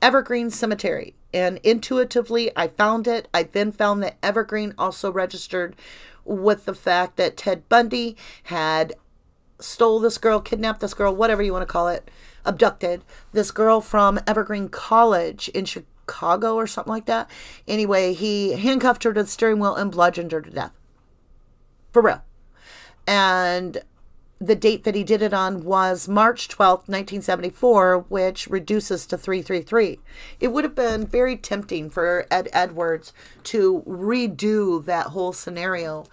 Evergreen Cemetery. And intuitively, I found it. I then found that Evergreen also registered with the fact that Ted Bundy had stole this girl, kidnapped this girl, whatever you want to call it, abducted this girl from Evergreen College in Chicago or something like that. Anyway, he handcuffed her to the steering wheel and bludgeoned her to death. For real. And the date that he did it on was March twelfth, nineteen seventy-four, which reduces to three three three. It would have been very tempting for Ed Edwards to redo that whole scenario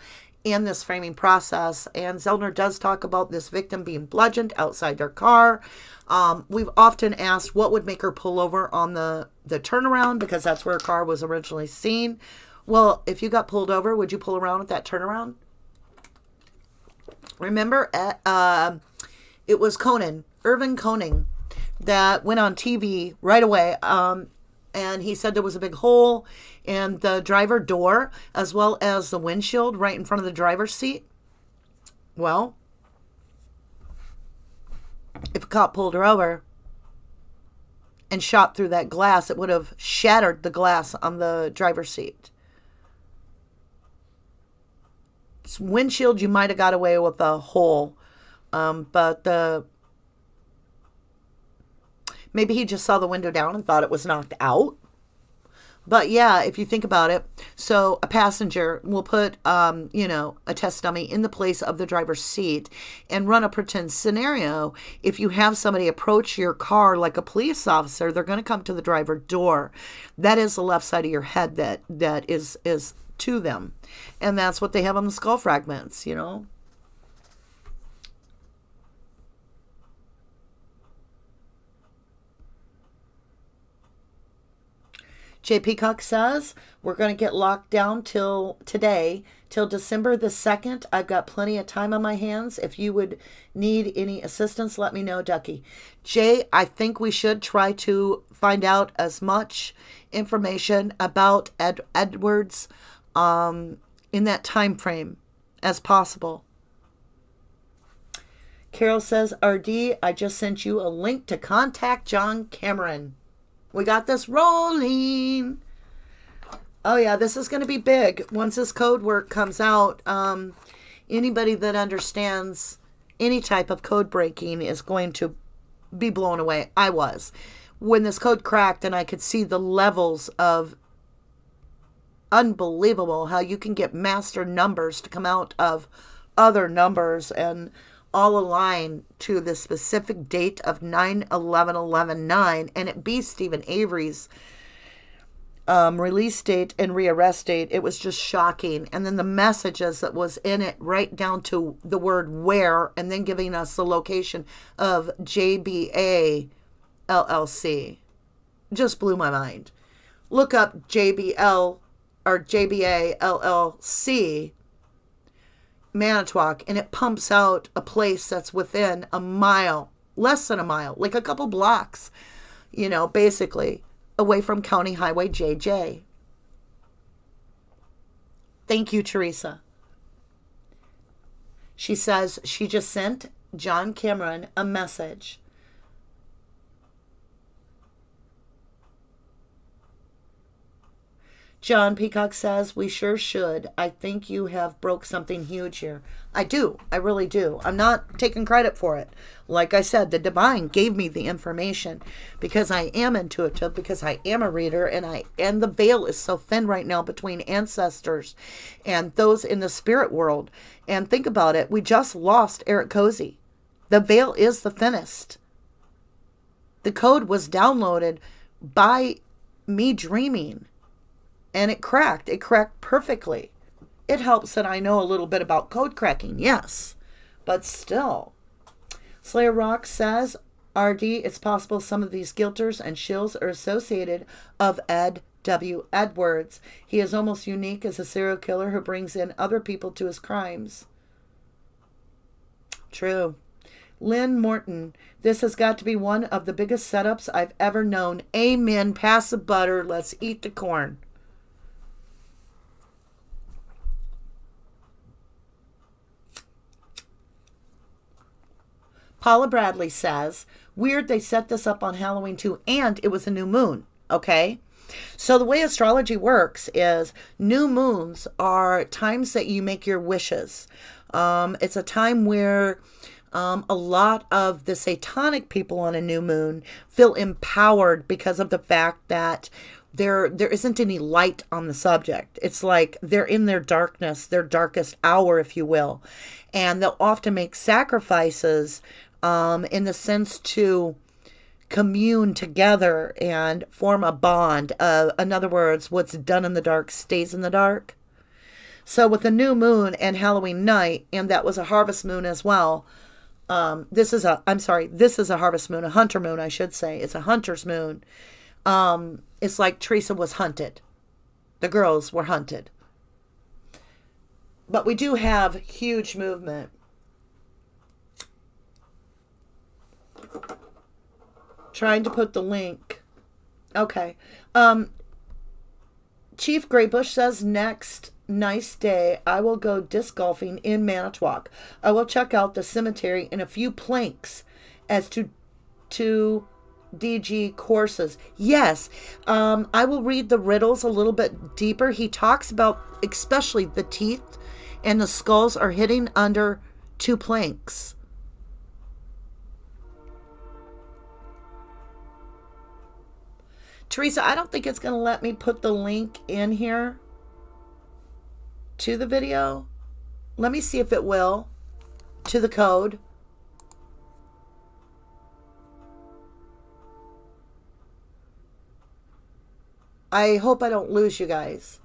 and this framing process. And Zellner does talk about this victim being bludgeoned outside their car. Um, we've often asked what would make her pull over on the, the turnaround, because that's where her car was originally seen. Well, if you got pulled over, would you pull around at that turnaround? Remember, uh, it was Conan, Irvin Conan, that went on T V right away. Um, and he said there was a big hole in the driver door, as well as the windshield right in front of the driver's seat. Well, if a cop pulled her over and shot through that glass, it would have shattered the glass on the driver's seat. Windshield, you might have got away with a hole, um, but the maybe he just saw the window down and thought it was knocked out. But yeah, if you think about it, so a passenger will put, um, you know, a test dummy in the place of the driver's seat and run a pretend scenario. If you have somebody approach your car like a police officer, they're going to come to the driver door. That is the left side of your head that that is is. to them, and that's what they have on the skull fragments, you know. J. Peacock says, we're going to get locked down till today, till December the second. I've got plenty of time on my hands. If you would need any assistance, let me know, Ducky. Jay, I think we should try to find out as much information about Ed Edwards um, in that time frame as possible. Carol says, R D, I just sent you a link to contact John Cameron. We got this rolling. Oh, yeah, this is going to be big. Once this code work comes out, um, anybody that understands any type of code breaking is going to be blown away. I was. When this code cracked and I could see the levels of unbelievable how you can get master numbers to come out of other numbers and all aligned to the specific date of nine eleven eleven nine, and it be Steven Avery's um, release date and rearrest date. It was just shocking. And then the messages that was in it, right down to the word where, and then giving us the location of J B A L L C. Just blew my mind. Look up J B L or J B A L L C Manitowoc, and it pumps out a place that's within a mile, less than a mile, like a couple blocks, you know, basically away from County Highway J J. Thank you, Teresa. She says she just sent John Cameron a message. John Peacock says, we sure should. I think you have broke something huge here. I do. I really do. I'm not taking credit for it. Like I said, the divine gave me the information because I am intuitive, because I am a reader, and I and the veil is so thin right now between ancestors and those in the spirit world. And think about it. We just lost Eric Cozy. The veil is the thinnest. The code was downloaded by me dreaming. And it cracked. It cracked perfectly. It helps that I know a little bit about code cracking, yes. But still. Slayer Rock says, R D, it's possible some of these guilters and shills are associated of Ed W. Edwards. He is almost unique as a serial killer who brings in other people to his crimes. True. Lynn Morton, this has got to be one of the biggest setups I've ever known. Amen. Pass the butter. Let's eat the corn. Paula Bradley says, weird they set this up on Halloween too, and it was a new moon. Okay. So the way astrology works is new moons are times that you make your wishes. Um, it's a time where um, a lot of the satanic people on a new moon feel empowered because of the fact that there there isn't any light on the subject. It's like they're in their darkness, their darkest hour, if you will. And they'll often make sacrifices um, in the sense to commune together and form a bond. Uh, in other words, what's done in the dark stays in the dark. So with the new moon and Halloween night, and that was a harvest moon as well. Um, this is a, I'm sorry, this is a harvest moon, a hunter moon, I should say. It's a hunter's moon. Um, it's like Teresa was hunted. The girls were hunted. But we do have huge movement. Trying to put the link. Okay. Um, Chief Greybush says next. Nice day. I will go disc golfing in Manitowoc. I will check out the cemetery in a few planks as to to D G courses. Yes, um, I will read the riddles a little bit deeper. He talks about especially the teeth and the skulls are hitting under two planks. Teresa, I don't think it's going to let me put the link in here to the video. Let me see if it will, to the code. I hope I don't lose you guys.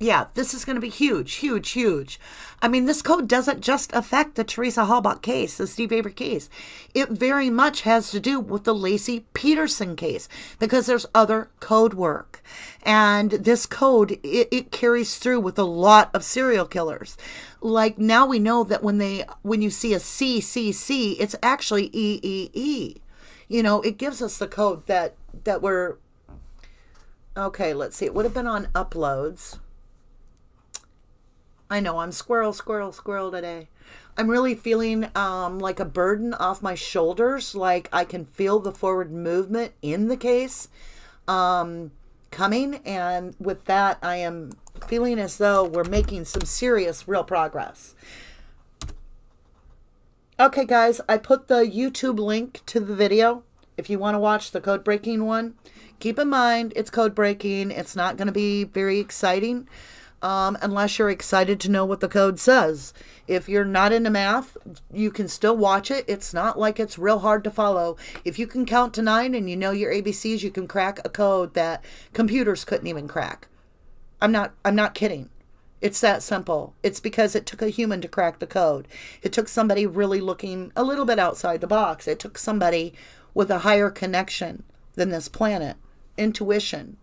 Yeah, this is going to be huge, huge, huge. I mean, this code doesn't just affect the Teresa Halbach case, the Steve Avery case. It very much has to do with the Lacy Peterson case because there's other code work. And this code, it, it carries through with a lot of serial killers. Like now we know that when they when you see a C C C, it's actually E E E. You know, it gives us the code that, that we're... Okay, let's see. It would have been on uploads. I know, I'm squirrel, squirrel, squirrel today. I'm really feeling um, like a burden off my shoulders. Like I can feel the forward movement in the case um, coming. And with that, I am feeling as though we're making some serious, real progress. Okay, guys, I put the YouTube link to the video. If you want to watch the code breaking one, keep in mind it's code breaking. It's not going to be very exciting. Um, unless you're excited to know what the code says. If you're not into math, you can still watch it. It's not like it's real hard to follow. If you can count to nine and you know your A B Cs, you can crack a code that computers couldn't even crack. I'm not, I'm not kidding. It's that simple. It's because it took a human to crack the code. It took somebody really looking a little bit outside the box. It took somebody with a higher connection than this planet. Intuition.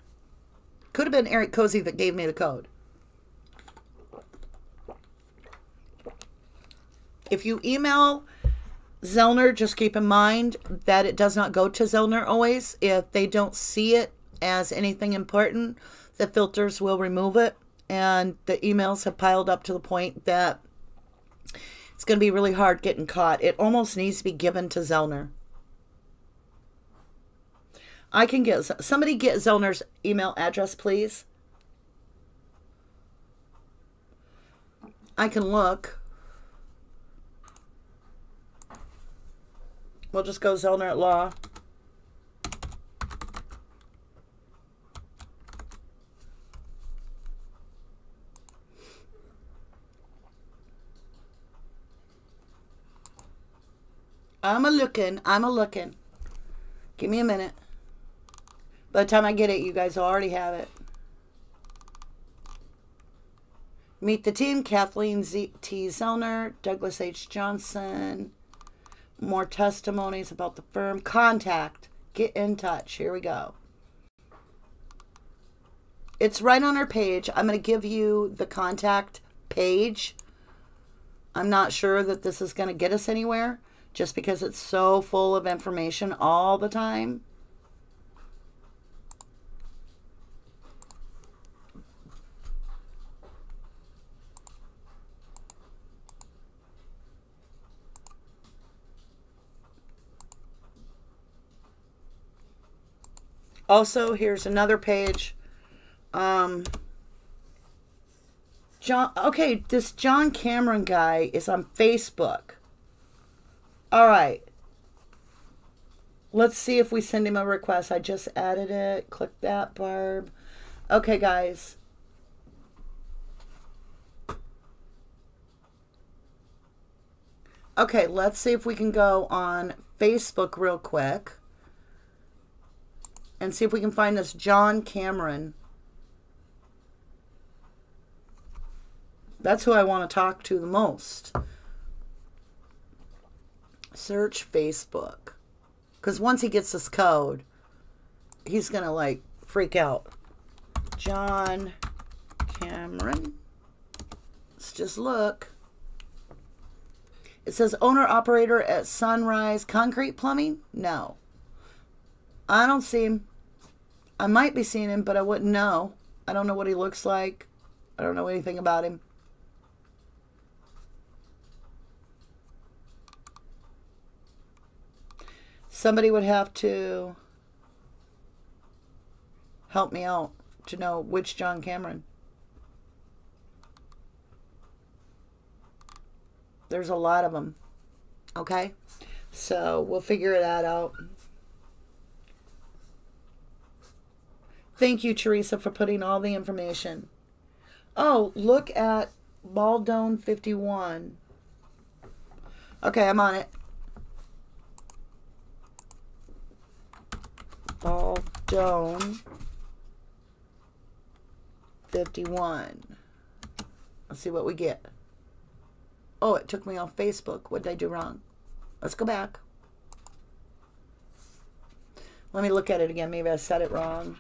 Could have been Eric Cozy that gave me the code. If you email Zellner, just keep in mind that it does not go to Zellner always. If they don't see it as anything important, the filters will remove it. And the emails have piled up to the point that it's going to be really hard getting caught. It almost needs to be given to Zellner. I can get, somebody get Zellner's email address, please. I can look. We'll just go Zellner at Law. I'm a looking. I'm a looking. Give me a minute. By the time I get it, you guys already have it. Meet the team, Kathleen Z T. Zellner, Douglas H. Johnson. More testimonies about the firm. Contact. Get in touch. Here we go. It's right on our page. I'm going to give you the contact page. I'm not sure that this is going to get us anywhere just because it's so full of information all the time. Also, here's another page. Um, John, okay, this John Cameron guy is on Facebook. All right. Let's see if we send him a request. I just added it. Click that, Barb. Okay, guys. Okay, let's see if we can go on Facebook real quick. And see if we can find this John Cameron. That's who I want to talk to the most. Search Facebook. Because once he gets this code, he's going to, like, freak out. John Cameron. Let's just look. It says owner-operator at Sunrise Concrete Plumbing? No. I don't see him. I might be seeing him, but I wouldn't know. I don't know what he looks like. I don't know anything about him. Somebody would have to help me out to know which John Cameron. There's a lot of them. Okay? So we'll figure that out. Thank you, Teresa, for putting all the information. Oh, look at Baldone fifty-one. Okay, I'm on it. Baldone fifty-one. Let's see what we get. Oh, it took me off Facebook. What did I do wrong? Let's go back. Let me look at it again. Maybe I said it wrong.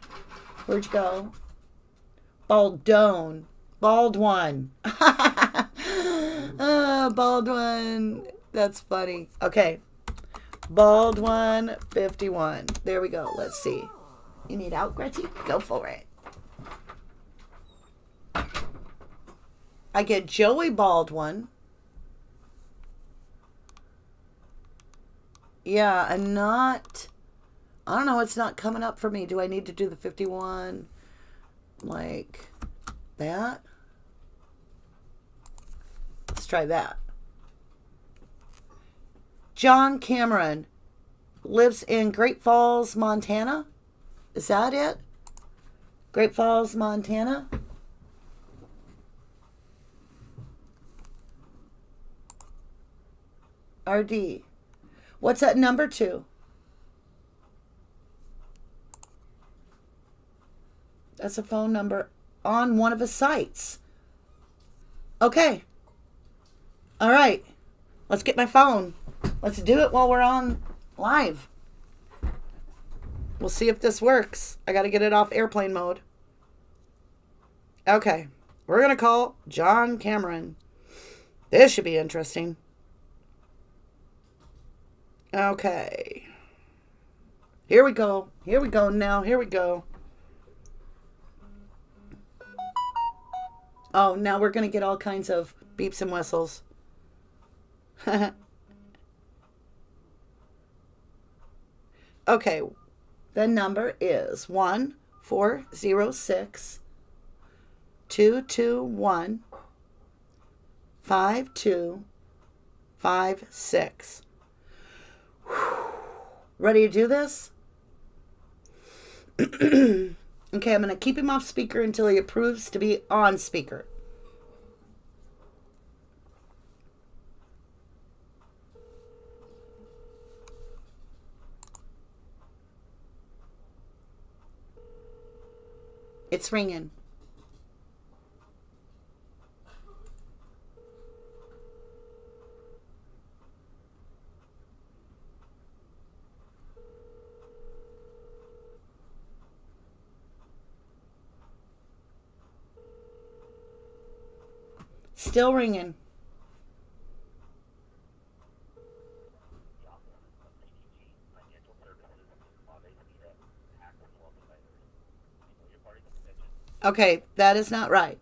Where'd you go? Baldone. Baldwin. Oh, Baldwin. That's funny. Okay. Baldwin fifty-one. There we go. Let's see. You need out, Gretchen? Go for it. I get Joey Baldwin. Yeah, I'm not... I don't know. It's not coming up for me. Do I need to do the fifty-one like that? Let's try that. John Cameron lives in Great Falls, Montana. Is that it? Great Falls, Montana. R D. What's that number two? That's a phone number on one of his sites. Okay. All right. Let's get my phone. Let's do it while we're on live. We'll see if this works. I got to get it off airplane mode. Okay. We're going to call John Cameron. This should be interesting. Okay. Here we go. Here we go now. Here we go. Oh, now we're going to get all kinds of beeps and whistles. Okay, the number is one four zero six two two one five two five six. Ready to do this? Okay, I'm going to keep him off speaker until he approves to be on speaker. It's ringing. Still ringing. Okay, that is not right.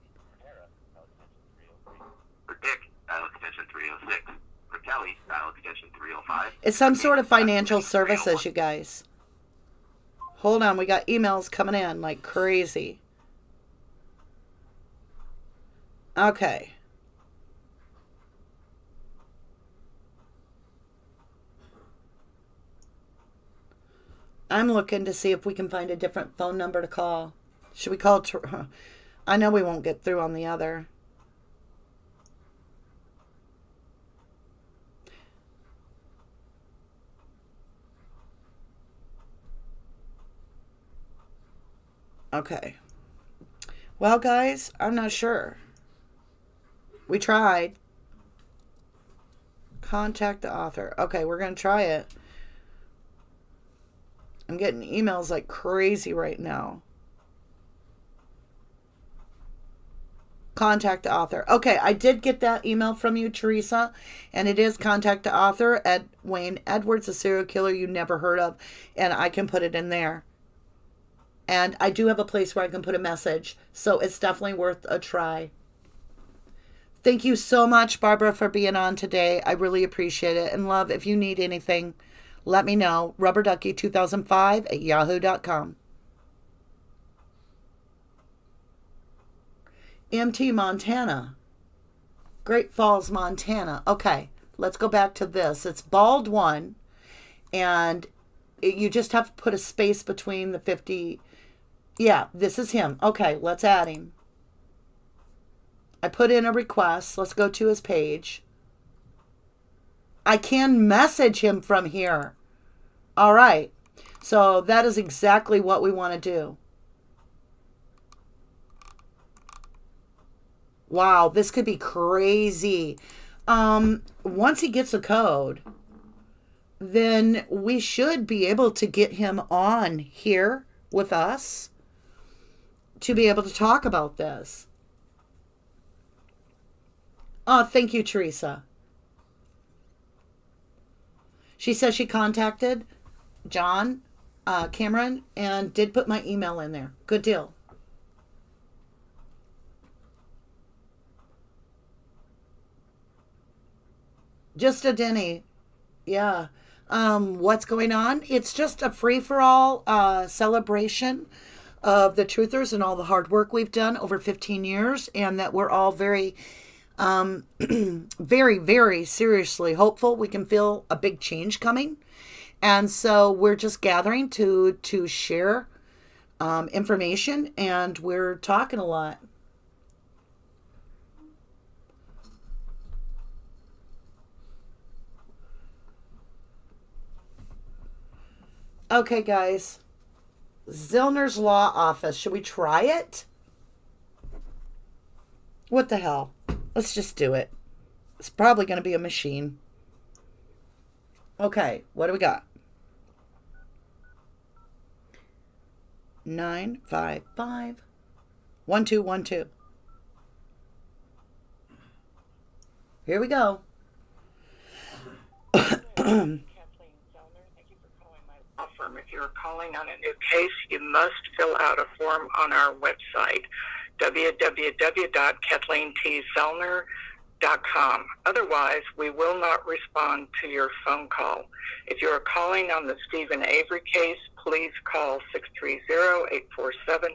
For Dick, dial extension three oh six. For Kelly, dial extension three oh five. It's some sort of financial services, you guys. Hold on, we got emails coming in like crazy. Okay. I'm looking to see if we can find a different phone number to call. Should we call? Ter- I know we won't get through on the other. Okay. Well, guys, I'm not sure. We tried. Contact the author. Okay, we're going to try it. I'm getting emails like crazy right now. Contact the author. Okay, I did get that email from you, Teresa, and it is contact the author, Ed Wayne Edwards, a serial killer you never heard of, and I can put it in there. And I do have a place where I can put a message, so it's definitely worth a try. Thank you so much, Barbara, for being on today. I really appreciate it. And love, if you need anything, let me know. Rubberducky two thousand five at yahoo dot com. M T Montana, Great Falls, Montana. Okay, let's go back to this. It's bald one, and it, you just have to put a space between the fifty. Yeah, this is him. Okay, let's add him. I put in a request. Let's go to his page. I can message him from here. All right, so that is exactly what we want to do. Wow, this could be crazy. Um, once he gets a code, then we should be able to get him on here with us to be able to talk about this. Oh, thank you, Teresa. She says she contacted John uh, Cameron and did put my email in there. Good deal. Just a Denny. Yeah. Um, what's going on? It's just a free-for-all uh, celebration of the truthers and all the hard work we've done over fifteen years, and that we're all very, um, very, very seriously hopeful. We can feel a big change coming. And so we're just gathering to, to share um, information, and we're talking a lot. Okay, guys, Zellner's Law Office. Should we try it? What the hell? Let's just do it. It's probably going to be a machine. Okay, what do we got? Nine, five, five. One, two, one, two. Here we go. If you're calling on a new case, you must fill out a form on our website, w w w dot kathleen t zellner dot com. Otherwise, we will not respond to your phone call. If you are calling on the Steven Avery case, please call six three zero, eight four seven,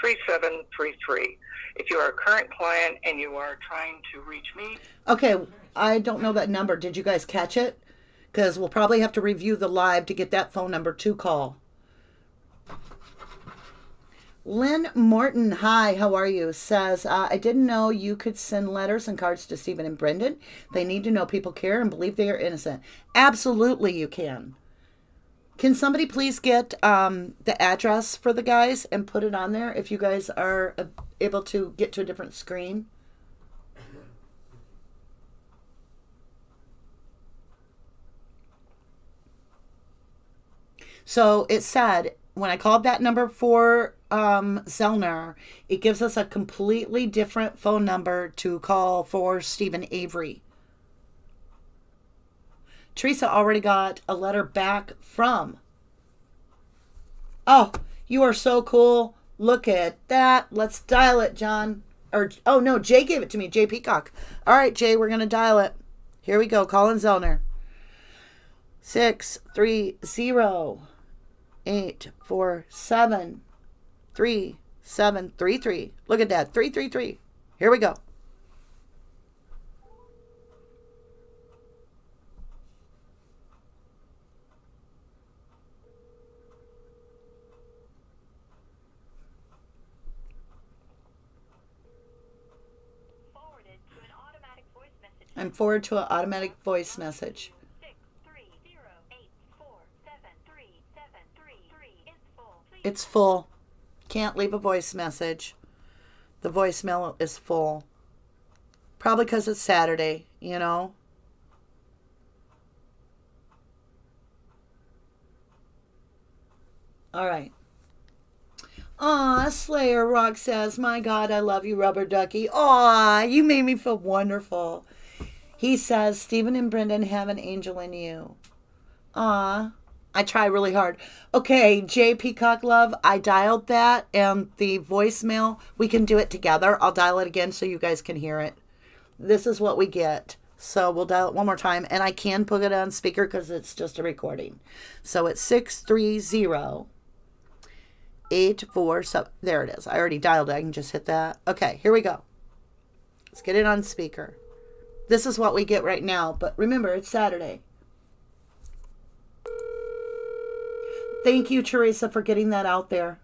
three seven three three. If you are a current client and you are trying to reach me... Okay, I don't know that number. Did you guys catch it? Because we'll probably have to review the live to get that phone number to call. Lynn Morton, hi, how are you? Says, uh, I didn't know you could send letters and cards to Stephen and Brendan. They need to know people care and believe they are innocent. Absolutely you can. Can somebody please get um, the address for the guys and put it on there if you guys are able to get to a different screen? So it said, when I called that number for um, Zellner, it gives us a completely different phone number to call for Steven Avery. Teresa already got a letter back from. Oh, you are so cool. Look at that. Let's dial it, John. Or, oh, no, Jay gave it to me, Jay Peacock. All right, Jay, we're going to dial it. Here we go, Colin Zellner. six three zero eight four seven three seven three three. Look at that, three three three. Here we go. I'm forward to an automatic voice message. It's full. Can't leave a voice message. The voicemail is full. Probably because it's Saturday, you know. All right. Aw, Slayer Rock says, my God, I love you, Rubber Ducky. Aw, you made me feel wonderful. He says, Steven and Brendan have an angel in you. Aw, I try really hard. Okay, Jay Peacock Love, I dialed that and the voicemail. We can do it together. I'll dial it again so you guys can hear it. This is what we get. So we'll dial it one more time. And I can put it on speaker because it's just a recording. So it's six three zero eight four seven. There it is. I already dialed it. I can just hit that. Okay, here we go. Let's get it on speaker. This is what we get right now, but remember, it's Saturday. Thank you, Teresa, for getting that out there.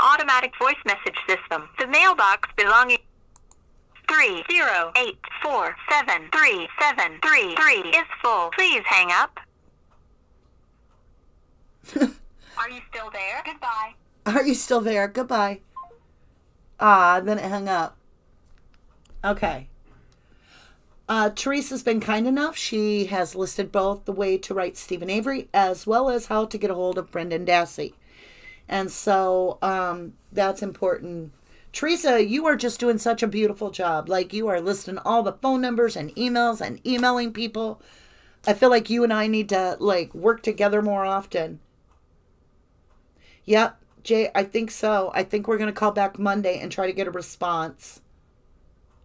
Automatic voice message system. The mailbox belonging three zero eight four seven three seven three three is full. Please hang up. Are you still there? Goodbye. Are you still there? Goodbye. Ah, then it hung up. Okay. Uh, Teresa's been kind enough. She has listed both the way to write Steven Avery as well as how to get a hold of Brendan Dassey. And so um, that's important. Teresa, you are just doing such a beautiful job. Like, you are listing all the phone numbers and emails and emailing people. I feel like you and I need to, like, work together more often. Yep. Jay, I think so. I think we're going to call back Monday and try to get a response.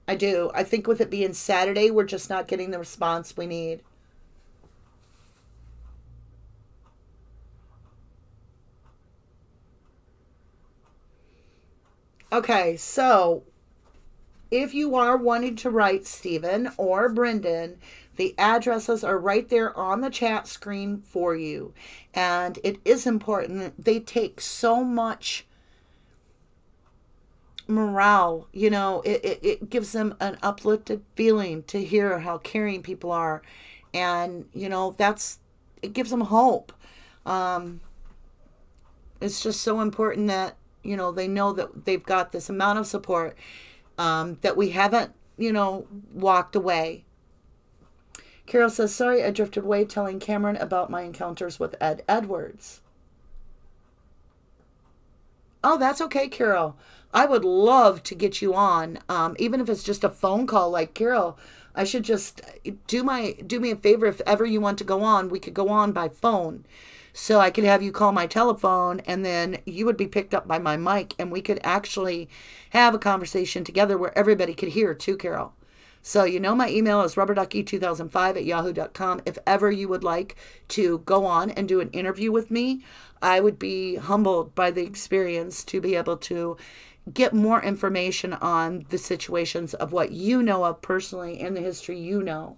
I do. I think with it being Saturday, we're just not getting the response we need. Okay, so if you are wanting to write Steven or Brendan, the addresses are right there on the chat screen for you. And it is important. They take so much morale. You know, it, it, it gives them an uplifted feeling to hear how caring people are. And, you know, that's, it gives them hope. Um, it's just so important that, you know, they know that they've got this amount of support, um, that we haven't, you know, walked away. Carol says, sorry, I drifted away telling Cameron about my encounters with Ed Edwards. Oh, that's okay, Carol. I would love to get you on, um, even if it's just a phone call. Like, Carol, I should just do my do me a favor. If ever you want to go on, we could go on by phone. So I could have you call my telephone, and then you would be picked up by my mic, and we could actually have a conversation together where everybody could hear too, Carol. So you know my email is rubberducky two thousand five at yahoo dot com. If ever you would like to go on and do an interview with me, I would be humbled by the experience to be able to get more information on the situations of what you know of personally and the history you know.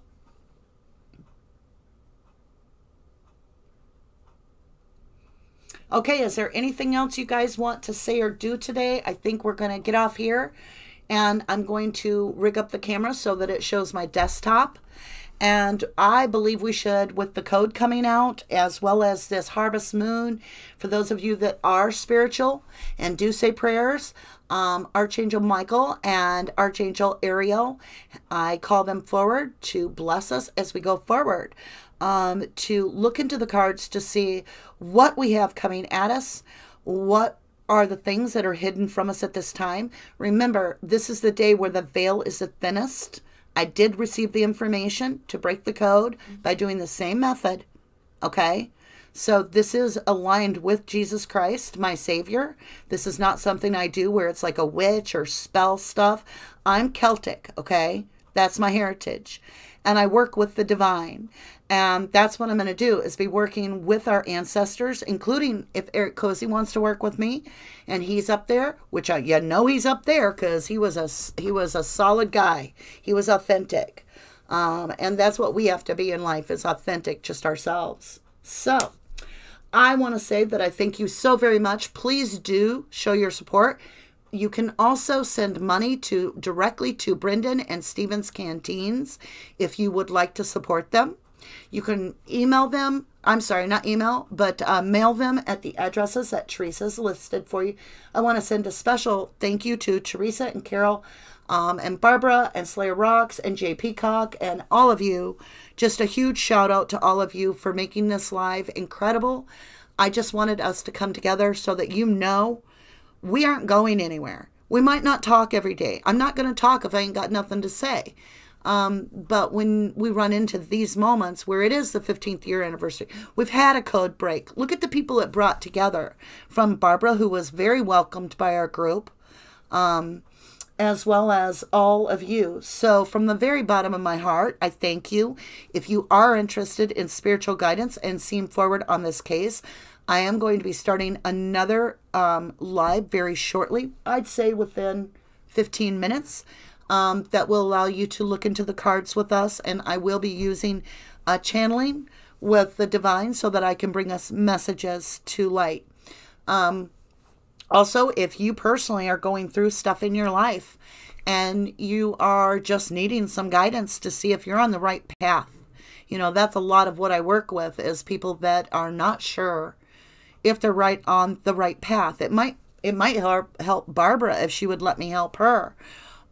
Okay, is there anything else you guys want to say or do today? I think we're going to get off here. And I'm going to rig up the camera so that it shows my desktop. And I believe we should, with the code coming out, as well as this Harvest Moon, for those of you that are spiritual and do say prayers, um, Archangel Michael and Archangel Ariel, I call them forward to bless us as we go forward. um, to look into the cards to see what we have coming at us, what are the things that are hidden from us at this time. Remember, this is the day where the veil is the thinnest. I did receive the information to break the code by doing the same method, okay? So this is aligned with Jesus Christ, my Savior. This is not something I do where it's like a witch or spell stuff. I'm Celtic, okay? That's my heritage. And I work with the divine. And that's what I'm going to do, is be working with our ancestors, including if Eric Cozy wants to work with me, and he's up there, which I, you know he's up there because he was a, he was a solid guy. He was authentic. Um, and that's what we have to be in life, is authentic, just ourselves. So I want to say that I thank you so very much. Please do show your support. You can also send money to directly to Brendan and Stephen's Canteens if you would like to support them. You can email them. I'm sorry, not email, but uh, mail them at the addresses that Teresa's listed for you. I want to send a special thank you to Teresa and Carol um, and Barbara and Slayer Rocks and Jay Peacock and all of you. Just a huge shout out to all of you for making this live incredible. I just wanted us to come together so that you know we aren't going anywhere. We might not talk every day. I'm not going to talk if I ain't got nothing to say. Um, but when we run into these moments where it is the fifteenth year anniversary, we've had a code break. Look at the people it brought together, from Barbara, who was very welcomed by our group, um, as well as all of you. So from the very bottom of my heart, I thank you. If you are interested in spiritual guidance and seem forward on this case, I am going to be starting another um, live very shortly. I'd say within fifteen minutes. Um, that will allow you to look into the cards with us. And I will be using uh, channeling with the divine so that I can bring us messages to light. Um, also, if you personally are going through stuff in your life and you are just needing some guidance to see if you're on the right path, you know, that's a lot of what I work with, is people that are not sure if they're right on the right path. It might, it might help, help Barbara if she would let me help her.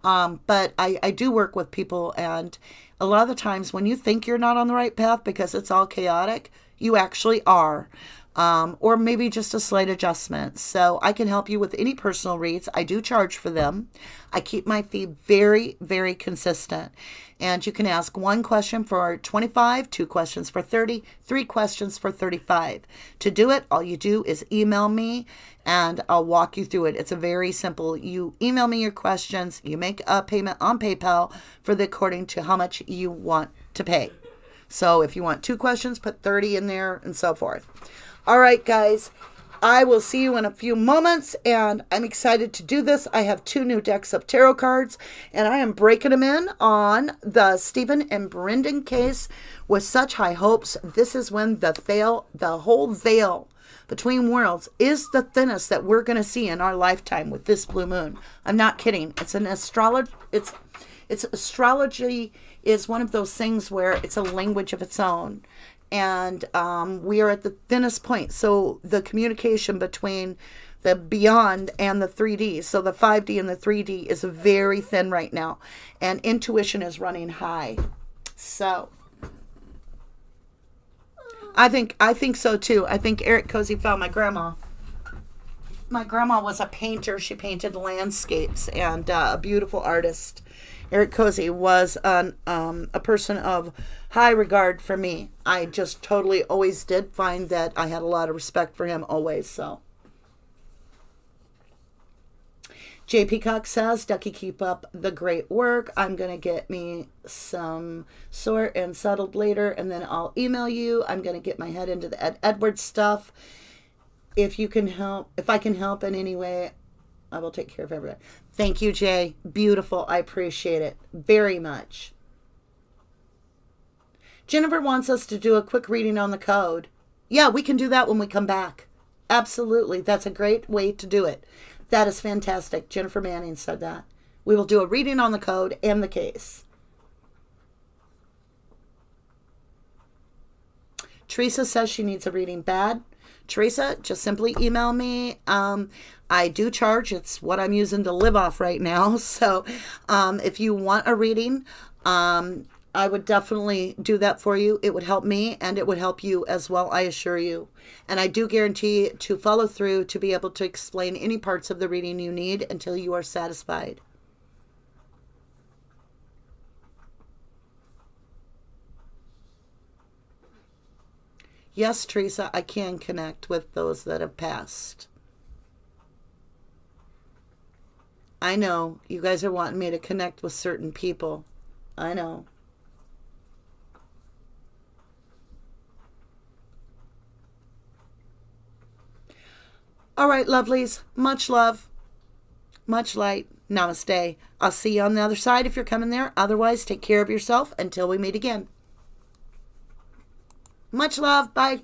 Um, but I, I do work with people, and a lot of the times when you think you're not on the right path because it's all chaotic, you actually are, um, or maybe just a slight adjustment. So I can help you with any personal reads. I do charge for them. I keep my fee very, very consistent, and you can ask one question for twenty-five, two questions for thirty, three questions for thirty-five. To do it, all you do is email me, and I'll walk you through it. It's a very simple. You email me your questions. You make a payment on PayPal for the according to how much you want to pay. So if you want two questions, put thirty in there and so forth. All right, guys. I will see you in a few moments, and I'm excited to do this. I have two new decks of tarot cards, and I am breaking them in on the Steven and Brendan case with such high hopes. This is when the veil, the whole veil between worlds, is the thinnest that we're going to see in our lifetime with this blue moon. I'm not kidding. It's an astrology. It's, it's astrology is one of those things where it's a language of its own. And um, we are at the thinnest point. So the communication between the beyond and the three D, so the five D and the three D, is very thin right now. And intuition is running high. So I think I think so too. I think Eric Cozy found my grandma. My grandma was a painter. She painted landscapes, and uh, a beautiful artist. Eric Cozy was an, um, a person of high regard for me. I just totally always did find that I had a lot of respect for him always. So Jay Peacock says, Ducky, keep up the great work. I'm going to get me some sort and settled later, and then I'll email you. I'm going to get my head into the Ed Edwards stuff. If you can help, if I can help in any way, I will take care of everything. Thank you, Jay. Beautiful. I appreciate it very much. Jennifer wants us to do a quick reading on the code. Yeah, we can do that when we come back. Absolutely. That's a great way to do it. That is fantastic. Jennifer Manning said that. We will do a reading on the code and the case. Teresa says she needs a reading bad. Teresa, just simply email me. Um, I do charge. It's what I'm using to live off right now. So um, if you want a reading, um, I would definitely do that for you. It would help me and it would help you as well, I assure you. And I do guarantee to follow through to be able to explain any parts of the reading you need until you are satisfied. Yes, Teresa, I can connect with those that have passed. I know you guys are wanting me to connect with certain people. I know. All right, lovelies, much love, much light, namaste. I'll see you on the other side if you're coming there. Otherwise, take care of yourself until we meet again. Much love, bye.